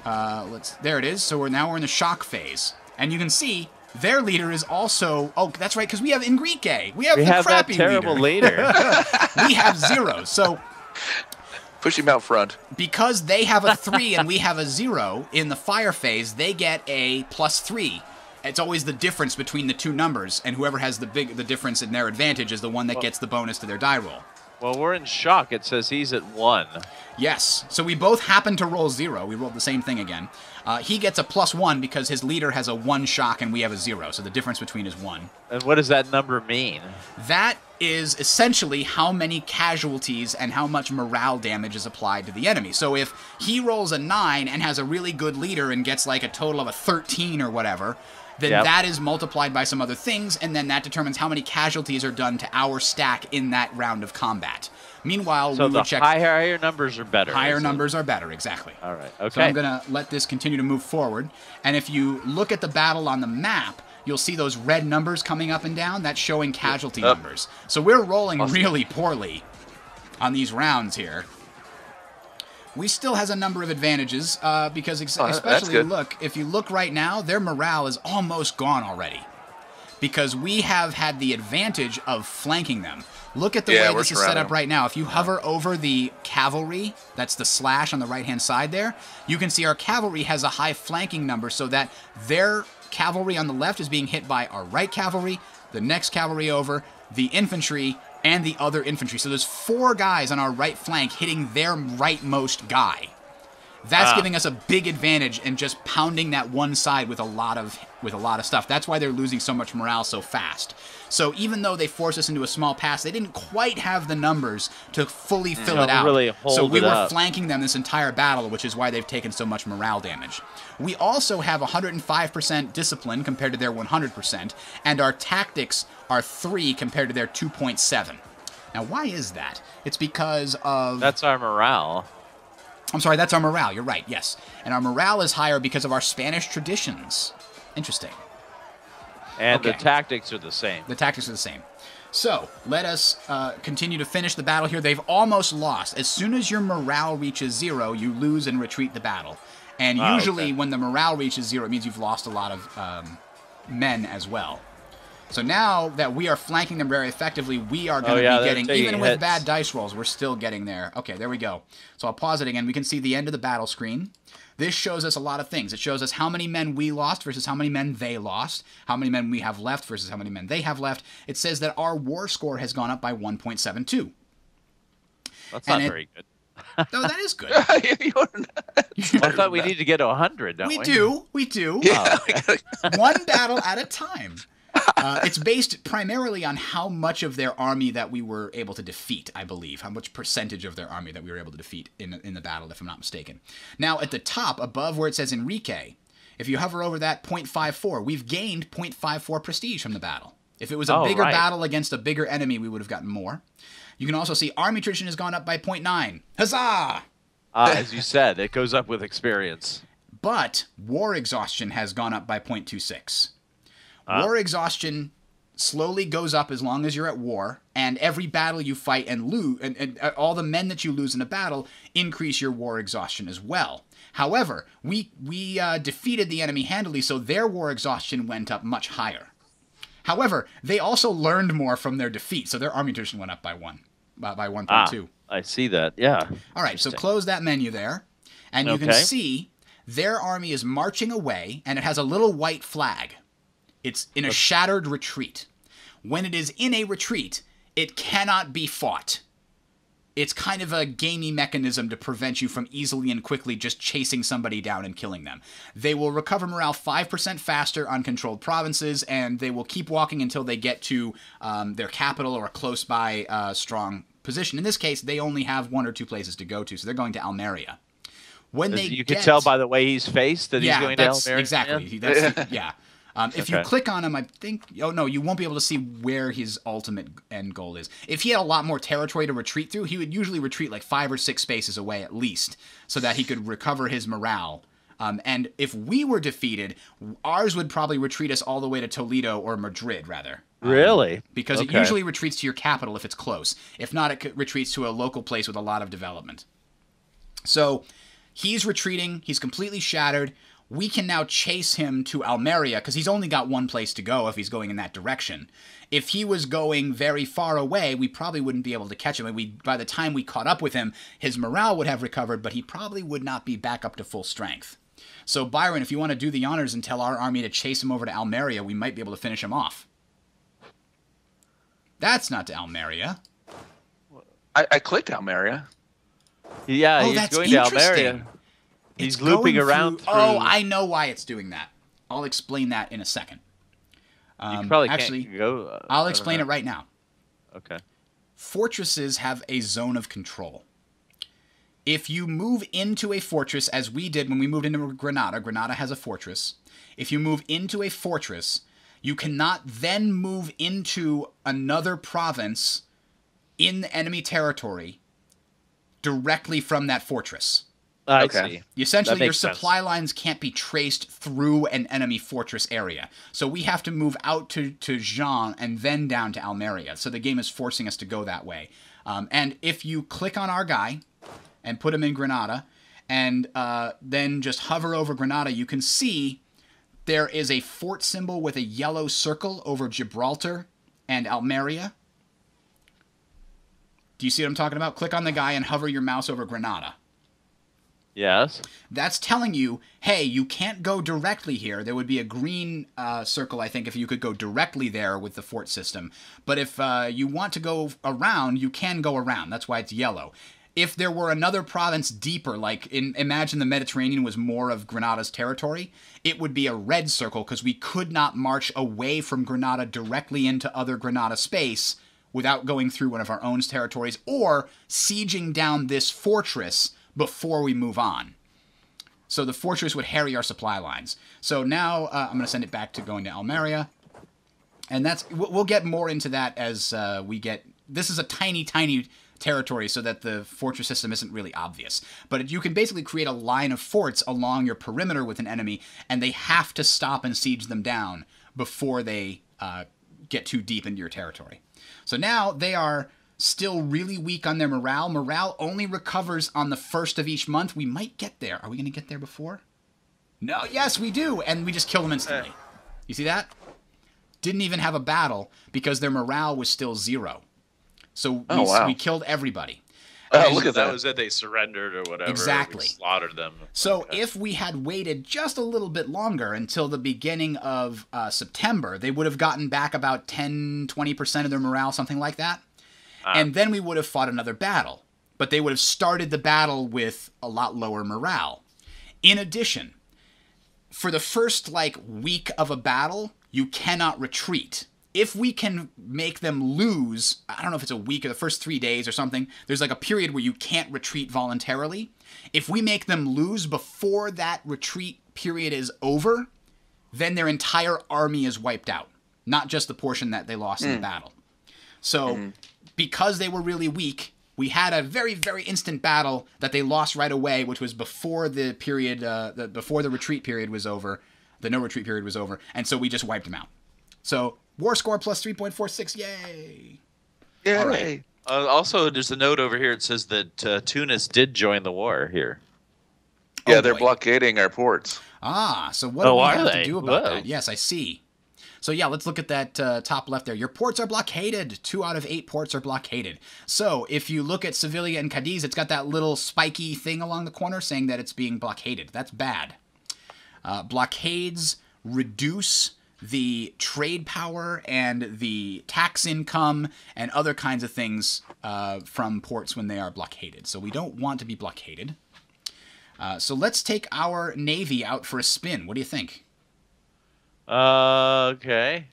There it is. So now we're in the shock phase. And you can see... their leader is also... Oh, that's right, because we have Enrique. We have the crappy terrible leader. We have 0, so... Push him out front. Because they have a 3 and we have a 0 in the fire phase, they get a +3. It's always the difference between the two numbers, and whoever has the difference in their advantage is the one that gets the bonus to their die roll. Well, we're in shock. It says he's at 1. Yes. So we both happen to roll 0. We rolled the same thing again. He gets a +1 because his leader has a 1 shock and we have a 0. So the difference between is 1. And what does that number mean? That is essentially how many casualties and how much morale damage is applied to the enemy. So if he rolls a 9 and has a really good leader and gets like a total of a 13 or whatever... then that is multiplied by some other things, and then that determines how many casualties are done to our stack in that round of combat. Meanwhile, we would check... So the higher numbers are better. Higher numbers are better, exactly. All right, okay. So I'm going to let this continue to move forward, and if you look at the battle on the map, you'll see those red numbers coming up and down. That's showing casualty numbers. So we're rolling really poorly on these rounds here. We still has a number of advantages because especially if you look right now, their morale is almost gone already because we have had the advantage of flanking them. Look at the way this is set up right now. If you hover over the cavalry, that's the / on the right-hand side there, you can see our cavalry has a high flanking number so that their cavalry on the left is being hit by our right cavalry, the next cavalry over, the infantry, and the other infantry. So there's 4 guys on our right flank hitting their rightmost guy. That's giving us a big advantage and just pounding that one side with a lot of stuff. That's why they're losing so much morale so fast. So even though they forced us into a small pass, they didn't quite have the numbers to fully fill it out. Really hold so we were up. Flanking them this entire battle, which is why they've taken so much morale damage. We also have 105% discipline compared to their 100%, and our tactics are 3 compared to their 2.7. Now, why is that? It's because of... That's our morale. I'm sorry, that's our morale. You're right, yes. And our morale is higher because of our Spanish traditions. Interesting. And okay. The tactics are the same. The tactics are the same. So, let us continue to finish the battle here. They've almost lost. As soon as your morale reaches 0, you lose and retreat the battle. And usually when the morale reaches 0, it means you've lost a lot of men as well. So now that we are flanking them very effectively, we are going to be getting, even with bad dice rolls, we're still getting there. Okay, there we go. So I'll pause it again. We can see the end of the battle screen. This shows us a lot of things. It shows us how many men we lost versus how many men they lost, how many men we have left versus how many men they have left. It says that our war score has gone up by 1.72. That's not very good. No, that is good. I thought we need to get to 100, don't we? We do. We do. Yeah. One battle at a time. It's based primarily on how much of their army that we were able to defeat, I believe. How much percentage of their army that we were able to defeat in the battle, if I'm not mistaken. Now, at the top, above where it says Enrique, if you hover over that 0.54, we've gained 0.54 prestige from the battle. If it was a bigger battle against a bigger enemy, we would have gotten more. You can also see army tradition has gone up by 0.9. Huzzah! As you said, it goes up with experience. But war exhaustion has gone up by 0.26. War exhaustion slowly goes up as long as you're at war, and every battle you fight and lose, and all the men that you lose in a battle increase your war exhaustion as well. However, we defeated the enemy handily, so their war exhaustion went up much higher. However, they also learned more from their defeat, so their army tradition went up by 1.2. I see that. Yeah. All right. So close that menu there, and you can see their army is marching away, and it has a little white flag. It's in a shattered retreat. When it is in a retreat, it cannot be fought. It's kind of a gamey mechanism to prevent you from easily and quickly just chasing somebody down and killing them. They will recover morale 5% faster on controlled provinces, and they will keep walking until they get to their capital or a close-by strong position. In this case, they only have 1 or 2 places to go to, so they're going to Almeria. When they can tell by the way he's faced that he's going to Almeria. Exactly. That's, yeah. If you click on him, I think... Oh, no, you won't be able to see where his ultimate end goal is. If he had a lot more territory to retreat through, he would usually retreat like 5 or 6 spaces away at least so that he could recover his morale. And if we were defeated, ours would probably retreat us all the way to Toledo or Madrid, rather. Really? Because it usually retreats to your capital if it's close. If not, it retreats to a local place with a lot of development. So he's retreating. He's completely shattered. We can now chase him to Almeria because he's only got 1 place to go if he's going in that direction. If he was going very far away, we probably wouldn't be able to catch him. And by the time we caught up with him, his morale would have recovered, but he probably would not be back up to full strength. So, Byron, if you want to do the honors and tell our army to chase him over to Almeria, we might be able to finish him off. That's not to Almeria. I clicked Almeria. Yeah, he's going to Almeria. He's looping around through... Oh, I know why it's doing that. I'll explain that in a second. You probably can't go, I'll explain it right now. Okay. Fortresses have a zone of control. If you move into a fortress, as we did when we moved into Granada, Granada has a fortress. If you move into a fortress, you cannot then move into another province in enemy territory directly from that fortress. Okay. Essentially, your supply lines can't be traced through an enemy fortress area. So we have to move out to Jean and then down to Almeria. So the game is forcing us to go that way. And if you click on our guy and put him in Granada and then just hover over Granada, you can see there is a fort symbol with a yellow circle over Gibraltar and Almeria. Do you see what I'm talking about? Click on the guy and hover your mouse over Granada. Yes. That's telling you, hey, you can't go directly here. There would be a green circle, I think, if you could go directly there with the fort system. But if you want to go around, you can go around. That's why it's yellow. if there were another province deeper, like imagine the Mediterranean was more of Granada's territory, it would be a red circle because we could not march away from Granada directly into other Granada space without going through one of our own territories or sieging down this fortress before we move on. So the fortress would harry our supply lines. So now I'm going to send it back to going to Almeria. And that's, we'll get more into that as we get, this is a tiny, tiny territory so that the fortress system isn't really obvious. But you can basically create a line of forts along your perimeter with an enemy, and they have to stop and siege them down before they get too deep into your territory. So now they are still really weak on their morale. Morale only recovers on the 1st of each month. We might get there. Are we going to get there before? No, yes, we do. And we just kill them instantly. You see that? Didn't even have a battle because their morale was still 0. So we killed everybody. Oh, look at that. That was it. They surrendered or whatever. Exactly. We slaughtered them. So if we had waited just a little bit longer until the beginning of September, they would have gotten back about 10, 20% of their morale, something like that. And then we would have fought another battle. But they would have started the battle with a lot lower morale. In addition, for the first, like, week of a battle, you cannot retreat. If we can make them lose, I don't know if it's a week or the first 3 days or something, there's like a period where you can't retreat voluntarily. If we make them lose before that retreat period is over, then their entire army is wiped out, not just the portion that they lost in the battle. So because they were really weak, we had a very, very instant battle that they lost right away, which was before the period, before the retreat period was over, the no retreat period was over, and so we just wiped them out. So war score plus 3.46. Yay! Yay! All right. Also, there's a note over here. It says that Tunis did join the war here. Yeah, they're blockading our ports. Ah, so what do we have to do about that? Yes, I see. So yeah, let's look at that top left there. Your ports are blockaded. 2 out of 8 ports are blockaded. So if you look at Sevilla and Cadiz, it's got that little spiky thing along the corner saying that it's being blockaded. That's bad. Blockades reduce the trade power and the tax income and other kinds of things from ports when they are blockaded. So we don't want to be blockaded. So let's take our navy out for a spin. What do you think? Okay.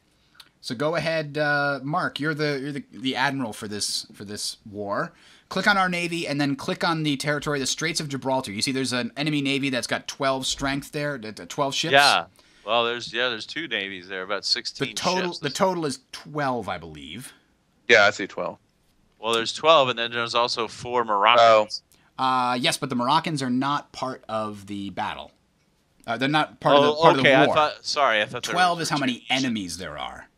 So go ahead, Mark. You're the admiral for this war. Click on our navy and then click on the territory, the Straits of Gibraltar. You see, there's an enemy navy that's got 12 strength there, 12 ships. Yeah. Well, there's 2 navies there, about 16 ships. The total is 12, I believe. Yeah, I see 12. Well, there's 12, and then there's also 4 Moroccans. Yes, but the Moroccans are not part of the battle. They're not part of the war. I thought 12 is how many enemies there are.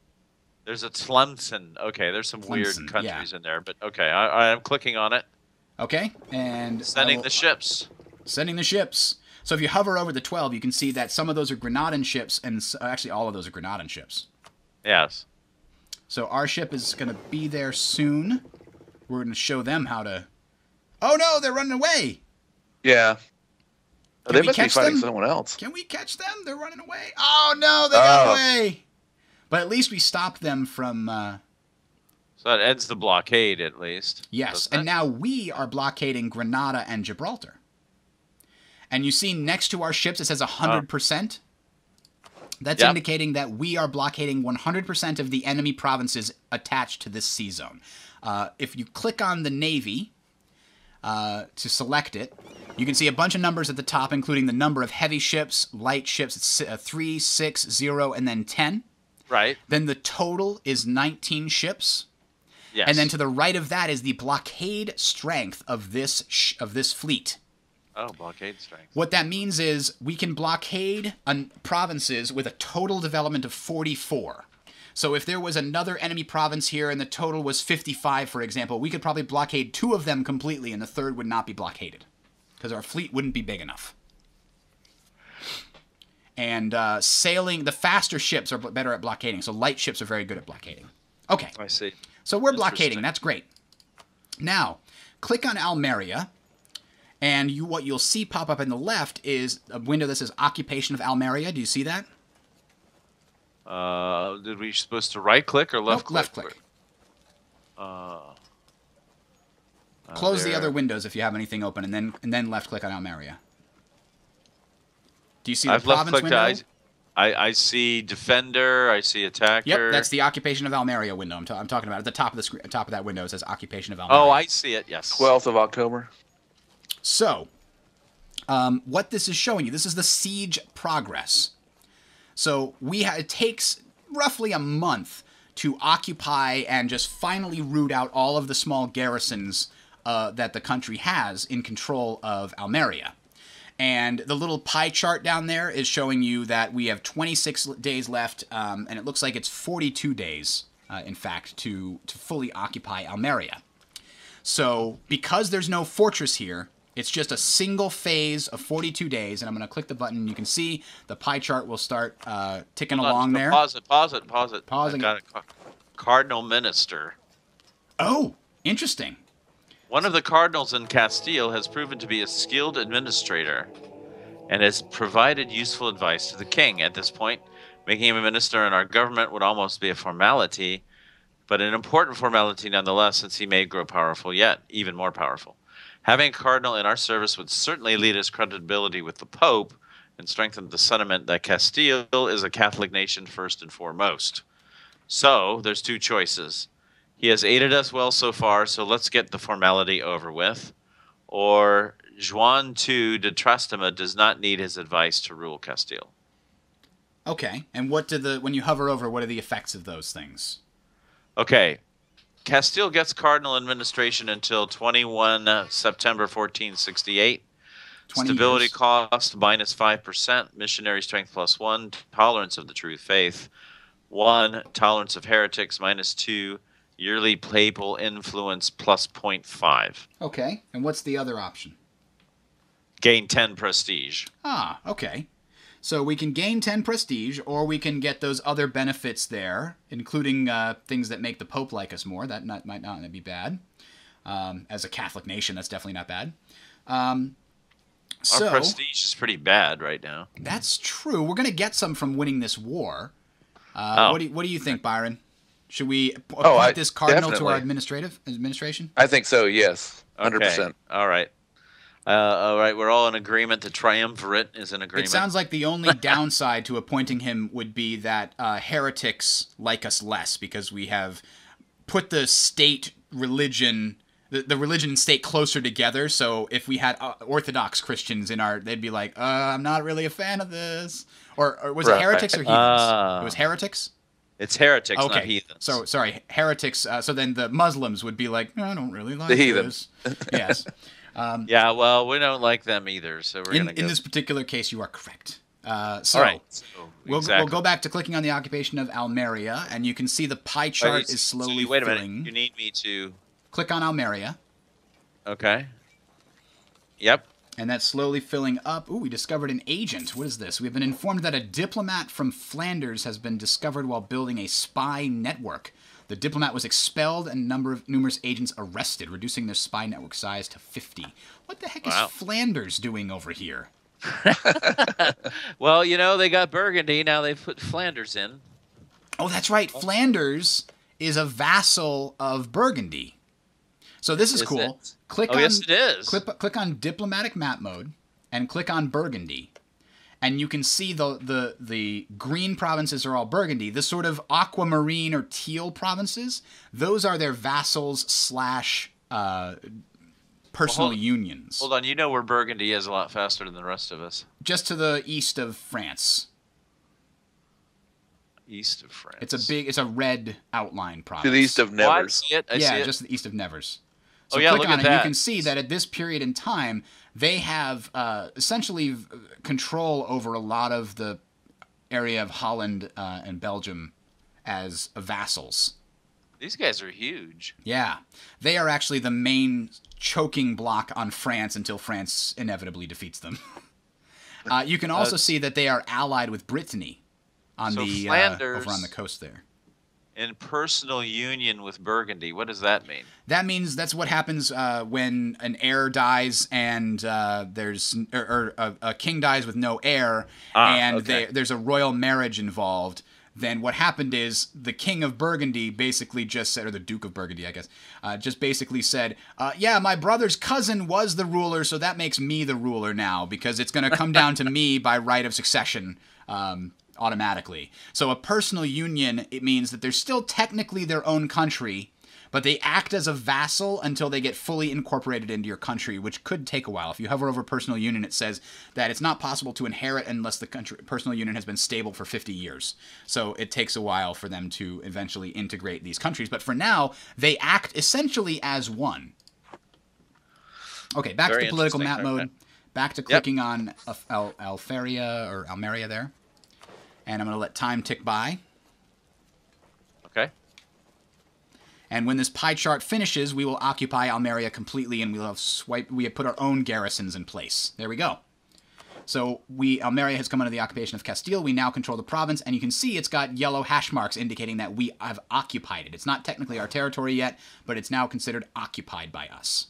There's a Tlemcen. Okay, there's some weird countries in there, but okay, I'm clicking on it. Okay, and sending the ships. Sending the ships. So if you hover over the 12, you can see that some of those are Granadan ships, and actually all of those are Granadan ships. Yes. So our ship is going to be there soon. We're going to show them how to... Oh, no, they're running away! Yeah. They must be fighting someone else. Can we catch them? They're running away. Oh, no, they got away! But at least we stopped them from... So that ends the blockade, at least. Yes, and now we are blockading Granada and Gibraltar. And you see next to our ships, it says 100%. That's indicating that we are blockading 100% of the enemy provinces attached to this sea zone. If you click on the Navy to select it, you can see a bunch of numbers at the top, including the number of heavy ships, light ships, it's 3, 6, 0, and then 10. Right. Then the total is 19 ships. Yes. And then to the right of that is the blockade strength of this fleet. Oh, blockade strength. What that means is we can blockade provinces with a total development of 44. So if there was another enemy province here and the total was 55, for example, we could probably blockade 2 of them completely and the 3rd would not be blockaded because our fleet wouldn't be big enough. And sailing, the faster ships are better at blockading, so light ships are very good at blockading. Okay. I see. So we're blockading. That's great. Now, click on Almeria. And what you'll see pop up in the left is a window that says Occupation of Almeria. Do you see that? Did we supposed to right click or left click? Left click. Close the other windows if you have anything open, and then left click on Almeria. Do you see the province window? I see defender. I see attacker. Yep, that's the occupation of Almeria window. I'm talking about at the top of the screen, top of that window. It says occupation of Almeria. Oh, I see it. Yes. 12th of October. So, what this is showing you, this is the siege progress. So it takes roughly a month to occupy and just finally root out all of the small garrisons that the country has in control of Almeria. And the little pie chart down there is showing you that we have 26 days left, and it looks like it's 42 days, in fact, to fully occupy Almeria. So because there's no fortress here, it's just a single phase of 42 days, and I'm going to click the button. You can see the pie chart will start ticking along there. Pause it, pause it, pause it. Pausing. I got a cardinal minister. Oh, interesting. One of the cardinals in Castile has proven to be a skilled administrator and has provided useful advice to the king. At this point, making him a minister in our government would almost be a formality, but an important formality nonetheless, since he may grow powerful yet, even more powerful. Having a cardinal in our service would certainly lead his credibility with the Pope and strengthen the sentiment that Castile is a Catholic nation first and foremost. So there's two choices. He has aided us well so far, so let's get the formality over with. Or Juan II de Trastama does not need his advice to rule Castile. Okay, and what do the when you hover over, what are the effects of those things? Okay, Castile gets cardinal administration until 21 September 1468. Stability years. Cost minus -5%, missionary strength +1, tolerance of the true faith 1, tolerance of heretics -2. Yearly papal influence +0.5. Okay, and what's the other option? Gain 10 prestige. Ah, okay. So we can gain 10 prestige, or we can get those other benefits there, including things that make the Pope like us more. That might not be bad. As a Catholic nation, that's definitely not bad. Our prestige is pretty bad right now. That's true. We're going to get some from winning this war. What do you think, Byron? Should we appoint this cardinal definitely. To our administration? I think so, yes. 100%. Okay. All right. All right, we're all in agreement. The triumvirate is in agreement. It sounds like the only downside to appointing him would be that heretics like us less, because we have put the state religion, the religion and state closer together. So if we had Orthodox Christians in our, they'd be like, I'm not really a fan of this. Or was it heretics or heathens? It was heretics? It's heretics, okay. Not heathens. So, sorry, heretics. So then the Muslims would be like, no, I don't really like the heathens. Yes. Yeah, well, we don't like them either, so we're going to go. In this particular case, you are correct. All right. So, we'll go back to clicking on the occupation of Almeria, and you can see the pie chart is slowly filling. Wait a minute. You need me to... Click on Almeria. Okay. Yep. And that's slowly filling up. Ooh, we discovered an agent. What is this? We've been informed that a diplomat from Flanders has been discovered while building a spy network. The diplomat was expelled and numerous agents arrested, reducing their spy network size to 50. What the heck is Flanders doing over here? Well, you know, they got Burgundy. Now they've put Flanders in. Oh, that's right. Flanders is a vassal of Burgundy. So this is cool. It? Click on, yes, it is. Click on diplomatic map mode and click on Burgundy. And you can see the green provinces are all Burgundy. The sort of aquamarine or teal provinces, those are their vassals / personal unions. Hold on. You know where Burgundy is a lot faster than the rest of us. Just to the east of France. East of France. It's a red outline province. To the east of Nevers. Oh, I see it. Just to the east of Nevers. So click on it, and you can see that at this period in time, they have essentially control over a lot of the area of Holland and Belgium as vassals. These guys are huge. Yeah. They are actually the main choking block on France until France inevitably defeats them. You can also see that they are allied with Brittany on the Flanders, over on the coast there. In personal union with Burgundy. What does that mean? That means that's what happens when an heir dies and there's a king dies with no heir, and there's a royal marriage involved. then what happened is the King of Burgundy basically just said, or the Duke of Burgundy, I guess, just basically said, yeah, my brother's cousin was the ruler, so that makes me the ruler now, because it's going to come down to me by right of succession automatically. So a personal union, it means that they're still technically their own country, but they act as a vassal until they get fully incorporated into your country, which could take a while. If you hover over personal union, it says that it's not possible to inherit unless the country, personal union has been stable for 50 years. So it takes a while for them to eventually integrate these countries. But for now, they act essentially as one. Okay, back to the political map mode. Back to clicking on Almeria or Almeria there. And I'm going to let time tick by. Okay. And when this pie chart finishes, we will occupy Almeria completely, and we'll have we have put our own garrisons in place. There we go. So Almeria has come under the occupation of Castile. We now control the province, and you can see it's got yellow hash marks indicating that we have occupied it. It's not technically our territory yet, but it's now considered occupied by us.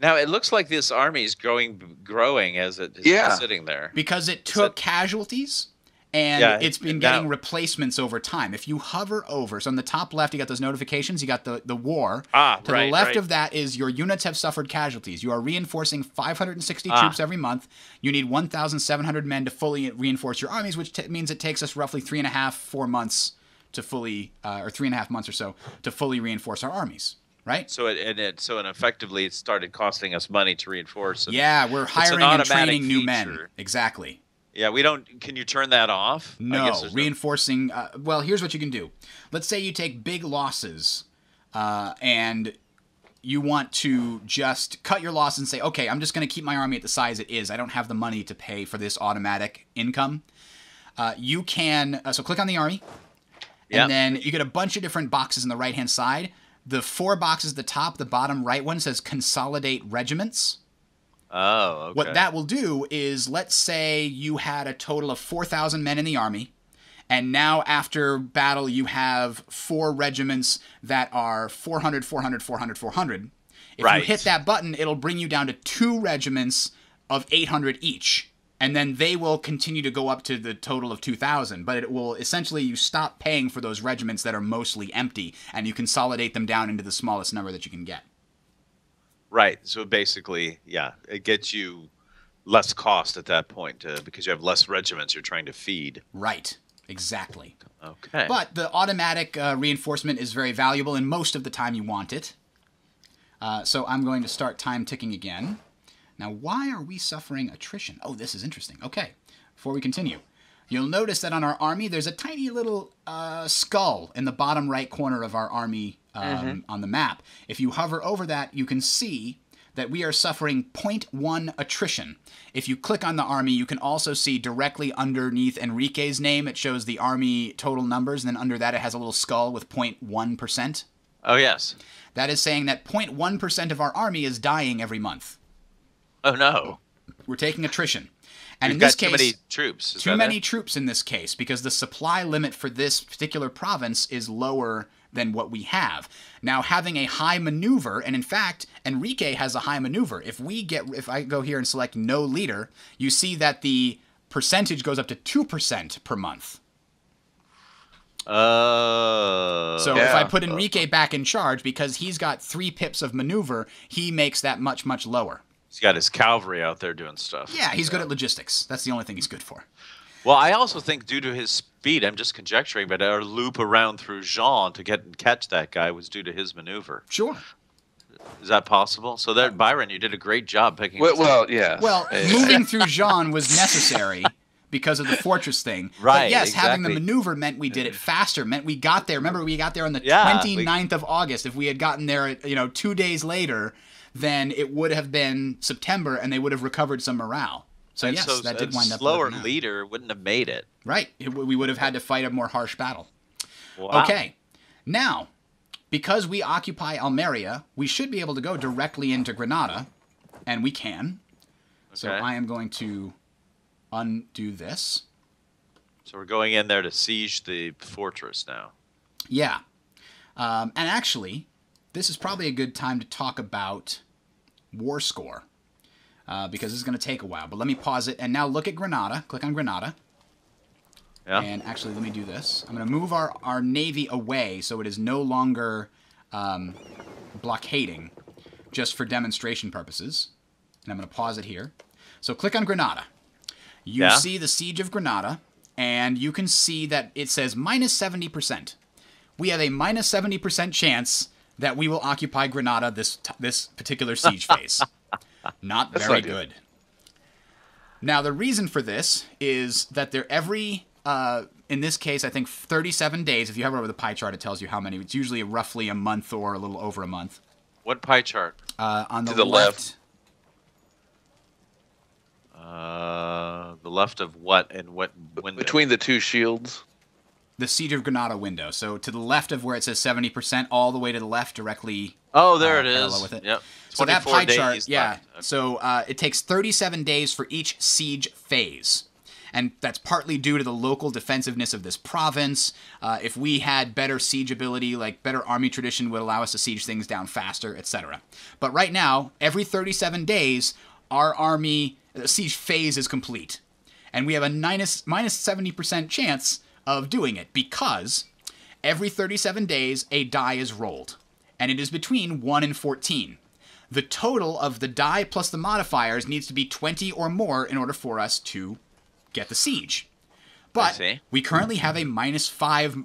Now it looks like this army is growing as it is sitting there, because it took casualties. And it's been getting replacements over time. If you hover over, so on the top left, you got those notifications. You got the war. To the left of that is your units have suffered casualties. You are reinforcing 560 troops every month. You need 1,700 men to fully reinforce your armies, which means it takes us roughly 3.5 to 4 months to fully, or 3.5 months or so, to fully reinforce our armies. Right. So it effectively it started costing us money to reinforce. And yeah, we're hiring and training new men. Exactly. Yeah, we don't... Can you turn that off? No, reinforcing... No... well, here's what you can do. Let's say you take big losses, and you want to just cut your loss and say, okay, I'm just going to keep my army at the size it is. I don't have the money to pay for this automatic income. You can... so click on the army, and then you get a bunch of different boxes on the right-hand side. The four boxes at the top, the bottom right one says Consolidate Regiments. Oh, okay. What that will do is, let's say you had a total of 4,000 men in the army, and now after battle you have 4 regiments that are 400, 400, 400, 400. If you hit that button, it'll bring you down to 2 regiments of 800 each, and then they will continue to go up to the total of 2,000. But it will essentially, you stop paying for those regiments that are mostly empty, and you consolidate them down into the smallest number that you can get. Right. So basically, yeah, it gets you less cost at that point because you have less regiments you're trying to feed. Right. Exactly. Okay. But the automatic reinforcement is very valuable, and most of the time you want it. So I'm going to start time ticking again. Now, why are we suffering attrition? Oh, this is interesting. Okay. Before we continue, you'll notice that on our army, there's a tiny little skull in the bottom right corner of our army on the map. If you hover over that, you can see that we are suffering 0.1 attrition. If you click on the army, you can also see directly underneath Enrique's name, it shows the army total numbers, and then under that it has a little skull with 0.1%. Oh, yes. That is saying that 0.1% of our army is dying every month. Oh, no. We're taking attrition. And in this case, too many troops. Too many troops in this case, because the supply limit for this particular province is lower than what we have. Now, having a high maneuver, and in fact, Enrique has a high maneuver. If I go here and select no leader, you see that the percentage goes up to 2% per month. So if I put Enrique back in charge, because he's got 3 pips of maneuver, he makes that much, much lower. He's got his cavalry out there doing stuff. Yeah, he's good at logistics. That's the only thing he's good for. Well, I also think due to his speed, I'm just conjecturing, but our loop around through Jean to get and catch that guy was due to his maneuver. Sure. Is that possible? So that, Byron, you did a great job picking up. Well, yeah. Well, moving through Jean was necessary because of the fortress thing. Right, but yes, having the maneuver meant we did it faster, meant we got there. Remember, we got there on the 29th of August. If we had gotten there, you know, 2 days later, then it would have been September, and they would have recovered some morale. So and yes, so that did wind up. Slower leader wouldn't have made it. Right. We would have had to fight a more harsh battle. Wow. Okay. Now, because we occupy Almeria, we should be able to go directly into Granada, and we can. Okay. So I am going to undo this. So we're going in there to siege the fortress now. Yeah. And actually, this is probably a good time to talk about war score. Because this is going to take a while. But let me pause it. And now look at Granada. Click on Granada. Yeah. And actually, let me do this. I'm going to move our navy away so it is no longer blockading, just for demonstration purposes. And I'm going to pause it here. So click on Grenada. You see the Siege of Grenada, and you can see that it says minus 70%. We have a minus 70% chance that we will occupy Grenada this particular siege phase. Not very good. Now, the reason for this is that in this case, I think 37 days. If you have it over the pie chart, it tells you how many. It's usually roughly a month or a little over a month. What pie chart? On the left. The left of what and what window? Between the two shields. The Siege of Grenada window. So to the left of where it says 70%, all the way to the left directly. Oh, there it is. With it. Yep. So that pie chart, yeah. Okay. So it takes 37 days for each siege phase. And that's partly due to the local defensiveness of this province. If we had better siege ability, like better army tradition would allow us to siege things down faster, etc. But right now, every 37 days, our army siege phase is complete. And we have a minus 70% chance of doing it, because every 37 days a die is rolled, and it is between 1 and 14. The total of the die plus the modifiers needs to be 20 or more in order for us to get the siege. But we currently have a minus 5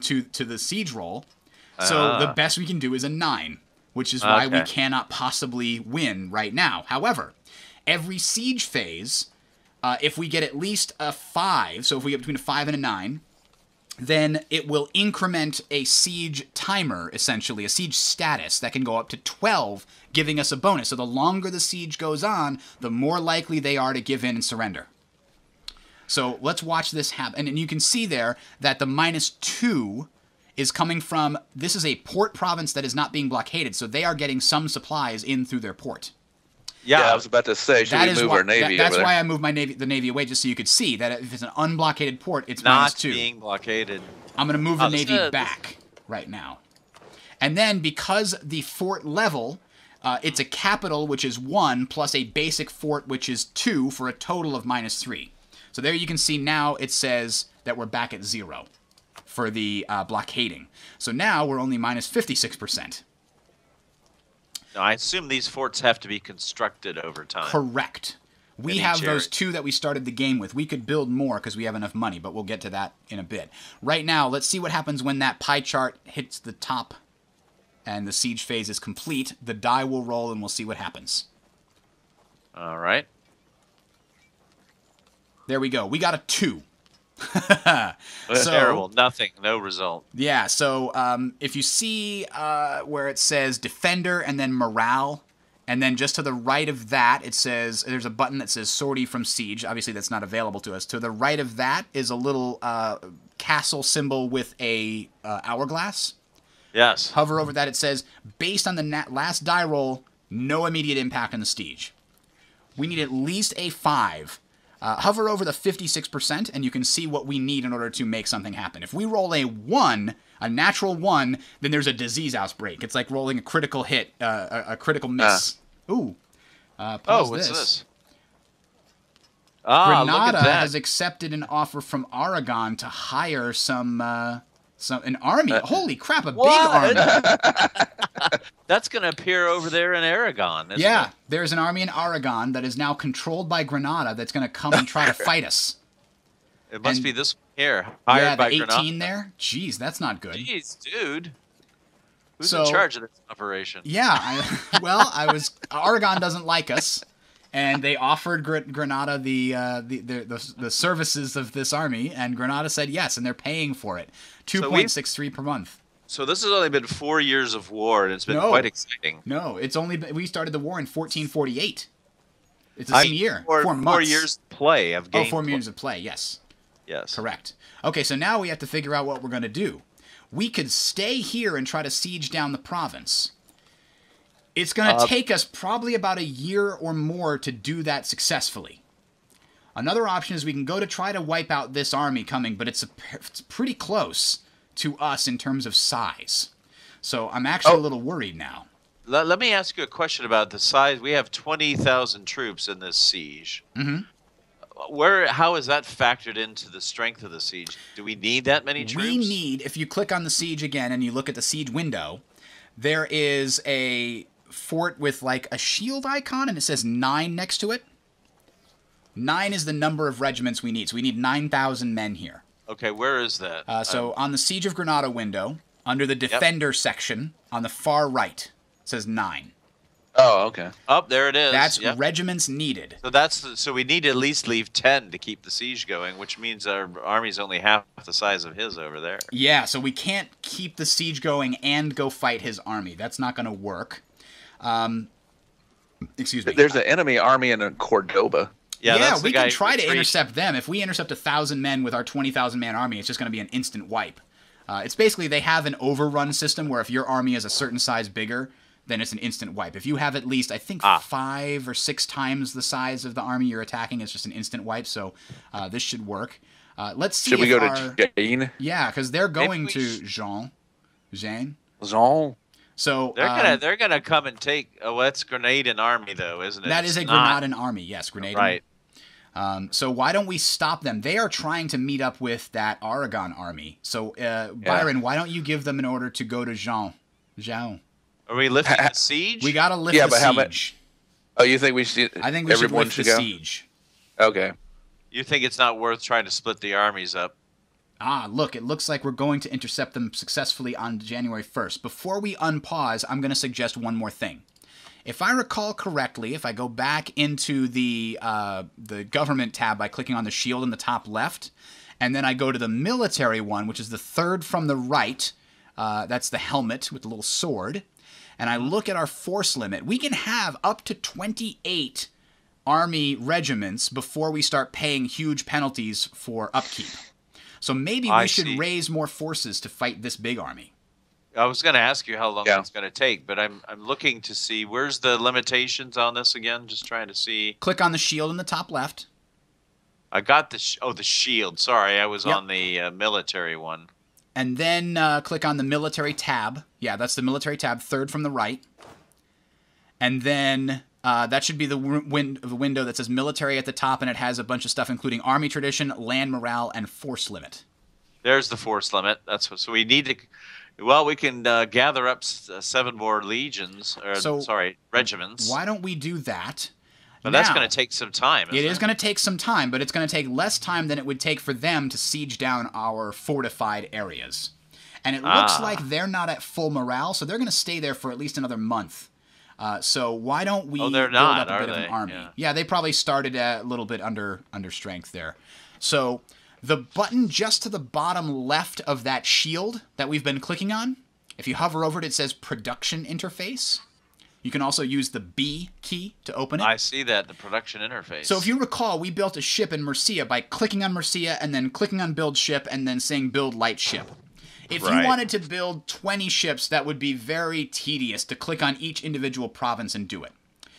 to the siege roll, so the best we can do is a 9, which is why we cannot possibly win right now. However, every siege phase, if we get at least a 5, so if we get between a 5 and a 9, then it will increment a siege timer, essentially, a siege status that can go up to 12, giving us a bonus. So the longer the siege goes on, the more likely they are to give in and surrender. So let's watch this happen. And you can see there that the minus 2 is coming from, this is a port province that is not being blockaded, so they are getting some supplies in through their port. Yeah, I was about to say, should we move our navy? That's why I moved the navy away, just so you could see that if it's an unblockaded port, it's minus 2. Not being blockaded. I'm going to move the navy back right now. And then, because the fort level, it's a capital, which is 1, plus a basic fort, which is 2, for a total of minus 3. So there you can see now it says that we're back at 0 for the blockading. So now we're only minus 56%. Now, I assume these forts have to be constructed over time. Correct. We have those 2 that we started the game with. We could build more because we have enough money, but we'll get to that in a bit. Right now, let's see what happens when that pie chart hits the top and the siege phase is complete. The die will roll, and we'll see what happens. All right. There we go. We got a 2. Terrible. Nothing. No result. Yeah, so if you see where it says Defender and then Morale, and then just to the right of that, it says there's a button that says Sortie from Siege. Obviously, that's not available to us. To the right of that is a little castle symbol with a hourglass. Yes. Hover over that. It says, based on the last die roll, no immediate impact on the siege. We need at least a 5. Hover over the 56%, and you can see what we need in order to make something happen. If we roll a 1, a natural 1, then there's a disease outbreak. It's like rolling a critical hit, a critical miss. Ooh. Oh, what's this? Ah, Grenada look at that. Has accepted an offer from Aragon to hire an army. Holy crap, a big army. That's going to appear over there in Aragon. Yeah, there's an army in Aragon that is now controlled by Grenada that's going to come and try to fight us. It must be this here. Hired by the 18 Grenada. There? Jeez, that's not good. Jeez, dude. Who's in charge of this operation? Yeah, Aragon doesn't like us, and they offered Grenada the services of this army, and Grenada said yes, and they're paying for it. 2.63 per month. So this has only been 4 years of war, and it's been quite exciting. No, it's only been, we started the war in 1448. It's the same year. Four years of play of game. Oh, 4 years of play. Yes. Yes. Correct. Okay, so now we have to figure out what we're going to do. We could stay here and try to siege down the province. It's going to take us probably about a year or more to do that successfully. Another option is we can go to try to wipe out this army coming, but it's pretty close to us in terms of size. So I'm actually a little worried now. Let me ask you a question about the size. We have 20,000 troops in this siege. Mm-hmm. How is that factored into the strength of the siege? Do we need that many troops? We need, if you click on the siege again and you look at the siege window, there is a fort with like a shield icon and it says 9 next to it. 9 is the number of regiments we need. So we need 9,000 men here. Okay, where is that? So on the Siege of Granada window, under the Defender section, on the far right, it says 9. Oh, okay. Up there it is. That's regiments needed. So that's so we need to at least leave 10 to keep the siege going, which means our army's only half the size of his over there. Yeah, so we can't keep the siege going and go fight his army. That's not going to work. Excuse me. There's an enemy army in Cordoba. Yeah, we can try to intercept them. If we intercept 1,000 men with our 20,000 man army, it's just going to be an instant wipe. It's basically they have an overrun system where if your army is a certain size bigger, then it's an instant wipe. If you have at least, I think, 5 or 6 times the size of the army you're attacking, it's just an instant wipe. So this should work. Let's see. Should we go to Jean? Yeah, because they're going to Jean. So they're gonna come and take. Oh, that's Grenadan army though, isn't it? That is a Grenadan army. Yes, Grenadan. Right. So why don't we stop them? They are trying to meet up with that Aragon army. So Byron, why don't you give them an order to go to Jean? Are we lifting the siege? We gotta lift the siege. How much? Oh, you think we should? I think we should lift the siege. Okay. You think it's not worth trying to split the armies up? Ah, look, it looks like we're going to intercept them successfully on January 1st. Before we unpause, I'm going to suggest one more thing. If I recall correctly, if I go back into the government tab by clicking on the shield in the top left, and then I go to the military one, which is the third from the right, that's the helmet with the little sword, and I look at our force limit, we can have up to 28 army regiments before we start paying huge penalties for upkeep. So maybe we should raise more forces to fight this big army. I was going to ask you how long it's going to take, but I'm looking to see where's the limitations on this again. Just trying to see. Click on the shield in the top left. I got the the shield. Sorry, I was on the military one. And then click on the military tab. Yeah, that's the military tab, third from the right. And then that should be the window that says military at the top, and it has a bunch of stuff, including army tradition, land morale, and force limit. There's the force limit. That's what, so we need to... Well, we can gather up 7 more legions, or sorry, regiments. Why don't we do that? But now, that's going to take some time. It is going to take some time, but it's going to take less time than it would take for them to siege down our fortified areas. And it looks like they're not at full morale, so they're going to stay there for at least another month. So why don't we build up a bit of an army? Yeah, they probably started a little bit under strength there. So the button just to the bottom left of that shield that we've been clicking on, if you hover over it, it says Production Interface. You can also use the B key to open it. I see that, the production interface. So if you recall, we built a ship in Murcia by clicking on Murcia and then clicking on build ship and then saying build light ship. If you wanted to build 20 ships, that would be very tedious to click on each individual province and do it.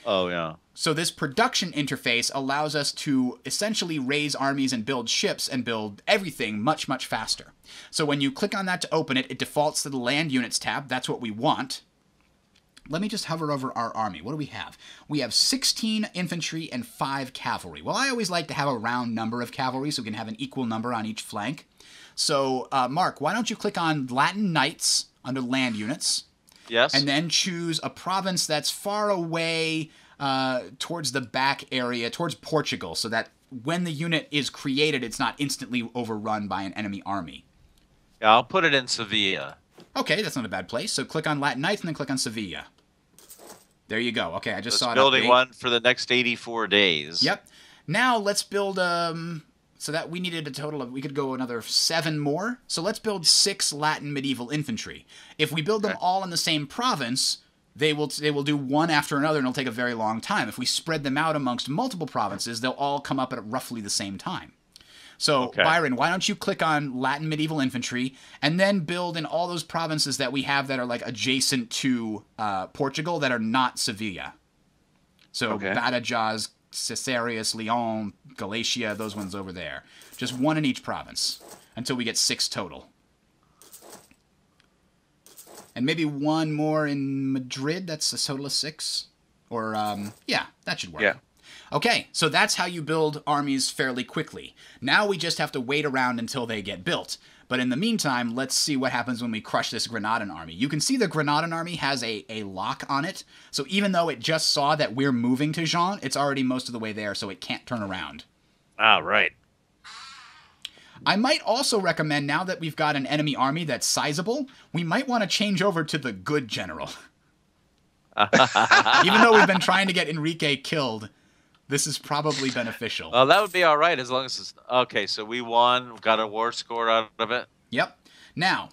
Oh, yeah. So this production interface allows us to essentially raise armies and build ships and build everything much, much faster. So when you click on that to open it, it defaults to the land units tab. That's what we want. Let me just hover over our army. What do we have? We have 16 infantry and 5 cavalry. Well, I always like to have a round number of cavalry so we can have an equal number on each flank. So, Mark, why don't you click on Latin Knights under land units? Yes. And then choose a province that's far away towards the back area, towards Portugal, so that when the unit is created, it's not instantly overrun by an enemy army. Yeah, I'll put it in Sevilla. Okay, that's not a bad place. So click on Latin Knights and then click on Sevilla. There you go. Okay, I just saw it. Building one for the next 84 days. Yep. Now let's build so that we needed a total of, we could go another 7 more. So let's build 6 Latin medieval infantry. If we build them all in the same province, they will do one after another and it'll take a very long time. If we spread them out amongst multiple provinces, they'll all come up at roughly the same time. So, Byron, why don't you click on Latin medieval infantry and then build in all those provinces that we have that are like adjacent to Portugal that are not Sevilla. So, Badajoz, Caesarea, Leon, Galicia, those ones over there. Just one in each province until we get 6 total. And maybe one more in Madrid. That's a total of 6. Or, yeah, that should work. Yeah. Okay, so that's how you build armies fairly quickly. Now we just have to wait around until they get built. But in the meantime, let's see what happens when we crush this Grenadan army. You can see the Grenadan army has a lock on it. So even though it just saw that we're moving to Jean, it's already most of the way there, so it can't turn around. Ah, right. I might also recommend, now that we've got an enemy army that's sizable, we might want to change over to the good general. Even though we've been trying to get Enrique killed, this is probably beneficial. Well, that would be all right as long as it's... Okay, so we won. We've got a war score out of it. Yep. Now,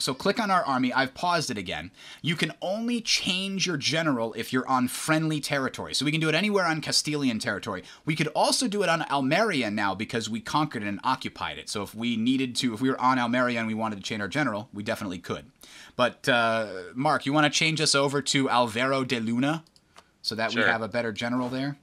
so click on our army. I've paused it again. You can only change your general if you're on friendly territory. So we can do it anywhere on Castilian territory. We could also do it on Almeria now because we conquered it and occupied it. So if we needed to, if we were on Almeria and we wanted to change our general, we definitely could. But, Mark, you want to change us over to Alvaro de Luna so that we have a better general there?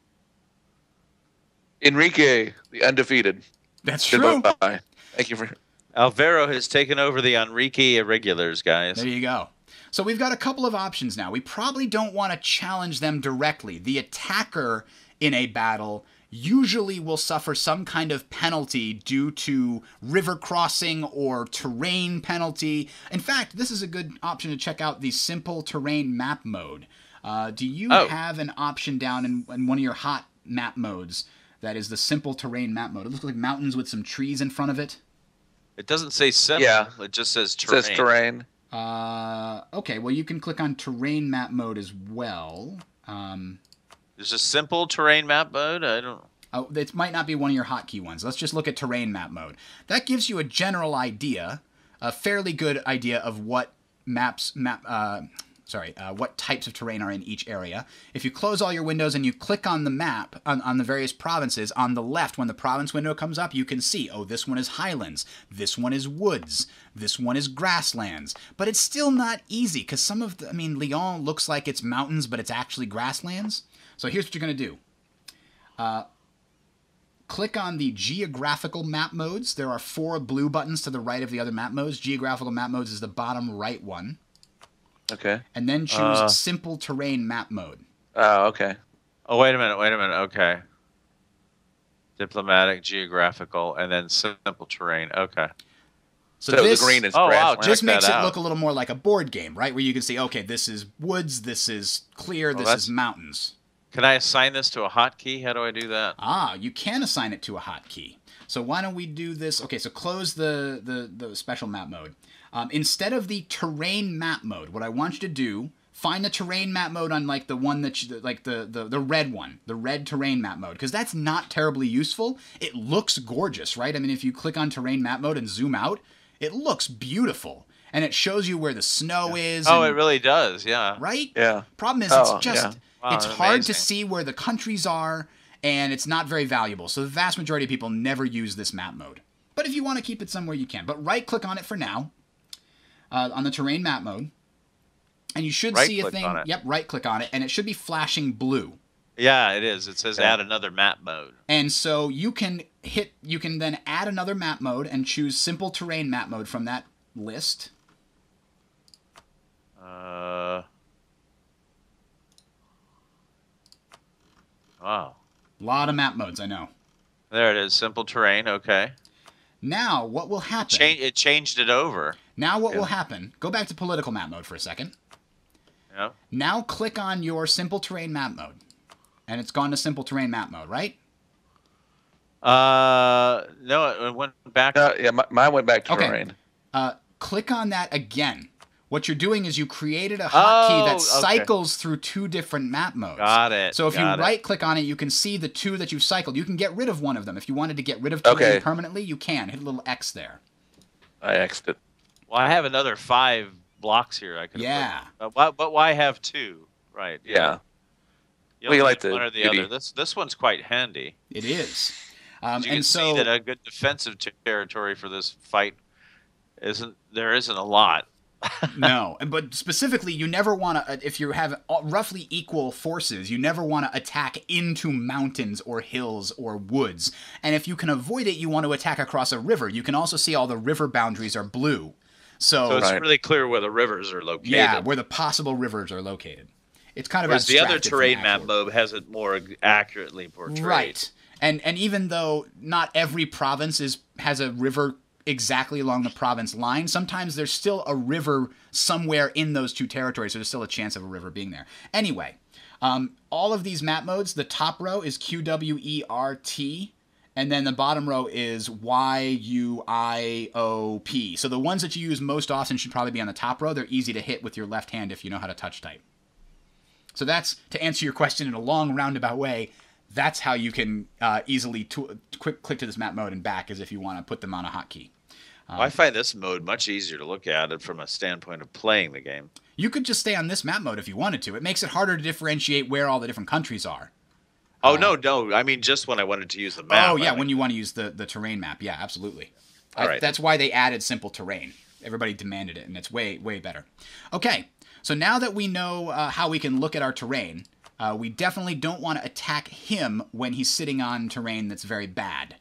Enrique, the undefeated. That's true. Bye. Thank you for... Alvaro has taken over the Enrique Irregulars, guys. There you go. So we've got a couple of options now. We probably don't want to challenge them directly. The attacker in a battle usually will suffer some kind of penalty due to river crossing or terrain penalty. In fact, this is a good option to check out the simple terrain map mode. Do you have an option down in one of your hot map modes that is the simple terrain map mode? It looks like mountains with some trees in front of it. It doesn't say simple, it just says terrain. It says terrain. Okay, well, you can click on terrain map mode as well. There's a simple terrain map mode? I don't... Oh, it might not be one of your hotkey ones. Let's just look at terrain map mode. That gives you a general idea, a fairly good idea of what maps... what types of terrain are in each area. If you close all your windows and you click on the map, on the various provinces, on the left, when the province window comes up, you can see, oh, this one is highlands, this one is woods, this one is grasslands. But it's still not easy, because some of the, I mean, Lyon looks like it's mountains, but it's actually grasslands. So here's what you're going to do. Click on the geographical map modes. There are 4 blue buttons to the right of the other map modes. Geographical map modes is the bottom right one. Okay. And then choose simple terrain map mode. Oh, okay. Oh, wait a minute. Okay. Diplomatic, geographical, and then simple terrain. Okay. So this, the green is grass. Wow, just makes it look a little more like a board game, right? Where you can see, okay, this is woods, this is clear, this is mountains. Can I assign this to a hotkey? How do I do that? Ah, you can assign it to a hotkey. So why don't we do this? Okay, so close the special map mode. Instead of the terrain map mode, what I want you to do, find the terrain map mode on like the one that you, like the red one, the red terrain map mode, because that's not terribly useful. It looks gorgeous, right? I mean, if you click on terrain map mode and zoom out, it looks beautiful. And it shows you where the snow is. Oh, it really does, yeah. Right? Yeah. Problem is, it's just, wow, it's hard to see where the countries are, and it's not very valuable. So the vast majority of people never use this map mode. But if you want to keep it somewhere, you can. But right-click on it for now. On the terrain map mode, and you should see a thing. Yep, right-click on it, and it should be flashing blue. Yeah, it is. It says add another map mode. And so you can hit. You can then add another map mode and choose simple terrain map mode from that list. Wow. A lot of map modes, I know. There it is, simple terrain. Okay. Now what will happen? It changed it over. Now what will happen, go back to political map mode for a second. Yeah. Now click on your simple terrain map mode. And it's gone to simple terrain map mode, right? No, it went back. Yeah, mine went back to terrain. Click on that again. What you're doing is you created a hotkey that cycles through 2 different map modes. Got it. So if you right-click on it, you can see the 2 that you've cycled. You can get rid of one of them. If you wanted to get rid of terrain permanently, you can. Hit a little X there. I X'd it. Well, I have another 5 blocks here. I could but why have 2? Right. Yeah. You only like one or the other. This one's quite handy. It is. You can see that a good defensive territory for this fight isn't a lot. No, but specifically, you never want to, if you have roughly equal forces, you never want to attack into mountains or hills or woods. And if you can avoid it, you want to attack across a river. You can also see all the river boundaries are blue. So it's really clear where the rivers are located. Yeah, where the possible rivers are located. It's kind of abstracted. The other terrain map mode has it more accurately portrayed. Right. And even though not every province has a river exactly along the province line, sometimes there's still a river somewhere in those two territories, so there's still a chance of a river being there. Anyway, all of these map modes, the top row is QWERT, and then the bottom row is YUIOP. So the ones that you use most often should probably be on the top row. They're easy to hit with your left hand if you know how to touch type. So that's, to answer your question in a long roundabout way, that's how you can easily click to this map mode and back, as if you want to put them on a hotkey. I find this mode much easier to look at it from a standpoint of playing the game. You could just stay on this map mode if you wanted to. It makes it harder to differentiate where all the different countries are. Oh, no. I mean, just when I wanted to use the map. Oh, yeah, when you want to use the terrain map. Yeah, absolutely. All right. That's why they added simple terrain. Everybody demanded it, and it's way, way better. Okay, so now that we know how we can look at our terrain, we definitely don't want to attack him when he's sitting on terrain that's very bad.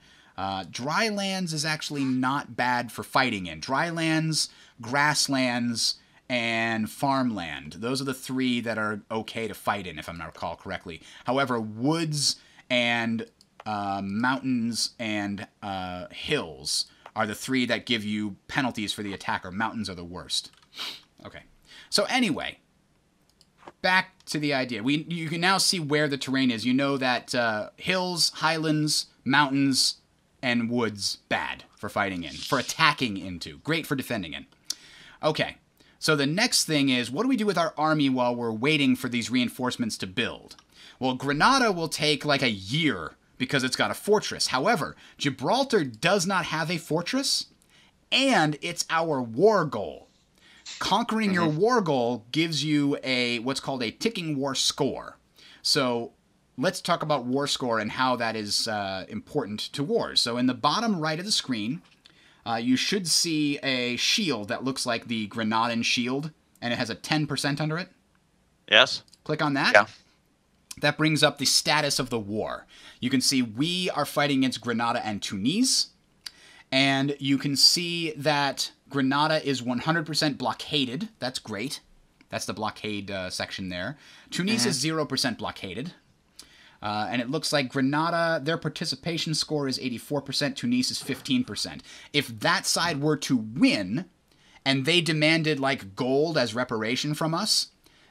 Dry lands is actually not bad for fighting in. Dry lands, grasslands, and farmland. Those are the three that are okay to fight in, if I recall correctly. However, woods and mountains and hills are the three that give you penalties for the attacker. Mountains are the worst. Okay. So anyway, back to the idea. You can now see where the terrain is. You know that hills, highlands, mountains, and woods, bad for fighting in, for attacking into. Great for defending in. Okay, so the next thing is, what do we do with our army while we're waiting for these reinforcements to build? Well, Granada will take like a year because it's got a fortress. However, Gibraltar does not have a fortress, and it's our war goal. Conquering your war goal gives you what's called a ticking war score. So let's talk about war score and how that is important to wars. So in the bottom right of the screen, you should see a shield that looks like the Granadan shield, and it has a 10% under it. Yes. Click on that. Yeah. That brings up the status of the war. You can see we are fighting against Granada and Tunis, and you can see that Granada is 100% blockaded. That's great. That's the blockade section there. Tunis is 0% blockaded. And it looks like Granada, their participation score is 84%. Tunis is 15%. If that side were to win and they demanded like gold as reparation from us,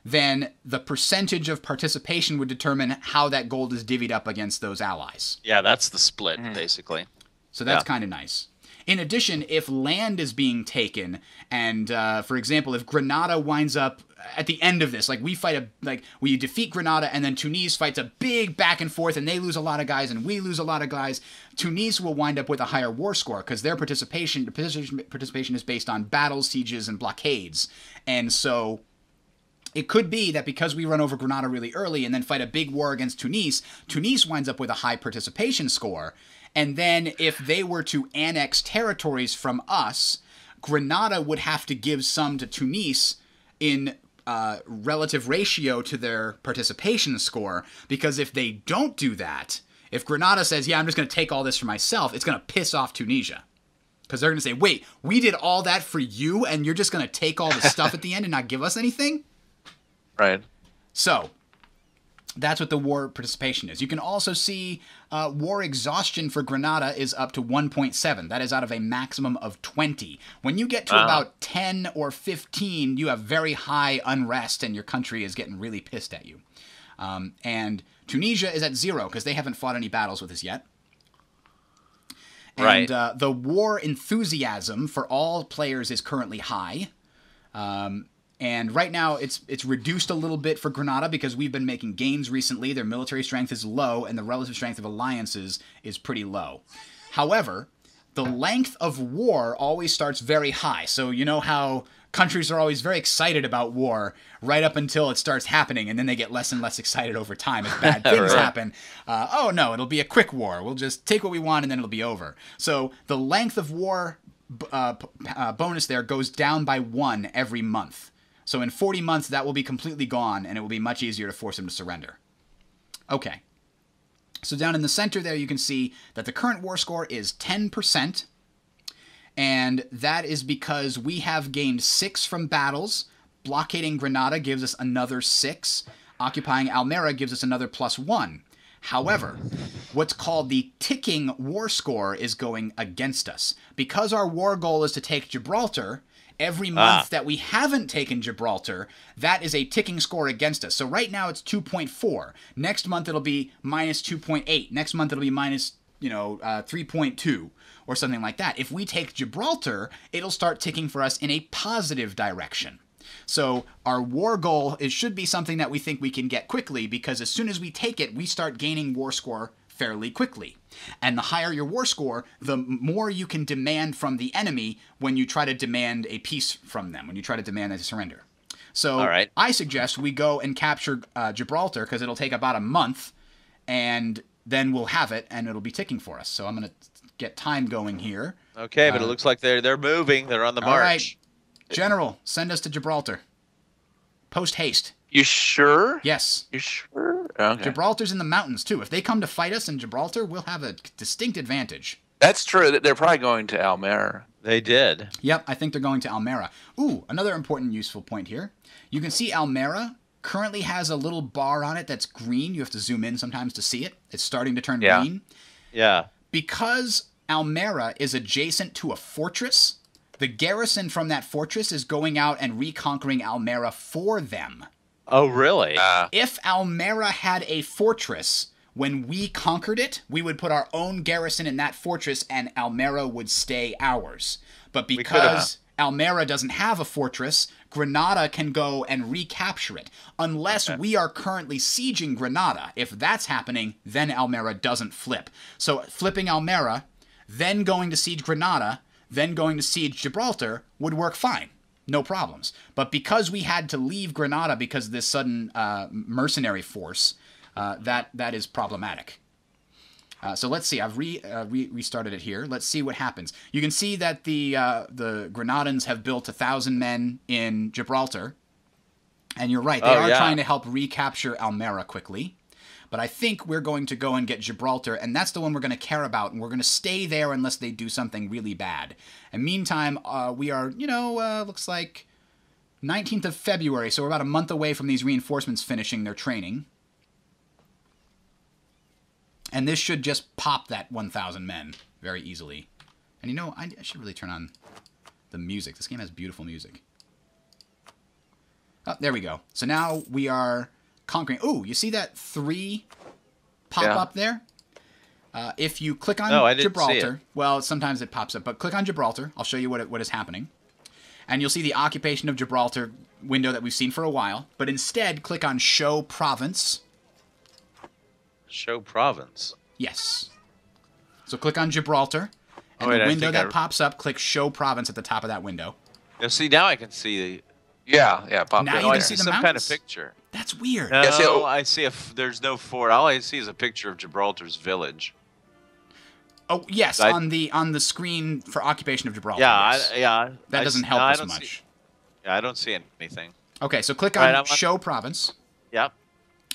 then the percentage of participation would determine how that gold is divvied up against those allies. Yeah, that's the split, basically. So that's kind of nice. In addition, if land is being taken, and for example, if Granada winds up at the end of this, like we defeat Granada, and then Tunis fights a big back and forth, and they lose a lot of guys, and we lose a lot of guys, Tunis will wind up with a higher war score because their participation is based on battles, sieges, and blockades, and so it could be that because we run over Granada really early and then fight a big war against Tunis, Tunis winds up with a high participation score. And then if they were to annex territories from us, Granada would have to give some to Tunis in relative ratio to their participation score, because if they don't do that, if Granada says, yeah, I'm just going to take all this for myself, it's going to piss off Tunisia. Because they're going to say, wait, we did all that for you, and you're just going to take all the stuff at the end and not give us anything? Right. So that's what the war participation is. You can also see war exhaustion for Granada is up to 1.7. That is out of a maximum of 20. When you get to about 10 or 15, you have very high unrest and your country is getting really pissed at you. And Tunisia is at 0 because they haven't fought any battles with us yet. And the war enthusiasm for all players is currently high. And right now, it's reduced a little bit for Granada because we've been making gains recently. Their military strength is low, and the relative strength of alliances is pretty low. However, the length of war always starts very high. So you know how countries are always very excited about war right up until it starts happening, and then they get less and less excited over time as bad things happen. Oh, no, it'll be a quick war. We'll just take what we want, and then it'll be over. So the length of war bonus there goes down by 1 every month. So in 40 months, that will be completely gone, and it will be much easier to force him to surrender. Okay. So down in the center there, you can see that the current war score is 10%, and that is because we have gained 6 from battles. Blockading Granada gives us another 6. Occupying Almera gives us another +1. However, what's called the ticking war score is going against us. Because our war goal is to take Gibraltar, every month that we haven't taken Gibraltar, that is a ticking score against us. So right now it's 2.4. Next month it'll be -2.8. Next month it'll be minus 3.2 or something like that. If we take Gibraltar, it'll start ticking for us in a positive direction. So our war goal, it should be something that we think we can get quickly, because as soon as we take it, we start gaining war score fairly quickly. And the higher your war score, the more you can demand from the enemy when you try to demand a peace from them, when you try to demand a surrender. So I suggest we go and capture Gibraltar, because it'll take about a month, and then we'll have it, and it'll be ticking for us. So I'm going to get time going here. Okay, but it looks like they're moving. They're on the march. All right. General, send us to Gibraltar. Post haste. You sure? Yes. You sure? Okay. Gibraltar's in the mountains, too. If they come to fight us in Gibraltar, we'll have a distinct advantage. That's true. They're probably going to Almera. They did. Yep, I think they're going to Almera. Ooh, another important, useful point here. You can see Almera currently has a little bar on it that's green. You have to zoom in sometimes to see it. It's starting to turn green. Yeah. Because Almera is adjacent to a fortress, the garrison from that fortress is going out and reconquering Almera for them. Oh, really? If Almera had a fortress, when we conquered it, we would put our own garrison in that fortress and Almera would stay ours. But because Almera doesn't have a fortress, Granada can go and recapture it. Unless we are currently sieging Granada. If that's happening, then Almera doesn't flip. So flipping Almera, then going to siege Granada, then going to siege Gibraltar would work fine. No problems. But because we had to leave Granada because of this sudden mercenary force, that is problematic. So let's see. I've restarted it here. Let's see what happens. You can see that the Granadans have built 1,000 men in Gibraltar. And you're right. They are trying to help recapture Almera quickly. But I think we're going to go and get Gibraltar, and that's the one we're going to care about, and we're going to stay there unless they do something really bad. And meantime, we are, looks like 19th of February, so we're about a month away from these reinforcements finishing their training. And this should just pop that 1,000 men very easily. And I should really turn on the music. This game has beautiful music. Oh, there we go. So now we are conquering. Ooh, you see that 3 pop up there? If you click on Gibraltar, well, sometimes it pops up, but click on Gibraltar. I'll show you what is happening. And you'll see the occupation of Gibraltar window that we've seen for a while, but instead click on Show Province. Show Province? Yes. So click on Gibraltar, and the window that pops up, click Show Province at the top of that window. Now, see, now I can see the... Yeah, pop now you can see some kind of picture. That's weird. No, I see if there's no fort. All I see is a picture of Gibraltar's village. Oh yes, on the screen for occupation of Gibraltar. That doesn't help us much. Yeah, I don't see anything. Okay, so click on Show Province. Yep.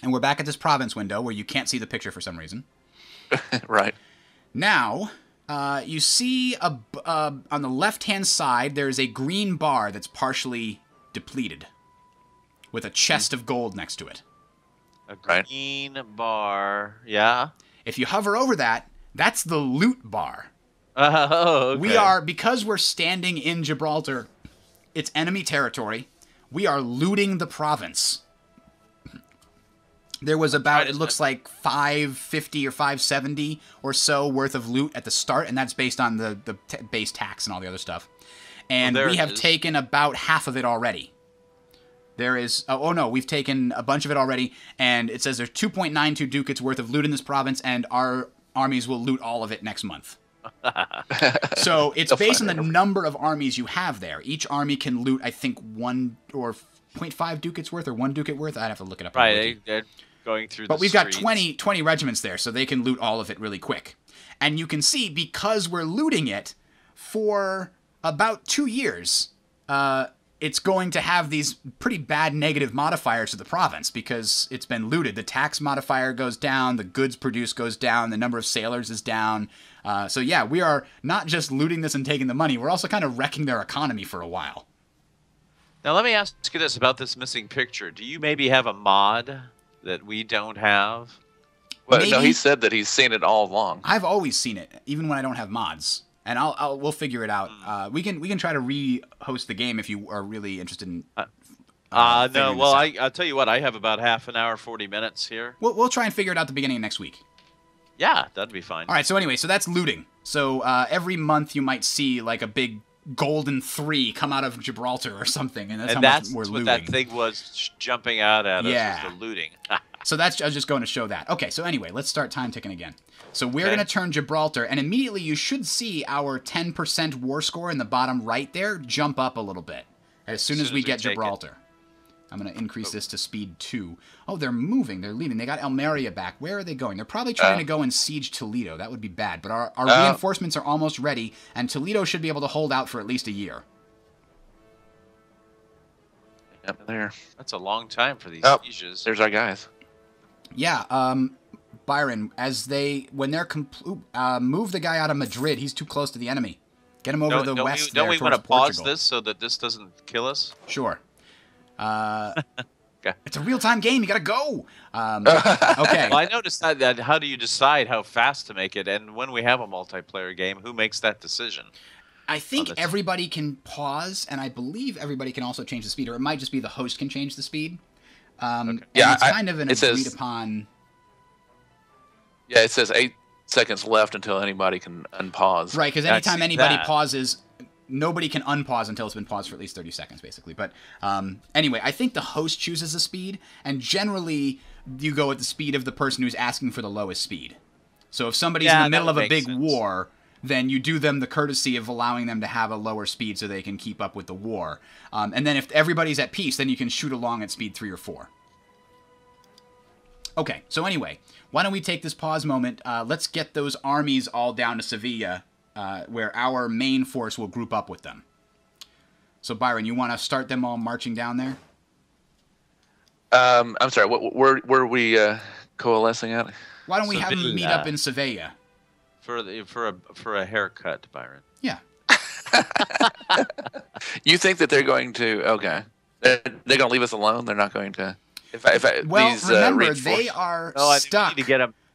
And we're back at this province window where you can't see the picture for some reason. Right. Now. You see on the left-hand side there is a green bar that's partially depleted, with a chest of gold next to it. A green bar, yeah. If you hover over that, that's the loot bar. Oh, okay. Because we're standing in Gibraltar, it's enemy territory, we are looting the province. There was about, it looks like 550 or 570 or so worth of loot at the start, and that's based on the base tax and all the other stuff. And we have taken about half of it already. There is... Oh, no. We've taken a bunch of it already. And it says there's 2.92 ducats worth of loot in this province, and our armies will loot all of it next month. So it's based on the number of armies you have there. Each army can loot, I think, 1 or 0.5 ducats worth or 1 ducat worth. I'd have to look it up. Right. They're going through the streets. But we've got 20 regiments there, so they can loot all of it really quick. And you can see, because we're looting it, for... about 2 years, it's going to have these pretty bad negative modifiers to the province because it's been looted. The tax modifier goes down, the goods produced goes down, the number of sailors is down. So yeah, we are not just looting this and taking the money, we're also kind of wrecking their economy for a while. Now let me ask you this about this missing picture. Do you maybe have a mod that we don't have? Well, maybe. No, he said that he's seen it all along. I've always seen it, even when I don't have mods. And we'll figure it out. We can try to re-host the game if you are really interested in. No, well, I'll tell you what. I have about half an hour, 40 minutes here. We'll try and figure it out at the beginning of next week. Yeah, that'd be fine. All right. So anyway, so that's looting. So every month you might see like a big golden 3 come out of Gibraltar or something, and that's how much we're looting. That thing was jumping out at us. Was the looting. So that's, I was just going to show that. Okay, so anyway, let's start time ticking again. So we're going to turn Gibraltar, and immediately you should see our 10% war score in the bottom right there jump up a little bit as soon as we get Gibraltar. I'm going to increase this to speed 2. Oh, they're moving. They're leaving. They got Almeria back. Where are they going? They're probably trying to go and siege Toledo. That would be bad. But our reinforcements are almost ready, and Toledo should be able to hold out for at least a year. Up there. That's a long time for these sieges. There's our guys. Yeah, Byron, when they move the guy out of Madrid, he's too close to the enemy. Get him over to the west. Don't we want to pause this so that this doesn't kill us? Sure. Okay. It's a real-time game. You got to go. Okay. Well, I noticed that how do you decide how fast to make it? And when we have a multiplayer game, who makes that decision? I think everybody can pause, and I believe everybody can also change the speed, or it might just be the host can change the speed. Yeah, it's kind of an agreed upon. Yeah, it says 8 seconds left until anybody can unpause. Right, because anytime anybody pauses, nobody can unpause until it's been paused for at least 30 seconds, basically. But anyway, I think the host chooses the speed, and generally you go at the speed of the person who's asking for the lowest speed. So if somebody's in the middle of a big war, then you do them the courtesy of allowing them to have a lower speed so they can keep up with the war. And then if everybody's at peace, then you can shoot along at speed 3 or 4. Okay, so anyway, why don't we take this pause moment? Let's get those armies all down to Sevilla, where our main force will group up with them. So, Byron, you want to start them all marching down there? I'm sorry, where are we coalescing at? Why don't we have them meet up in Sevilla? For a haircut, Byron. Yeah. You think that they're going to? Okay, they're going to leave us alone. They're not going to. Remember, they are stuck.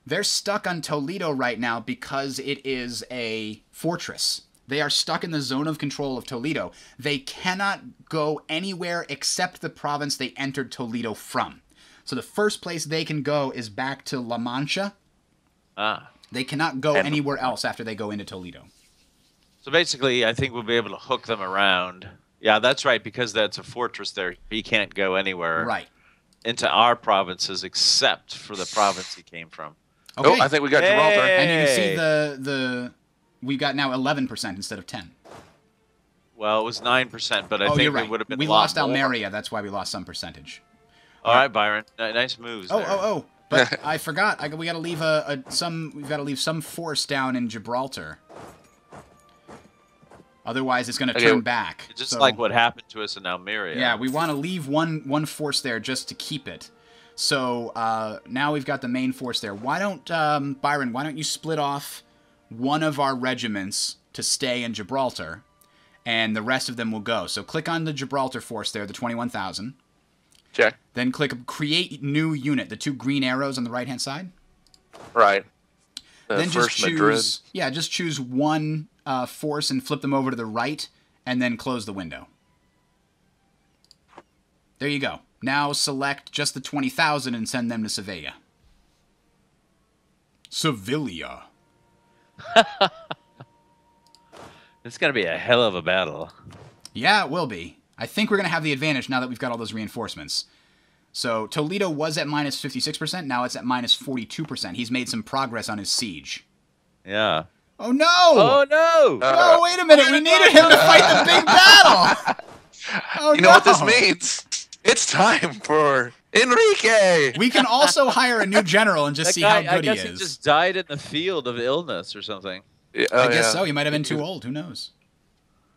They're stuck on Toledo right now because it is a fortress. They are stuck in the zone of control of Toledo. They cannot go anywhere except the province they entered Toledo from. So the first place they can go is back to La Mancha. Ah. They cannot go anywhere else after they go into Toledo. So basically, I think we'll be able to hook them around. Yeah, that's right, because that's a fortress there. He can't go anywhere into our provinces except for the province he came from. Okay. Oh, I think we got Gibraltar. And you can see we've got now 11% instead of 10. Well, it was 9%, but I think it would have been lost Almeria. That's why we lost some percentage. All right, Byron. Nice moves there. But I forgot. We got to leave We've got to leave some force down in Gibraltar. Otherwise, it's going to turn back. Just like what happened to us in Almeria. Yeah, we want to leave one force there just to keep it. So now we've got the main force there. Why don't Byron? Why don't you split off one of our regiments to stay in Gibraltar, and the rest of them will go. So click on the Gibraltar force there, the 21,000. Check. Then click Create New Unit, the 2 green arrows on the right-hand side. Right. Then just choose, just choose one force and flip them over to the right, and then close the window. There you go. Now select just the 20,000 and send them to Sevilla. Sevilla. It's going to be a hell of a battle. Yeah, it will be. I think we're going to have the advantage now that we've got all those reinforcements. So Toledo was at minus 56%. Now it's at minus 42%. He's made some progress on his siege. Yeah. Oh, no. Oh, no. Oh, wait a minute. We needed him to fight the big battle. Oh, you know what this means? It's time for Enrique. We can also hire a new general and just see how good he is. I guess he just died in the field of illness or something. I guess so. He might have been too old. Who knows?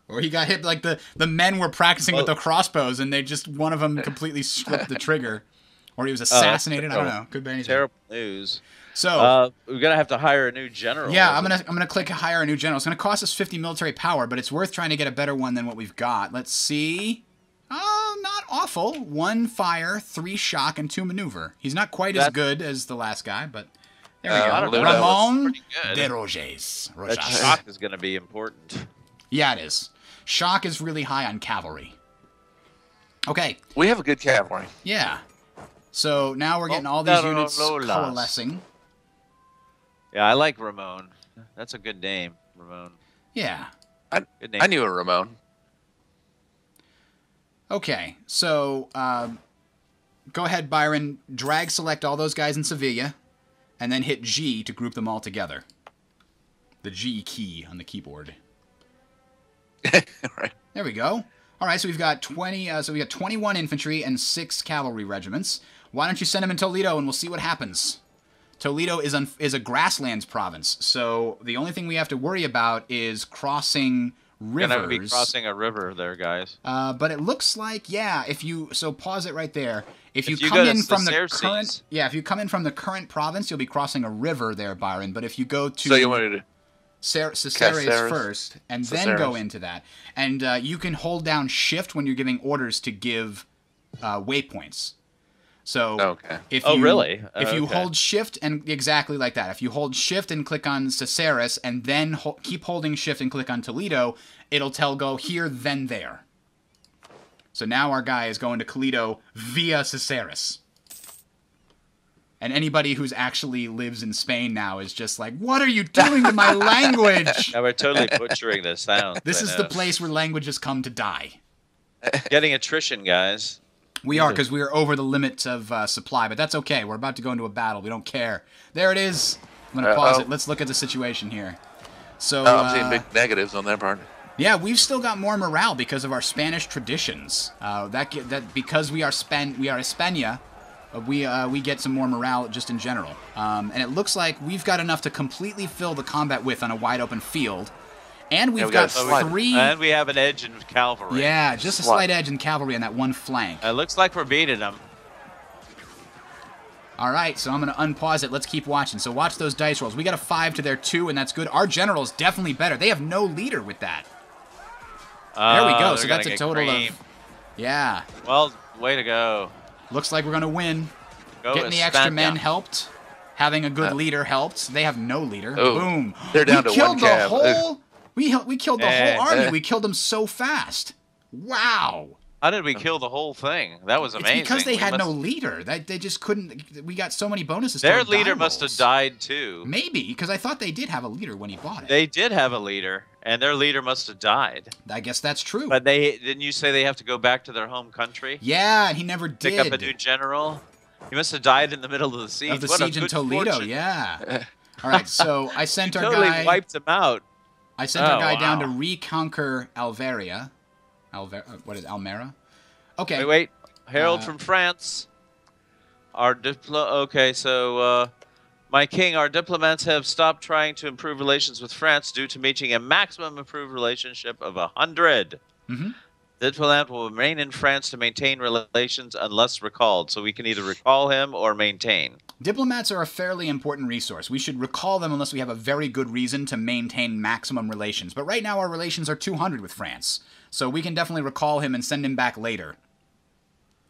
Or he got hit, like the men were practicing with the crossbows, and they just, one of them completely slipped the trigger. Or he was assassinated, I don't know. Could be anything. Terrible news. So we're going to have to hire a new general. Yeah, I'm gonna click hire a new general. It's going to cost us 50 military power, but it's worth trying to get a better one than what we've got. Let's see. Not awful. 1 fire, 3 shock, and 2 maneuver. He's not quite as good as the last guy, but there we go. Ramon de Rojas. That shock is going to be important. Yeah, it is. Shock is really high on cavalry. Okay. We have a good cavalry. Yeah. So now we're getting all these units coalescing. Yeah, I like Ramon. That's a good name, Ramon. Yeah. I knew a Ramon. Okay, so go ahead, Byron. Drag select all those guys in Sevilla, and then hit G to group them all together. The G key on the keyboard. Right. There we go. All right, so we've got 21 infantry and 6 cavalry regiments. Why don't you send them in Toledo, and we'll see what happens. Toledo is a grasslands province, so the only thing we have to worry about is crossing rivers. You're gonna be crossing a river there, guys. But it looks like if you pause it right there. If you come in from the current if you come in from the current province, you'll be crossing a river there, Byron. But if you go to Caceres first, and then go into that, and you can hold down shift when you're giving orders to give waypoints. So if you hold shift and exactly like that, if you hold shift and click on Caceres and then keep holding shift and click on Toledo, it'll tell go here, then there. So now our guy is going to Toledo via Caceres. And anybody who's actually lives in Spain now is just like, what are you doing to my language? Now we're totally butchering this sound. This is the place where languages come to die. Getting attrition, guys. We are, because we are over the limit of supply, but that's okay. We're about to go into a battle. We don't care. There it is. I'm going to pause it. Let's look at the situation here. So, I'm seeing big negatives on that part. Yeah, we've still got more morale because of our Spanish traditions. Because we are España, we get some more morale just in general. And it looks like we've got enough to completely fill the combat on a wide-open field. And we've got 3. And we have an edge in cavalry. Yeah, just a slight edge in cavalry on that one flank. It looks like we're beating them. All right, so I'm going to unpause it. Let's keep watching. So watch those dice rolls. We got a 5 to their 2, and that's good. Our general's definitely better. They have no leader with that. There we go. So that's a total of... Yeah. Well, way to go. Looks like we're going to win. Getting the extra men helped. Having a good leader helped. They have no leader. Boom. They're down to 1 cav. We killed the whole army. We killed them so fast. Wow. How did we kill the whole thing? That was amazing. It's because they had no leader. They just couldn't. We got so many bonuses. Their leader must have died too. Maybe, because I thought they did have a leader when he bought it. They did have a leader, and their leader must have died. I guess that's true. But didn't you say they have to go back to their home country? Yeah, and he never did. Pick up a new general. He must have died in the middle of the siege. Of the siege in Toledo, yeah. All right, so I sent our guy. Totally wiped him out. I sent our guy down to reconquer Almeria. What is Almera? Okay. Wait. Harold from France. My king, our diplomats have stopped trying to improve relations with France due to reaching a maximum improved relationship of 100. Mm-hmm. The diplomat will remain in France to maintain relations unless recalled. So we can either recall him or maintain. Diplomats are a fairly important resource. We should recall them unless we have a very good reason to maintain maximum relations. But right now our relations are 200 with France. So we can definitely recall him and send him back later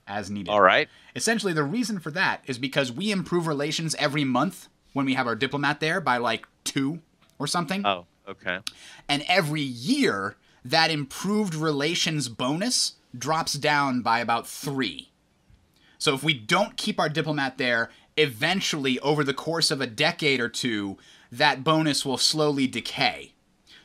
as needed. All right. Essentially, the reason for that is because we improve relations every month when we have our diplomat there by like 2 or something. Oh, okay. And every year... that improved relations bonus drops down by about 3. So if we don't keep our diplomat there, eventually, over the course of a decade or 2, that bonus will slowly decay.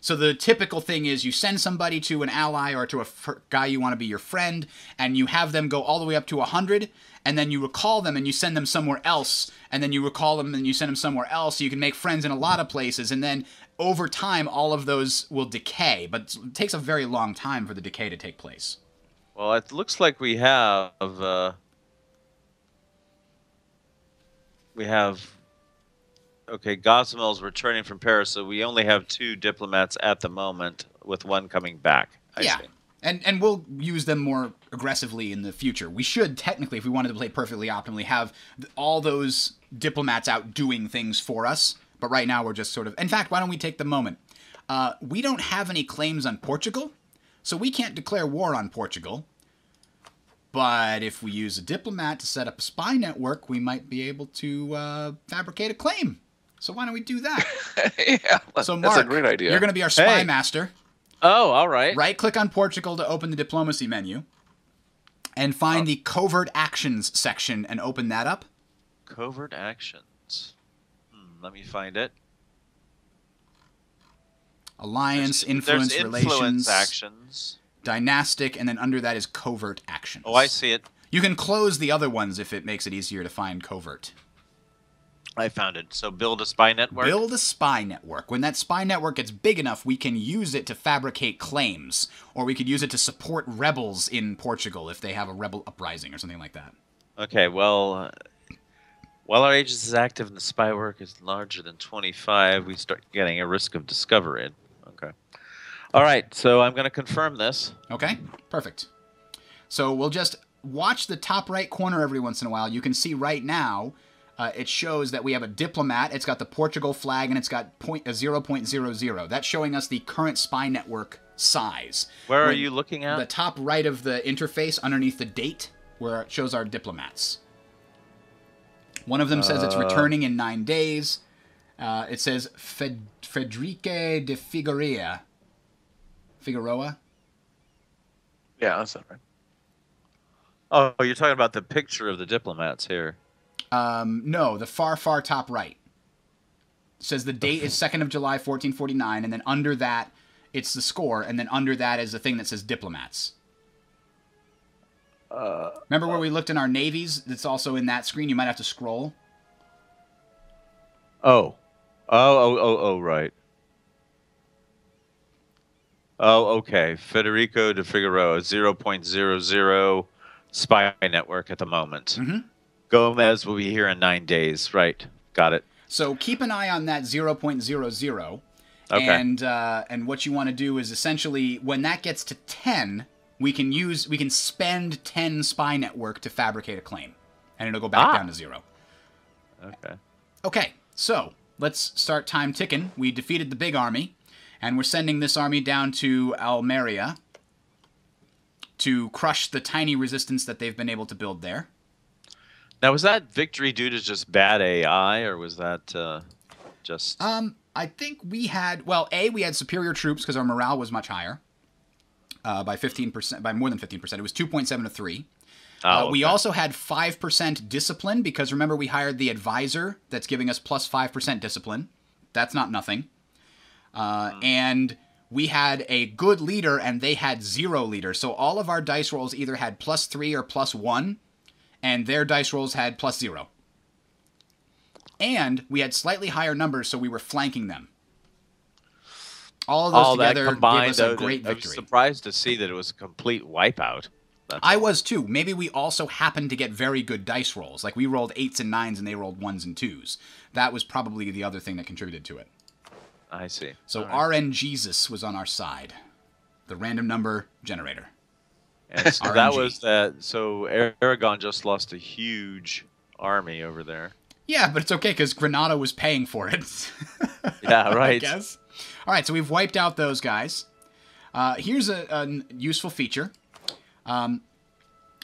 So the typical thing is you send somebody to an ally or to a guy you want to be your friend, and you have them go all the way up to 100, and then you recall them and you send them somewhere else, and then you recall them and you send them somewhere else, so you can make friends in a lot of places, and then... over time, all of those will decay, but it takes a very long time for the decay to take place. Well, it looks like we have Gosamel's returning from Paris, so we only have 2 diplomats at the moment, with 1 coming back. I see. And we'll use them more aggressively in the future. We should technically, if we wanted to play perfectly optimally, have all those diplomats out doing things for us. But right now we're just sort of... In fact, why don't we take the moment? We don't have any claims on Portugal, so we can't declare war on Portugal. But if we use a diplomat to set up a spy network, we might be able to fabricate a claim. So why don't we do that? Yeah, so Mark, that's a great idea. You're going to be our spy master. Oh, all right. Right-click on Portugal to open the diplomacy menu. And find the covert actions section and open that up. Covert actions. Let me find it. Alliance, influence relations. Actions. Dynastic, and then under that is covert actions. Oh, I see it. You can close the other ones if it makes it easier to find covert. I found it. So build a spy network. Build a spy network. When that spy network gets big enough, we can use it to fabricate claims, or we could use it to support rebels in Portugal if they have a rebel uprising or something like that. Okay, well, while our agent is active and the spy work is larger than 25, we start getting a risk of discovery. Okay. All right, so I'm going to confirm this. Okay, perfect. So we'll just watch the top right corner every once in a while. You can see right now... it shows that we have a diplomat. It's got the Portugal flag, and it's got 0.00. That's showing us the current spy network size. Where are you looking at? The top right of the interface underneath the date where it shows our diplomats. One of them says it's returning in 9 days. It says Frederique de Figueroa. Figueroa? Yeah, that's not right. Oh, you're talking about the picture of the diplomats here. No, the far, far top right. It says the date is 2nd of July, 1449, and then under that, it's the score, and then under that is the thing that says diplomats. Remember where we looked in our navies? That's also in that screen. You might have to scroll. Oh, right. Oh, okay. Federico de Figueroa, 0.00 spy network at the moment. Mm-hmm. Gomez will be here in 9 days. Right. Got it. So keep an eye on that 0.00. Okay. And what you want to do is essentially when that gets to 10, we can spend 10 spy network to fabricate a claim. And it'll go back down to 0. Okay. Okay. So let's start time ticking. We defeated the big army, and we're sending this army down to Almeria to crush the tiny resistance that they've been able to build there. Now, was that victory due to just bad AI, or was that just... I think we had... Well, A, we had superior troops because our morale was much higher by more than 15%. It was 2.7 to 3. Okay. We also had 5% discipline because, remember, we hired the advisor that's giving us plus 5% discipline. That's not nothing. And we had a good leader, and they had 0 leaders. So all of our dice rolls either had plus 3 or plus 1. And their dice rolls had plus 0. And we had slightly higher numbers, so we were flanking them. All of those together gave us a great victory. I was surprised to see that it was a complete wipeout. I was too. Maybe we also happened to get very good dice rolls. Like we rolled 8s and 9s, and they rolled 1s and 2s. That was probably the other thing that contributed to it. I see. So RNGesus was on our side. The random number generator. And so that was that. So Aragon just lost a huge army over there. Yeah, but it's okay because Granada was paying for it. Yeah, right. I guess. All right, so we've wiped out those guys. Here's a useful feature.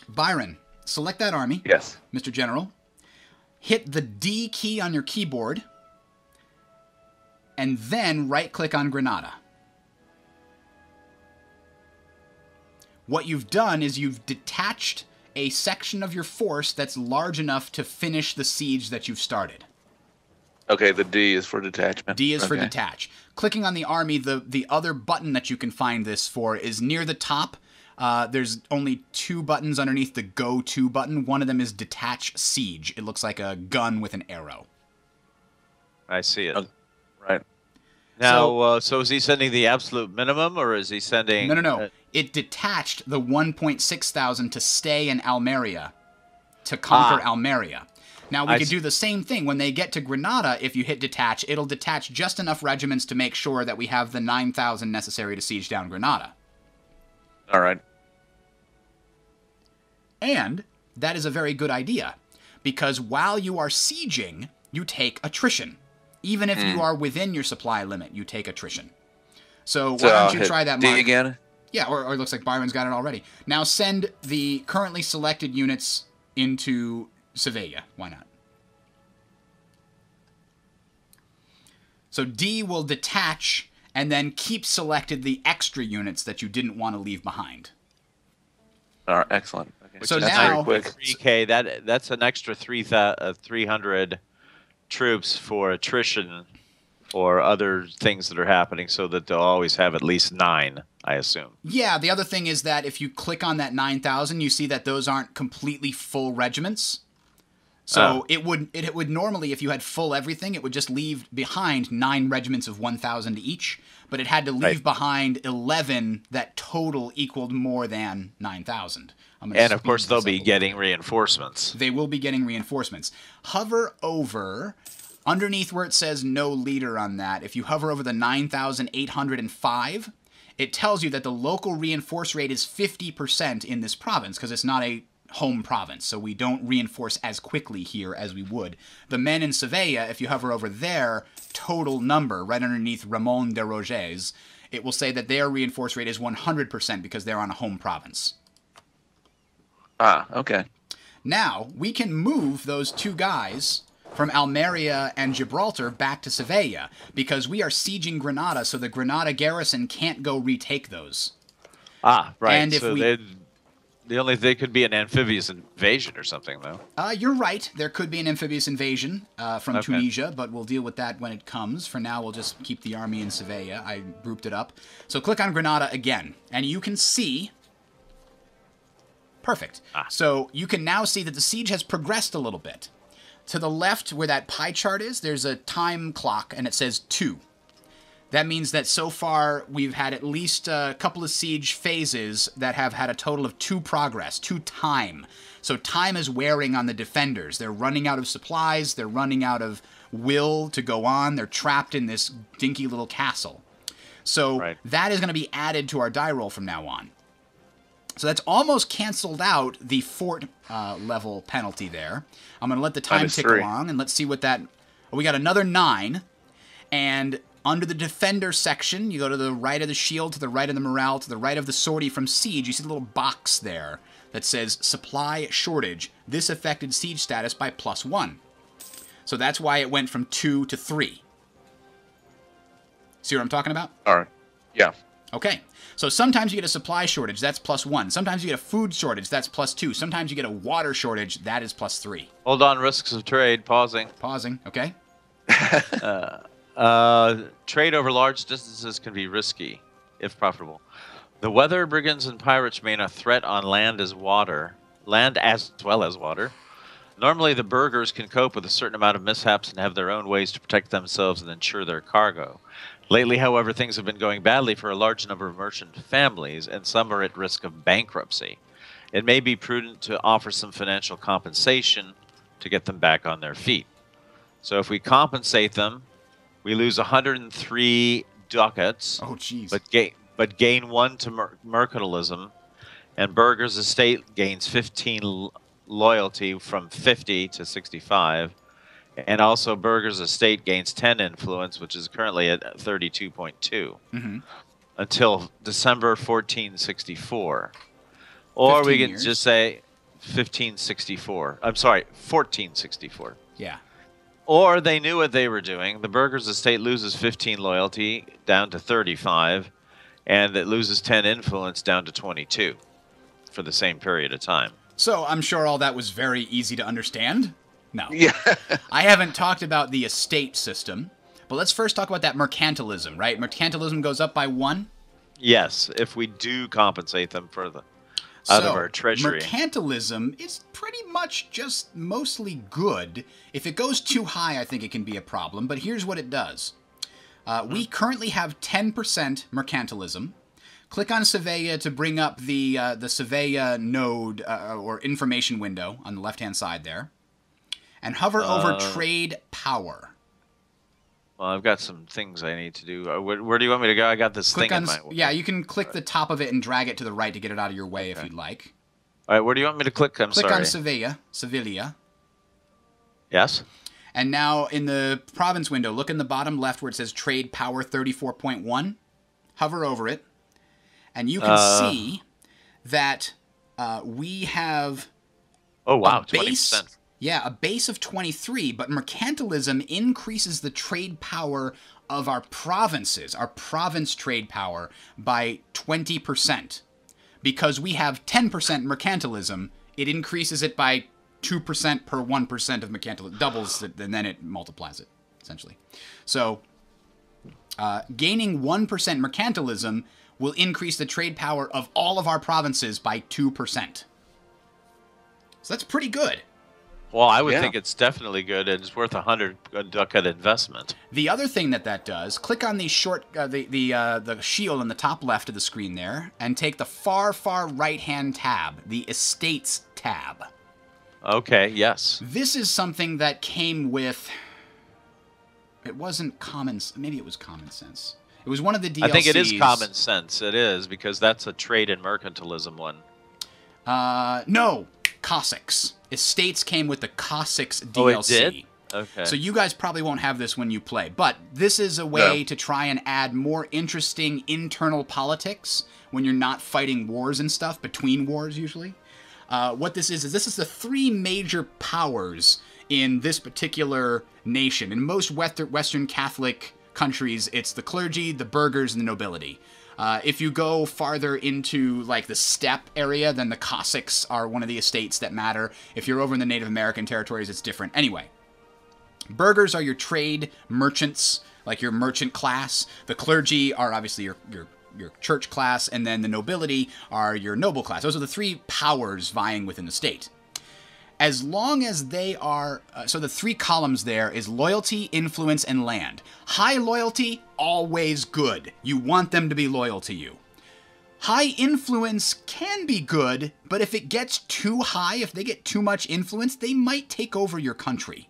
Byron, select that army. Yes. Mr. General. Hit the D key on your keyboard. And then right-click on Granada. What you've done is you've detached a section of your force that's large enough to finish the siege that you've started. Okay, the D is for detachment. D is for detach. Clicking on the army, the other button that you can find this for is near the top. There's only 2 buttons underneath the Go To button. One of them is Detach Siege. It looks like a gun with an arrow. I see it. Right. Now, so is he sending the absolute minimum, or is he sending... No. It detached the 1,600 to stay in Almeria, to conquer Almeria. Now, we could do the same thing. When they get to Granada, if you hit detach, it'll detach just enough regiments to make sure that we have the 9,000 necessary to siege down Granada. All right. And that is a very good idea, because while you are sieging, you take attrition. Even if you are within your supply limit, you take attrition. So why don't you try that, Mark? D again? Yeah, or it looks like Byron's got it already. Now send the currently selected units into Sevilla. Why not? So D will detach and then keep selected the extra units that you didn't want to leave behind. All right, excellent. Okay. So that's now very quick. 3K, that's an extra 300 troops for attrition or other things that are happening, so that they'll always have at least 9, I assume. Yeah, the other thing is that if you click on that 9,000, you see that those aren't completely full regiments. So it would normally, if you had full everything, it would just leave behind 9 regiments of 1,000 each. But it had to leave behind 11 that total equaled more than 9,000. And of course, they'll be getting reinforcements. They will be getting reinforcements. Hover over, underneath where it says no leader on that, if you hover over the 9,805, it tells you that the local reinforce rate is 50% in this province because it's not a home province, so we don't reinforce as quickly here as we would. The men in Sevilla, if you hover over their total number, right underneath Ramon de Roges, it will say that their reinforce rate is 100% because they're on a home province. Ah, okay. Now, we can move those 2 guys from Almeria and Gibraltar back to Sevilla, because we are sieging Granada, so the Granada garrison can't go retake those. Ah, right. And if so they could be an amphibious invasion or something, though. You're right. There could be an amphibious invasion from Tunisia, but we'll deal with that when it comes. For now, we'll just keep the army in Sevilla. I grouped it up. So click on Granada again, and you can see... Perfect. Ah. So you can now see that the siege has progressed a little bit. To the left, where that pie chart is, there's a time clock, and it says 2. That means that so far we've had at least a couple of siege phases that have had a total of 2 progress, 2 time. So time is wearing on the defenders. They're running out of supplies. They're running out of will to go on. They're trapped in this dinky little castle. So that is going to be added to our die roll from now on. So that's almost canceled out the fort level penalty there. I'm going to let the time tick along, and let's see what that... Oh, we got another 9, and... Under the defender section, you go to the right of the shield, to the right of the morale, to the right of the sortie from siege. You see the little box there that says supply shortage. This affected siege status by +1. So that's why it went from 2 to 3. See what I'm talking about? All right. Yeah. Okay. So sometimes you get a supply shortage. That's +1. Sometimes you get a food shortage. That's +2. Sometimes you get a water shortage. That is +3. Hold on. Risks of trade. Pausing. Pausing. Okay. Trade over large distances can be risky, if profitable. The weather brigands and pirates remain a threat on land as well as water. Normally, the burghers can cope with a certain amount of mishaps and have their own ways to protect themselves and ensure their cargo. Lately, however, things have been going badly for a large number of merchant families, and some are at risk of bankruptcy. It may be prudent to offer some financial compensation to get them back on their feet. So if we compensate them, we lose 103 ducats, oh, geez. but gain 1 to mercantilism, and Burger's estate gains 15 loyalty from 50 to 65, and also Burger's estate gains 10 influence, which is currently at 32.2, until December 1464. Or we can just say 1564. I'm sorry, 1464. Yeah. Or they knew what they were doing. The Burger's estate loses 15 loyalty down to 35, and it loses 10 influence down to 22 for the same period of time. So I'm sure all that was very easy to understand. No. Yeah. I haven't talked about the estate system, but let's first talk about that mercantilism, right? Mercantilism goes up by 1? Yes, if we do compensate them for the... out of our treasury. Mercantilism is pretty much just mostly good. If it goes too high, I think it can be a problem, but here's what it does. We currently have 10% mercantilism. Click on Sevilla to bring up the Sevilla node or information window on the left-hand side there. And hover over trade power. Well, I've got some things I need to do. Where do you want me to go? I got this thing in my way. Yeah, you can click the top of it and drag it to the right to get it out of your way if you'd like. All right, where do you want me to click? Click on Sevilla. Sevilla. Yes. And now in the province window, look in the bottom left where it says Trade Power 34.1. Hover over it. And you can see that we have a base, 20%. Yeah, a base of 23, but mercantilism increases the trade power of our provinces, our province trade power, by 20%. Because we have 10% mercantilism, it increases it by 2% per 1% of mercantilism. It doubles it, and then it multiplies it, essentially. So gaining 1% mercantilism will increase the trade power of all of our provinces by 2%. So that's pretty good. Well, I would think it's definitely good, and it's worth 100 ducat investment. The other thing that does, click on the short, the shield on the top left of the screen there, and take the far right-hand tab, the Estates tab. Okay. Yes. This is something that came with. It wasn't common. Maybe it was Common Sense. It was one of the DLCs. I think it is Common Sense. It is, because that's a trade and mercantilism one. No, Cossacks. Estates came with the Cossacks DLC. Oh, it did? Okay. So you guys probably won't have this when you play, but this is a way to try and add more interesting internal politics when you're not fighting wars and stuff, between wars usually. What this is this is the three major powers in this particular nation. In most Western Catholic countries, it's the clergy, the burghers, and the nobility. If you go farther into, like, the steppe area, then the Cossacks are one of the estates that matter. If you're over in the Native American territories, it's different. Anyway, burghers are your trade merchants, like your merchant class. The clergy are obviously your church class, and then the nobility are your noble class. Those are the three powers vying within the state. As long as they are... so the three columns there is loyalty, influence, and land. High loyalty, always good. You want them to be loyal to you. High influence can be good, but if it gets too high, if they get too much influence, they might take over your country.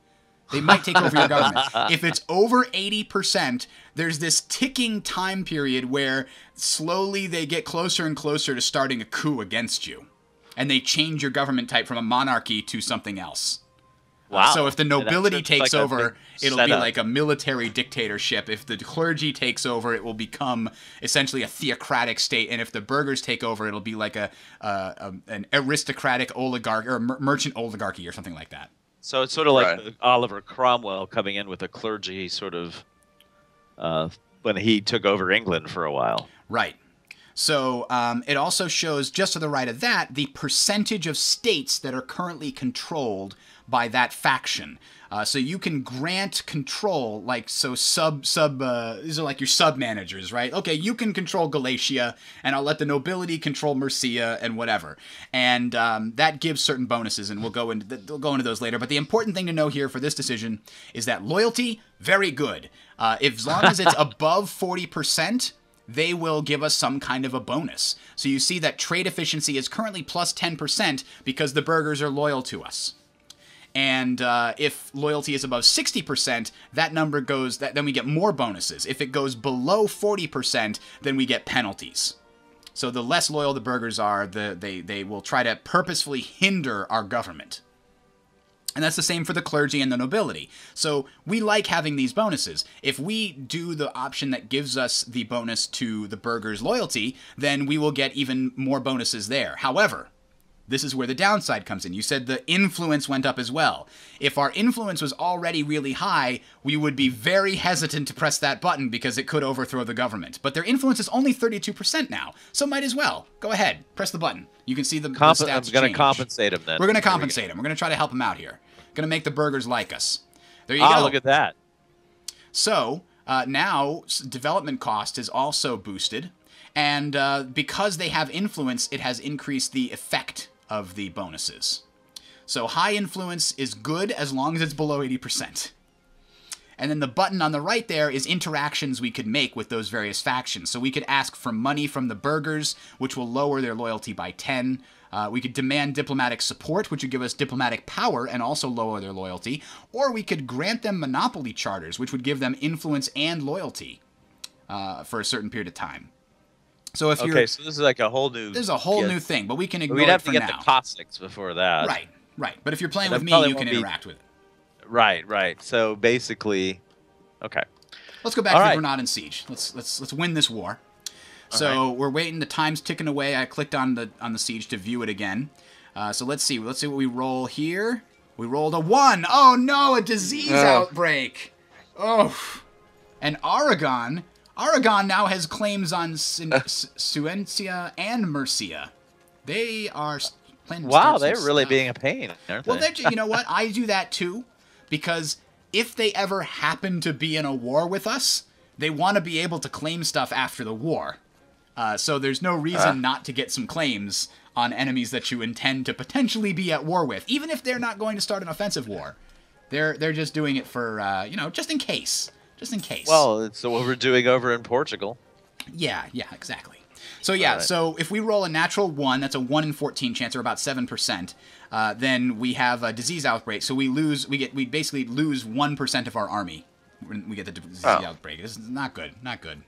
They might take over your government. If it's over 80%, there's this ticking time period where slowly they get closer and closer to starting a coup against you. And they change your government type from a monarchy to something else. Wow. So if the nobility takes over, it'll be like a military dictatorship. If the clergy takes over, it will become essentially a theocratic state. And if the burghers take over, it'll be like an aristocratic oligarch or merchant oligarchy or something like that. So it's sort of like Oliver Cromwell coming in with a clergy sort of when he took over England for a while. Right. So it also shows, just to the right of that, the percentage of states that are currently controlled by that faction. So you can grant control, like, so these are like your sub-managers, right? Okay, you can control Galatia, and I'll let the nobility control Mercia and whatever. And that gives certain bonuses, and we'll go into those later. But the important thing to know here for this decision is that loyalty, very good. As long as it's above 40%, they will give us some kind of a bonus. So you see that trade efficiency is currently plus 10% because the burghers are loyal to us. And if loyalty is above 60%, that number goes, then we get more bonuses. If it goes below 40%, then we get penalties. So the less loyal the burghers are, they will try to purposefully hinder our government. And that's the same for the clergy and the nobility. So we like having these bonuses. If we do the option that gives us the bonus to the burghers' loyalty, then we will get even more bonuses there. However, this is where the downside comes in. You said the influence went up as well. If our influence was already really high, we would be very hesitant to press that button because it could overthrow the government. But their influence is only 32% now, so might as well. Go ahead. Press the button. You can see the stats change. I'm going to compensate him then. We're going to compensate him. We're going to try to help him out here. Going to make the burgers like us. There you go. Oh, look at that. So now development cost is also boosted. And because they have influence, it has increased the effect of the bonuses. So high influence is good as long as it's below 80%. And then the button on the right there is interactions we could make with those various factions. So we could ask for money from the burghers, which will lower their loyalty by 10%. We could demand diplomatic support, which would give us diplomatic power and also lower their loyalty. Or we could grant them monopoly charters, which would give them influence and loyalty for a certain period of time. So if you're... Okay, so this is like a whole new... There's a whole new thing, but we can ignore it for now. We'd have to get the Cossacks before that. Right, right. But if you're playing with me, you can interact with it. Right, right. So basically... Okay. Let's go back to Renaud and Siege. Let's win this war. So we're waiting. The time's ticking away. I clicked on the siege to view it again. So let's see. Let's see what we roll here. We rolled a 1. Oh no, a disease outbreak. Oh. And Aragon. Aragon now has claims on Suencia and Murcia. They are planning. Wow, they're really being a pain, aren't they? Well, you know what? I do that too, because if they ever happen to be in a war with us, they want to be able to claim stuff after the war. So there's no reason not to get some claims on enemies that you intend to potentially be at war with, even if they're not going to start an offensive war. They're just doing it for you know, just in case, Well, it's what we're doing over in Portugal. Yeah, yeah, exactly. So yeah, so if we roll a natural 1, that's a 1 in 14 chance, or about 7%. Then we have a disease outbreak, so we lose. We basically lose 1% of our army when we get the disease outbreak. This is not good, not good.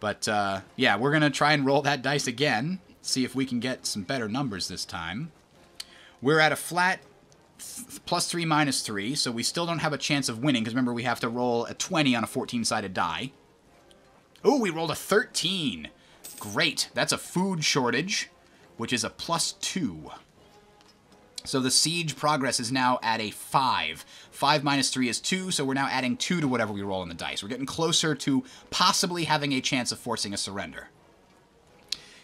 But yeah, we're gonna try and roll that dice again. See if we can get some better numbers this time. We're at a flat +3 -3, so we still don't have a chance of winning, because remember, we have to roll a 20 on a 14-sided die. Oh, we rolled a 13. Great. That's a food shortage, which is a +2. So the siege progress is now at a 5. 5 -3 is 2, so we're now adding 2 to whatever we roll on the dice. We're getting closer to possibly having a chance of forcing a surrender.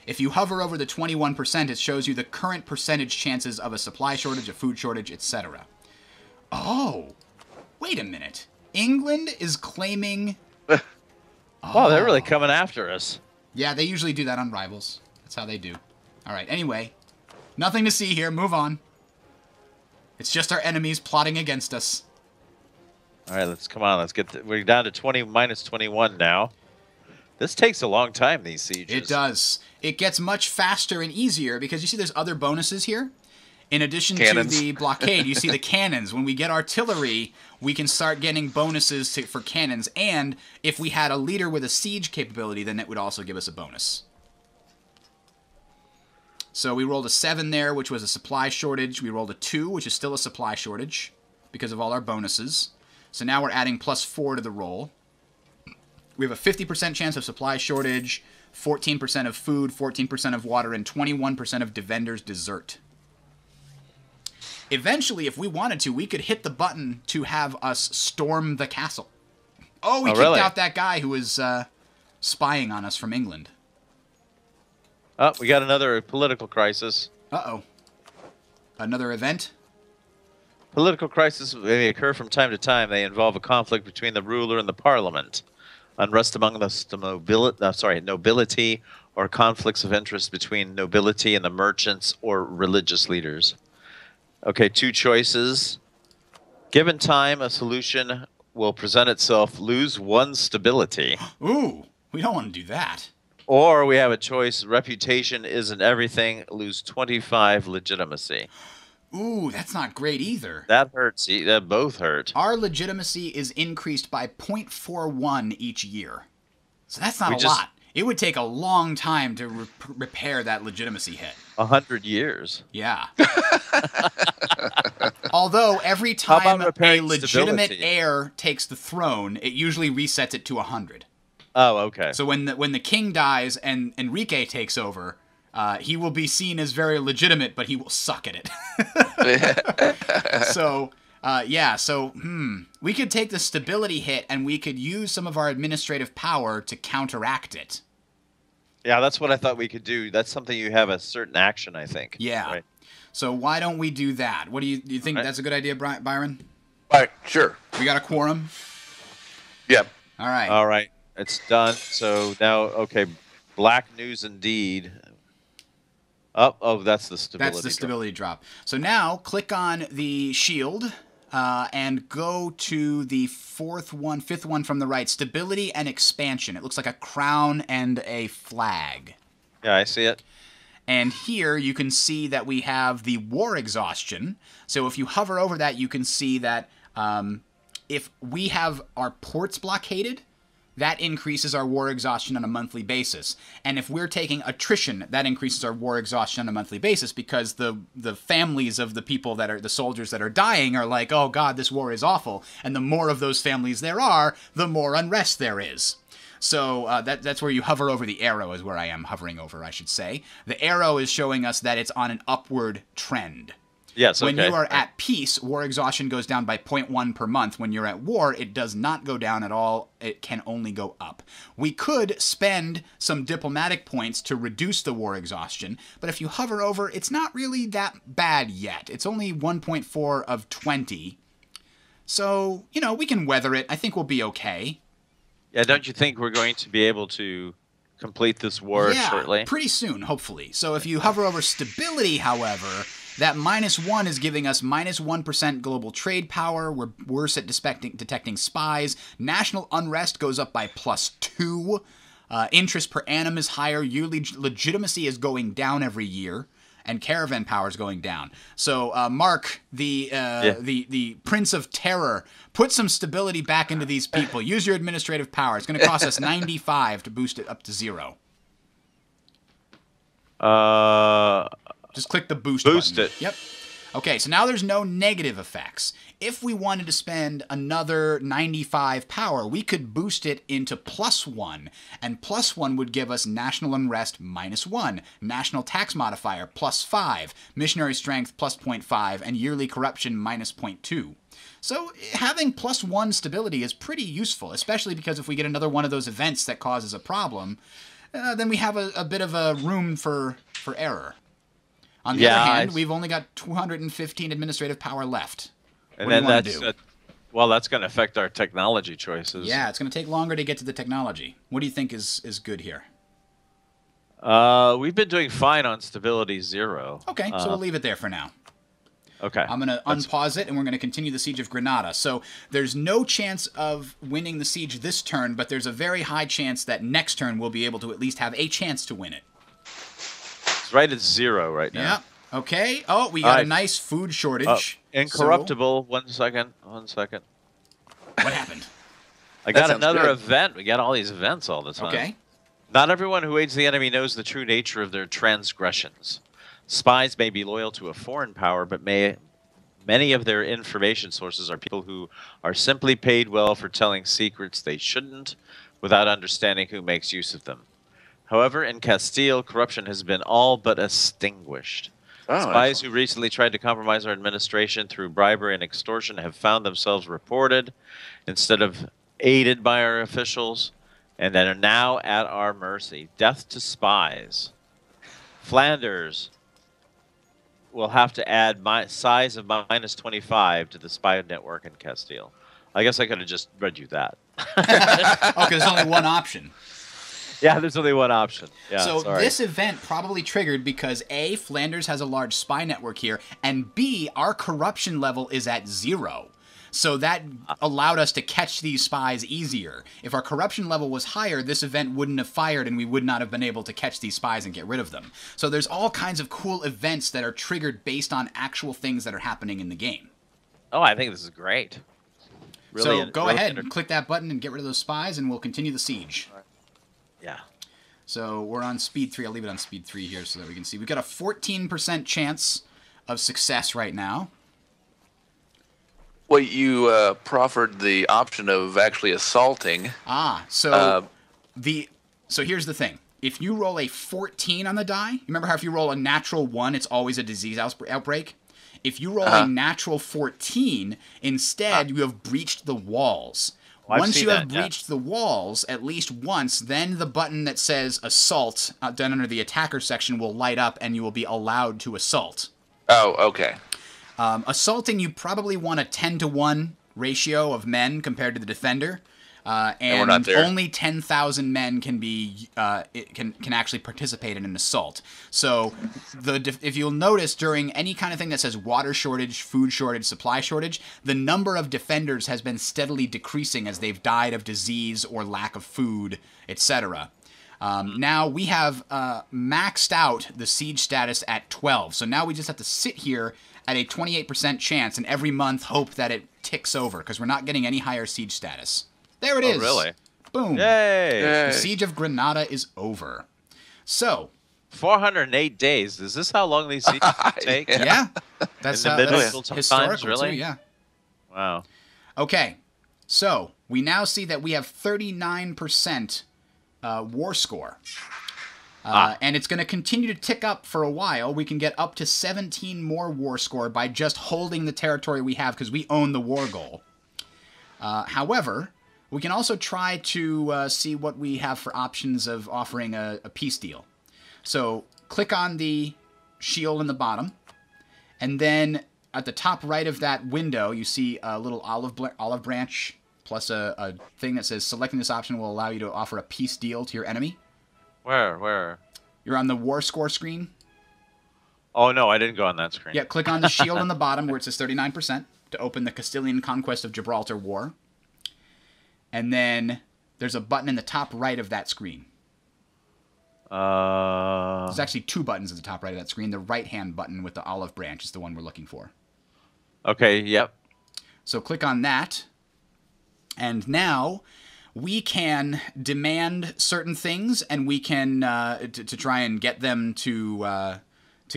If you hover over the 21%, it shows you the current percentage chances of a supply shortage, a food shortage, etc. Oh, wait a minute. England is claiming... oh, wow, they're really coming after us. Yeah, they usually do that on Rivals. That's how they do. All right, anyway, nothing to see here. Move on. It's just our enemies plotting against us. All right, let's come on. Let's get... we're down to -21 now. This takes a long time, these sieges. It does. It gets much faster and easier because you see there's other bonuses here. In addition to the blockade, you see the cannons. When we get artillery, we can start getting bonuses for cannons. And if we had a leader with a siege capability, then it would also give us a bonus. So we rolled a 7 there, which was a supply shortage. We rolled a 2, which is still a supply shortage because of all our bonuses. So now we're adding +4 to the roll. We have a 50% chance of supply shortage, 14% of food, 14% of water, and 21% of Defender's dessert. Eventually, if we wanted to, we could hit the button to have us storm the castle. Oh, we kicked out that guy who was spying on us from England. Oh, we got another political crisis. Uh-oh. Another event? Political crises may occur from time to time. They involve a conflict between the ruler and the parliament. Unrest among the nobility, or conflicts of interest between nobility and the merchants or religious leaders. Okay, 2 choices. Given time, a solution will present itself. Lose 1 stability. Ooh, we don't want to do that. Or we have a choice. Reputation isn't everything. Lose 25 legitimacy. Ooh, that's not great either. That hurts. That both hurt. Our legitimacy is increased by 0.41 each year. So that's not a lot. It would take a long time to repair that legitimacy hit. 100 years. Yeah. Although every time a legitimate heir takes the throne, it usually resets it to 100. Oh, okay. So when the king dies and Enrique takes over, he will be seen as very legitimate, but he will suck at it. So, yeah, so we could take the stability hit and we could use some of our administrative power to counteract it. Yeah, that's what I thought we could do. That's something you have a certain action, I think. Yeah. Right? So why don't we do that? What do you think that's a good idea, Byron? All right, sure. We got a quorum? Yep. All right. All right. It's done. So now, okay, black news indeed. Oh, that's the stability drop. That's the stability drop. So now, click on the shield and go to the fifth one from the right. Stability and expansion. It looks like a crown and a flag. Yeah, I see it. And here you can see that we have the war exhaustion. So if you hover over that, you can see that if we have our ports blockaded, that increases our war exhaustion on a monthly basis. And if we're taking attrition, that increases our war exhaustion on a monthly basis, because the families of the people that are, the soldiers that are dying are like, oh God, this war is awful. And the more of those families there are, the more unrest there is. So that's where you hover over the arrow is where I am hovering over, I should say. The arrow is showing us that it's on an upward trend. Yes, okay. When you are at peace, war exhaustion goes down by 0.1 per month. When you're at war, it does not go down at all. It can only go up. We could spend some diplomatic points to reduce the war exhaustion, but if you hover over, it's not really that bad yet. It's only 1.4 of 20. So, you know, we can weather it. I think we'll be okay. Yeah, don't you think we're going to be able to complete this war shortly? Yeah, pretty soon, hopefully. So if you hover over stability, however... that -1 is giving us -1% global trade power. We're worse at detecting spies. National unrest goes up by +2. Interest per annum is higher. Yearly legitimacy is going down every year, and caravan power is going down. So Mark, the Prince of Terror, put some stability back into these people. Use your administrative power. It's going to cost us 95 to boost it up to 0. Just click the boost button. Yep. Okay, so now there's no negative effects. If we wanted to spend another 95 power, we could boost it into +1, and +1 would give us national unrest -1, national tax modifier +5, missionary strength +0.5, and yearly corruption -0.2. So having +1 stability is pretty useful, especially because if we get another one of those events that causes a problem, then we have a bit of a room for error. On the other hand, we've only got 215 administrative power left. And what then do you want to do? Well, that's going to affect our technology choices. Yeah, it's going to take longer to get to the technology. What do you think is good here? We've been doing fine on stability 0. Okay, so we'll leave it there for now. Okay. I'm going to unpause it, and we're going to continue the Siege of Granada. So there's no chance of winning the siege this turn, but there's a very high chance that next turn we'll be able to at least have a chance to win it. Right at 0 right now. Yeah. Okay. Oh, we got a nice food shortage. Incorruptible. So... 1 second. 1 second. What happened? I got another event. We got all these events all the time. Okay. Not everyone who aids the enemy knows the true nature of their transgressions. Spies may be loyal to a foreign power, but many of their information sources are people who are simply paid well for telling secrets they shouldn't without understanding who makes use of them. However, in Castile, corruption has been all but extinguished. Oh, spies who recently tried to compromise our administration through bribery and extortion have found themselves reported instead of aided by our officials, and that are now at our mercy. Death to spies. Flanders will have to add my size of -25 to the spy network in Castile. I guess I could have just read you that. Okay, there's only one option. Yeah, there's only one option. Yeah, so this event probably triggered because A, Flanders has a large spy network here, and B, our corruption level is at 0. So that allowed us to catch these spies easier. If our corruption level was higher, this event wouldn't have fired and we would not have been able to catch these spies and get rid of them. So there's all kinds of cool events that are triggered based on actual things that are happening in the game. Oh, I think this is great. Really, so go ahead and click that button and get rid of those spies, and we'll continue the siege. Yeah. So we're on speed 3. I'll leave it on speed 3 here so that we can see. We've got a 14% chance of success right now. Well, you proffered the option of actually assaulting. Ah, so so here's the thing. If you roll a 14 on the die, remember how if you roll a natural 1, it's always a disease outbreak? If you roll a natural 14, instead you have breached the walls. Once you have breached the walls at least once, then the button that says assault down under the attacker section will light up and you will be allowed to assault. Oh, okay. Assaulting, you probably want a 10-to-1 ratio of men compared to the defender. And we're not there. Only 10,000 men can be can actually participate in an assault. So if you'll notice, during any kind of thing that says water shortage, food shortage, supply shortage, the number of defenders has been steadily decreasing as they've died of disease or lack of food, etc. Now we have maxed out the siege status at 12. So now we just have to sit here at a 28% chance and every month hope that it ticks over because we're not getting any higher siege status. There it is. Oh, really? Boom. Yay. Yay. The Siege of Granada is over. So. 408 days. Is this how long these sieges take? Yeah. That's, that's historical, really? Too, yeah. Wow. Okay. So we now see that we have 39% war score. And it's going to continue to tick up for a while. We can get up to 17 more war score by just holding the territory we have because we own the war goal. However, we can also try to see what we have for options of offering a peace deal. So click on the shield in the bottom, and then at the top right of that window, you see a little olive branch plus a thing that says selecting this option will allow you to offer a peace deal to your enemy. Where? You're on the war score screen. Oh, no, I didn't go on that screen. Yeah, click on the shield on the bottom where it says 39% to open the Castilian Conquest of Gibraltar War. And then there's a button in the top right of that screen. There's actually two buttons at the top right of that screen. The right-hand button with the olive branch is the one we're looking for. Okay, yep. So click on that. And now we can demand certain things, and we can to try and get them to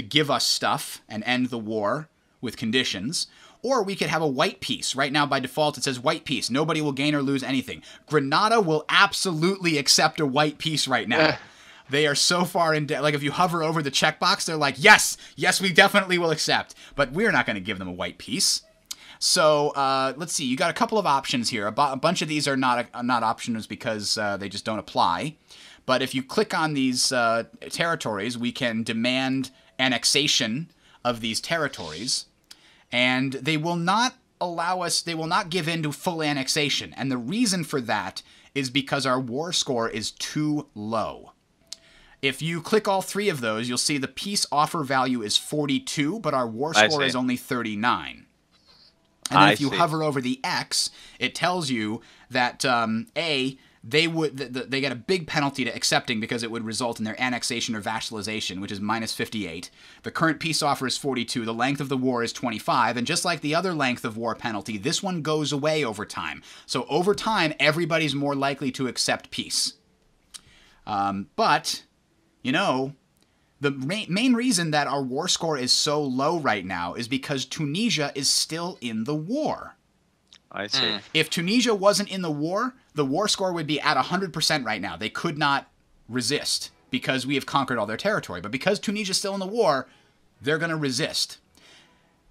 give us stuff and end the war with conditions. Or we could have a white peace. Right now, by default, it says white peace. Nobody will gain or lose anything. Grenada will absolutely accept a white peace right now. They are so far in debt. Like, if you hover over the checkbox, they're like, yes, yes, we definitely will accept. But we're not going to give them a white piece. So, let's see. You got a couple of options here. A bunch of these are not options because they just don't apply. But if you click on these territories, we can demand annexation of these territories. And they will not allow us, they will not give in to full annexation. And the reason for that is because our war score is too low. If you click all three of those, you'll see the peace offer value is 42, but our war score is only 39. And then if you hover over the X, it tells you that, they get a big penalty to accepting because it would result in their annexation or vassalization, which is minus 58. The current peace offer is 42. The length of the war is 25. And just like the other length of war penalty, this one goes away over time. So over time, everybody's more likely to accept peace. But you know, the main reason that our war score is so low right now is because Tunisia is still in the war. I see. If Tunisia wasn't in the war score would be at 100% right now. They could not resist because we have conquered all their territory. But because Tunisia's still in the war, they're going to resist.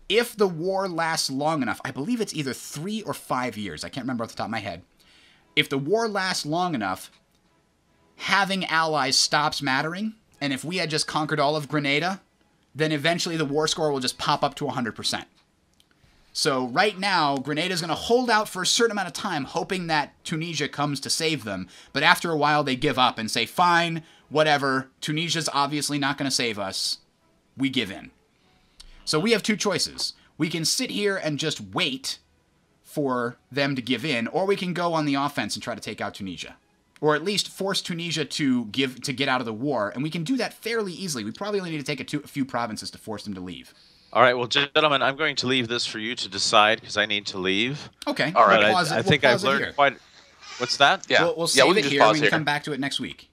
If the war lasts long enough, I believe it's either 3 or 5 years. I can't remember off the top of my head. If the war lasts long enough, having allies stops mattering, and if we had just conquered all of Grenada, then eventually the war score will just pop up to 100%. So right now, Grenada's going to hold out for a certain amount of time, hoping that Tunisia comes to save them, but after a while they give up and say, fine, whatever, Tunisia's obviously not going to save us, we give in. So we have two choices. We can sit here and just wait for them to give in, or we can go on the offense and try to take out Tunisia. Or at least force Tunisia to get out of the war, and we can do that fairly easily. We probably only need to take a few provinces to force them to leave. All right, well, gentlemen, I'm going to leave this for you to decide because I need to leave. Okay. All right, I think I've learned quite. What's that? Yeah. We'll save it here. We can come back to it next week.